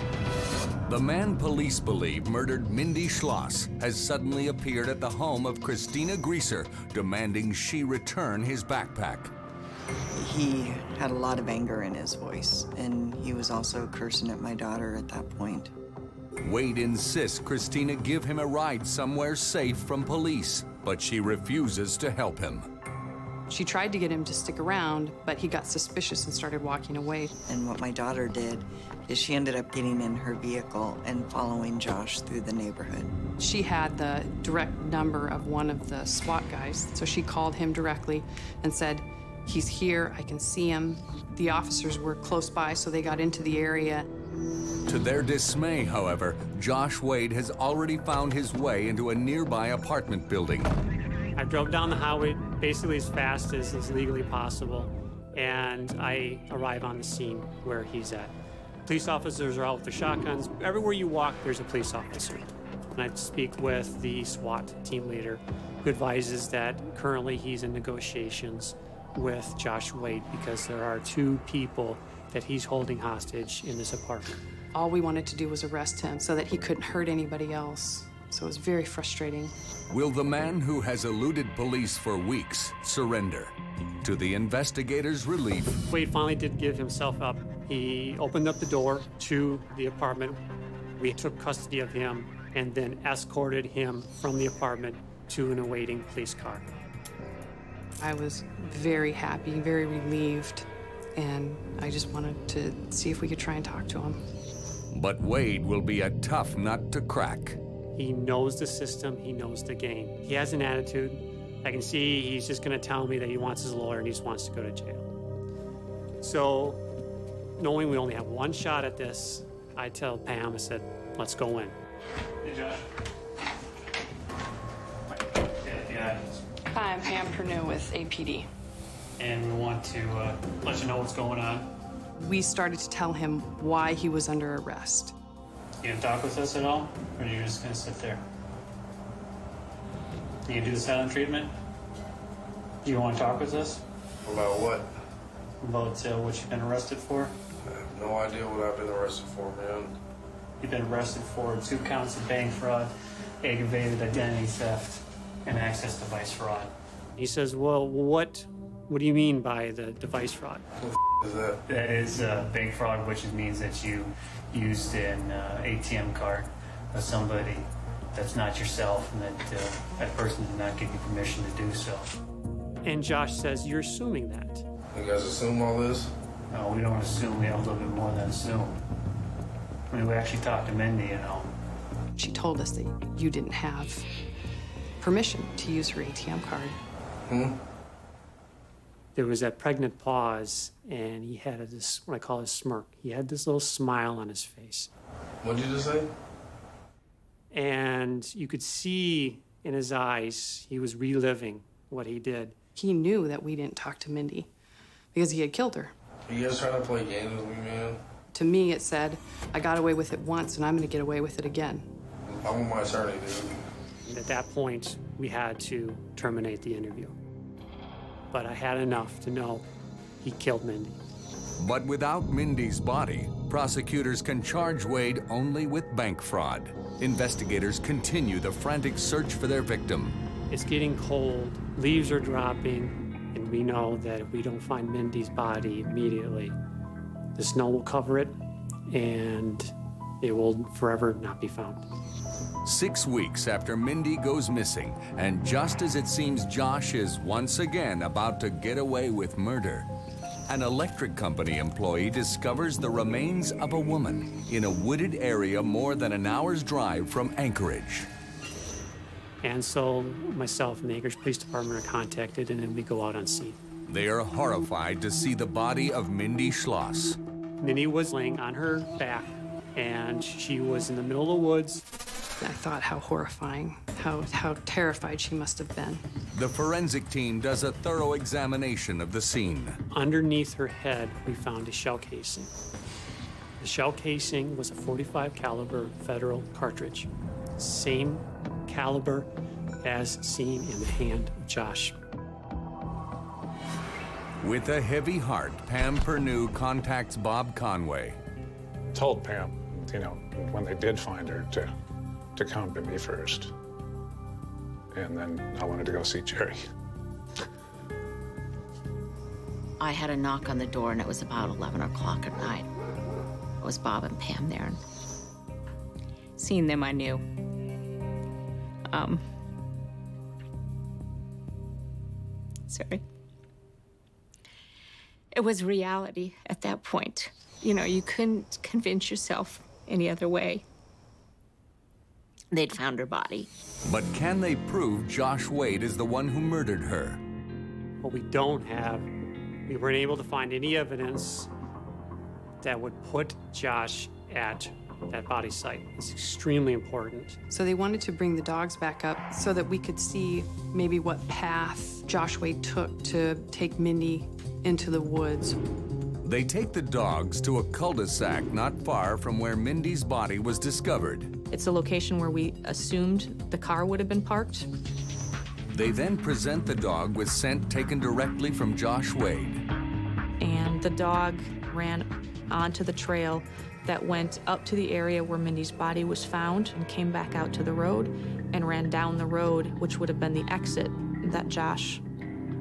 The man police believe murdered Mindy Schloss has suddenly appeared at the home of Christina Greaser, demanding she return his backpack. He had a lot of anger in his voice, and he was also cursing at my daughter at that point. Wade insists Christina give him a ride somewhere safe from police, but she refuses to help him. She tried to get him to stick around, but he got suspicious and started walking away. And what my daughter did is she ended up getting in her vehicle and following Josh through the neighborhood. She had the direct number of one of the SWAT guys, so she called him directly and said, He's here, I can see him. The officers were close by, so they got into the area. To their dismay, however, Josh Wade has already found his way into a nearby apartment building. I drove down the highway basically as fast as is legally possible, and I arrive on the scene where he's at. Police officers are out with their shotguns. Everywhere you walk, there's a police officer. And I speak with the SWAT team leader, who advises that currently he's in negotiations with Josh Wade because there are two people that he's holding hostage in this apartment. All we wanted to do was arrest him so that he couldn't hurt anybody else. So it was very frustrating. Will the man who has eluded police for weeks surrender? To the investigators' relief, Wade finally did give himself up. He opened up the door to the apartment. We took custody of him and then escorted him from the apartment to an awaiting police car. I was very happy, very relieved, and I just wanted to see if we could try and talk to him. But Wade will be a tough nut to crack. He knows the system, he knows the game. He has an attitude. I can see he's just gonna tell me that he wants his lawyer and he just wants to go to jail. So, knowing we only have one shot at this, I tell Pam, I said, let's go in. Hey, Josh. F B I. Hi, I'm Pam Pernu with A P D. And we want to uh, let you know what's going on. We started to tell him why he was under arrest. You gonna talk with us at all, or are you just gonna sit there? You gonna do the silent treatment? Do you want to talk with us? About what? About uh, what you've been arrested for? I have no idea what I've been arrested for, man. You've been arrested for two counts of bank fraud, aggravated identity theft, and access device fraud. He says, well, what what do you mean by the device fraud? What the f is that? That is uh, bank fraud, which means that you used an uh, A T M card of somebody that's not yourself and that uh, that person did not give you permission to do so. And Josh says, you're assuming that. You guys assume all this? No, we don't assume. We have a little bit more than assume. I mean, we actually talked to Mindy, you know. She told us that you didn't have permission to use her A T M card. Hmm? There was that pregnant pause, and he had a, this, what I call a smirk. He had this little smile on his face. What did you just say? And you could see in his eyes, he was reliving what he did. He knew that we didn't talk to Mindy because he had killed her. Are you guys trying to play games with me, man? To me, it said, I got away with it once, and I'm going to get away with it again. I'm my attorney, dude. At that point, we had to terminate the interview. But I had enough to know he killed Mindy. But without Mindy's body, prosecutors can charge Wade only with bank fraud. Investigators continue the frantic search for their victim. It's getting cold, leaves are dropping, and we know that if we don't find Mindy's body immediately, the snow will cover it, and it will forever not be found. Six weeks after Mindy goes missing, and just as it seems Josh is once again about to get away with murder, an electric company employee discovers the remains of a woman in a wooded area more than an hour's drive from Anchorage. And so myself and the Anchorage Police Department are contacted, and then we go out on scene. They are horrified to see the body of Mindy Schloss. Mindy was laying on her back, and she was in the middle of the woods. I thought how horrifying, how, how terrified she must have been. The forensic team does a thorough examination of the scene. Underneath her head, we found a shell casing. The shell casing was a forty-five caliber Federal cartridge, same caliber as seen in the hand of Josh. With a heavy heart, Pam Pernu contacts Bob Conway. Told Pam, you know, when they did find her, to, to come to me first. And then I wanted to go see Jerry. I had a knock on the door, and it was about eleven o'clock at night. It was Bob and Pam there. And seeing them, I knew. Um, sorry. It was reality at that point. You know, you couldn't convince yourself any other way. They'd found her body. But can they prove Josh Wade is the one who murdered her? What we don't have We weren't able to find any evidence that would put Josh at that body site. It's extremely important. So they wanted to bring the dogs back up so that we could see maybe what path Josh Wade took to take Mindy into the woods. They take the dogs to a cul-de-sac not far from where Mindy's body was discovered. It's a location where we assumed the car would have been parked. They then present the dog with scent taken directly from Josh Wade. And the dog ran onto the trail that went up to the area where Mindy's body was found and came back out to the road and ran down the road, which would have been the exit that Josh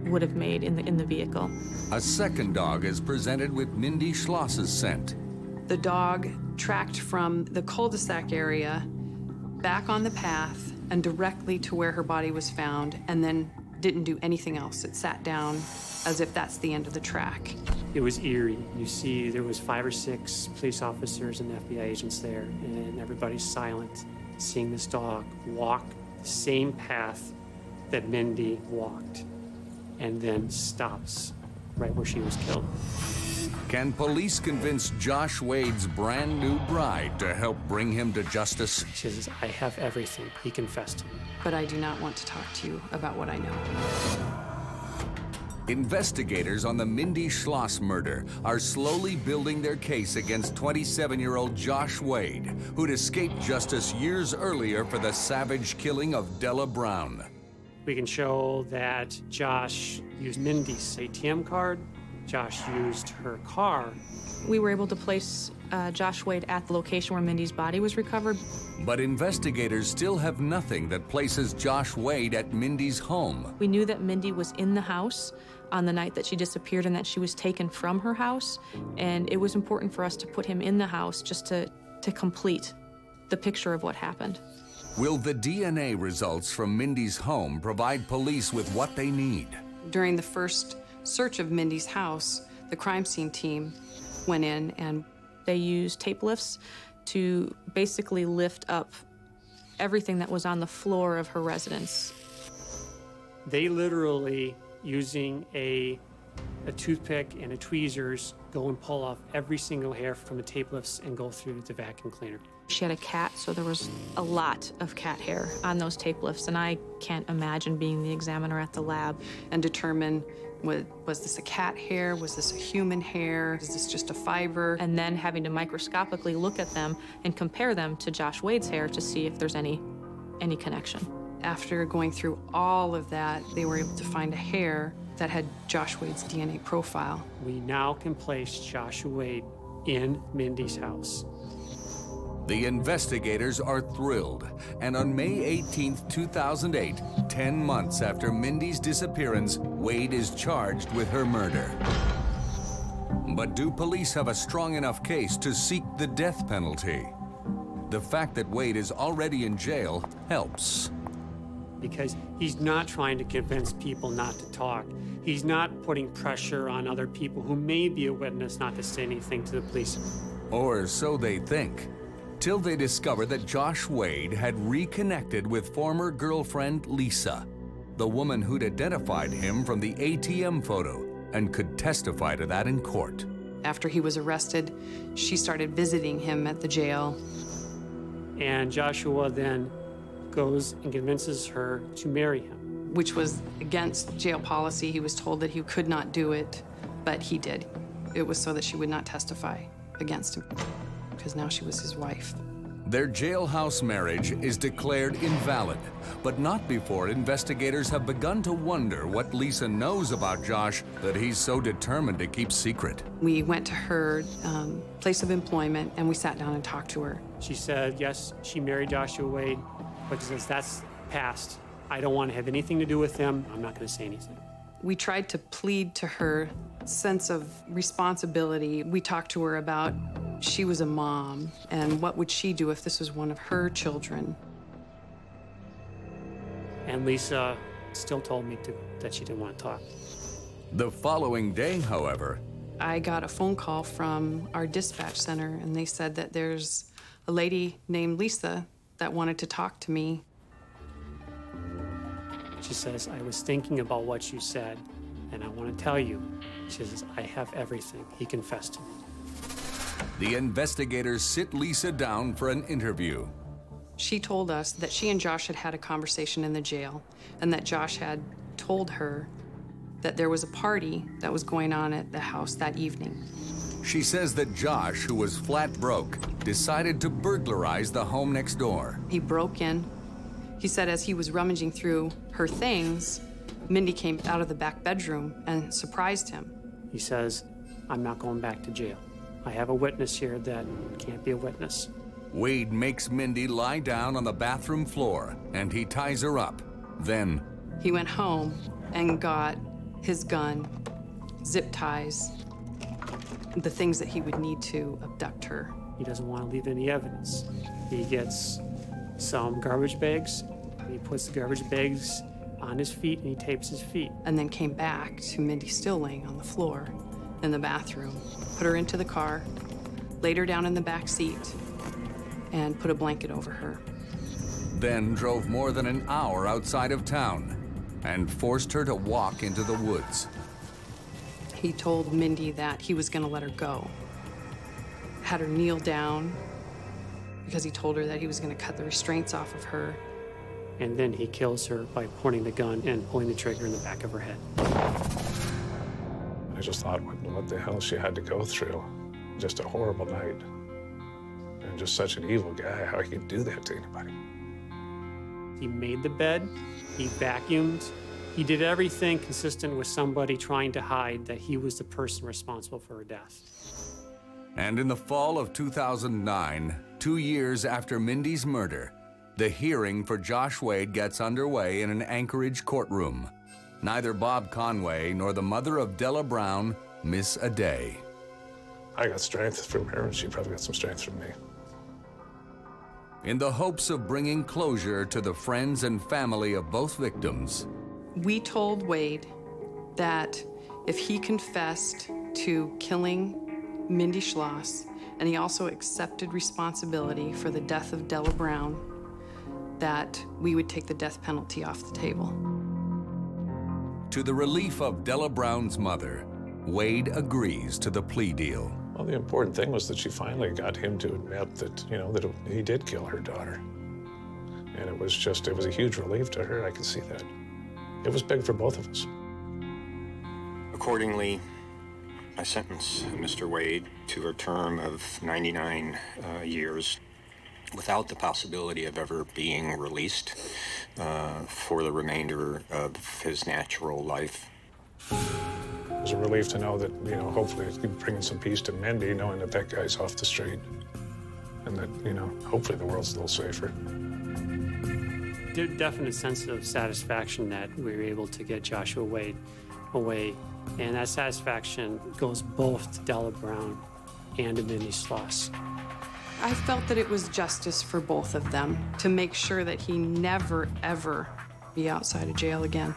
would have made in the, in the vehicle. A second dog is presented with Mindy Schloss's scent. The dog tracked from the cul-de-sac area back on the path and directly to where her body was found, and then didn't do anything else. It sat down as if that's the end of the track. It was eerie. You see, there was five or six police officers and F B I agents there, and everybody's silent, seeing this dog walk the same path that Mindy walked, and then stops right where she was killed. Can police convince Josh Wade's brand new bride to help bring him to justice? She says, I have everything. He confessed to me. But I do not want to talk to you about what I know. Investigators on the Mindy Schloss murder are slowly building their case against twenty-seven-year-old Josh Wade, who'd escaped justice years earlier for the savage killing of Della Brown. We can show that Josh used Mindy's A T M card. Josh used her car. We were able to place uh, Josh Wade at the location where Mindy's body was recovered. But investigators still have nothing that places Josh Wade at Mindy's home. We knew that Mindy was in the house on the night that she disappeared and that she was taken from her house. And it was important for us to put him in the house just to, to complete the picture of what happened. Will the D N A results from Mindy's home provide police with what they need? During the first search of Mindy's house, the crime scene team went in and they used tape lifts to basically lift up everything that was on the floor of her residence. They literally, using a, a toothpick and a tweezers, go and pull off every single hair from the tape lifts and go through the vacuum cleaner. She had a cat, so there was a lot of cat hair on those tape lifts, and I can't imagine being the examiner at the lab and determine, was, was this a cat hair? Was this a human hair? Is this just a fiber? And then having to microscopically look at them and compare them to Josh Wade's hair to see if there's any, any connection. After going through all of that, they were able to find a hair that had Josh Wade's D N A profile. We now can place Josh Wade in Mindy's house. The investigators are thrilled, and on May eighteenth, two thousand eight, ten months after Mindy's disappearance, Wade is charged with her murder. But do police have a strong enough case to seek the death penalty? The fact that Wade is already in jail helps. Because he's not trying to convince people not to talk. He's not putting pressure on other people who may be a witness not to say anything to the police. Or so they think. Till they discover that Josh Wade had reconnected with former girlfriend Lisa, the woman who'd identified him from the A T M photo and could testify to that in court. After he was arrested, she started visiting him at the jail. And Joshua then goes and convinces her to marry him. Which was against jail policy. He was told that he could not do it, but he did. It was so that she would not testify against him, because now she was his wife. Their jailhouse marriage is declared invalid, but not before investigators have begun to wonder what Lisa knows about Josh that he's so determined to keep secret. We went to her um, place of employment, and we sat down and talked to her. She said, yes, she married Joshua Wade, but says that's past. I don't want to have anything to do with him. I'm not going to say anything. We tried to plead to her sense of responsibility. We talked to her about she was a mom, and what would she do if this was one of her children? And Lisa still told me to, that she didn't want to talk. The following day, however, I got a phone call from our dispatch center, and they said that there's a lady named Lisa that wanted to talk to me. She says, I was thinking about what you said, And I want to tell you, she says, I have everything. He confessed to me. The investigators sit Lisa down for an interview. She told us that she and Josh had had a conversation in the jail and that Josh had told her that there was a party that was going on at the house that evening. She says that Josh, who was flat broke, decided to burglarize the home next door. He broke in. He said as he was rummaging through her things, Mindy came out of the back bedroom and surprised him. He says, I'm not going back to jail. I have a witness here that can't be a witness. Wade makes Mindy lie down on the bathroom floor, and he ties her up. Then he went home and got his gun, zip ties, the things that he would need to abduct her. He doesn't want to leave any evidence. He gets some garbage bags. He puts the garbage bags on his feet, and he tapes his feet. And then came back to Mindy still laying on the floor in the bathroom, put her into the car, laid her down in the back seat, and put a blanket over her. Then drove more than an hour outside of town and forced her to walk into the woods. He told Mindy that he was gonna let her go, had her kneel down because he told her that he was gonna cut the restraints off of her. And then he kills her by pointing the gun and pulling the trigger in the back of her head. I just thought, what, what the hell she had to go through. Just a horrible night. And just such an evil guy, how he could do that to anybody. He made the bed, he vacuumed, he did everything consistent with somebody trying to hide that he was the person responsible for her death. And in the fall of two thousand nine, two years after Mindy's murder, the hearing for Josh Wade gets underway in an Anchorage courtroom. Neither Bob Conway nor the mother of Della Brown miss a day. I got strength from her, and she probably got some strength from me. In the hopes of bringing closure to the friends and family of both victims, we told Wade that if he confessed to killing Mindy Schloss, and he also accepted responsibility for the death of Della Brown, that we would take the death penalty off the table. To the relief of Della Brown's mother, Wade agrees to the plea deal. Well, the important thing was that she finally got him to admit that, you know, that he did kill her daughter. And it was just, it was a huge relief to her, I could see that. It was big for both of us. Accordingly, I sentenced Mister Wade to a term of ninety-nine uh, years without the possibility of ever being released uh, for the remainder of his natural life. It was a relief to know that, you know, hopefully it's bringing some peace to Mindy, knowing that that guy's off the street and that, you know, hopefully the world's a little safer. There's a definite sense of satisfaction that we were able to get Joshua Wade away, and that satisfaction goes both to Della Brown and to Mindy Schloss. I felt that it was justice for both of them to make sure that he never, ever be outside of jail again.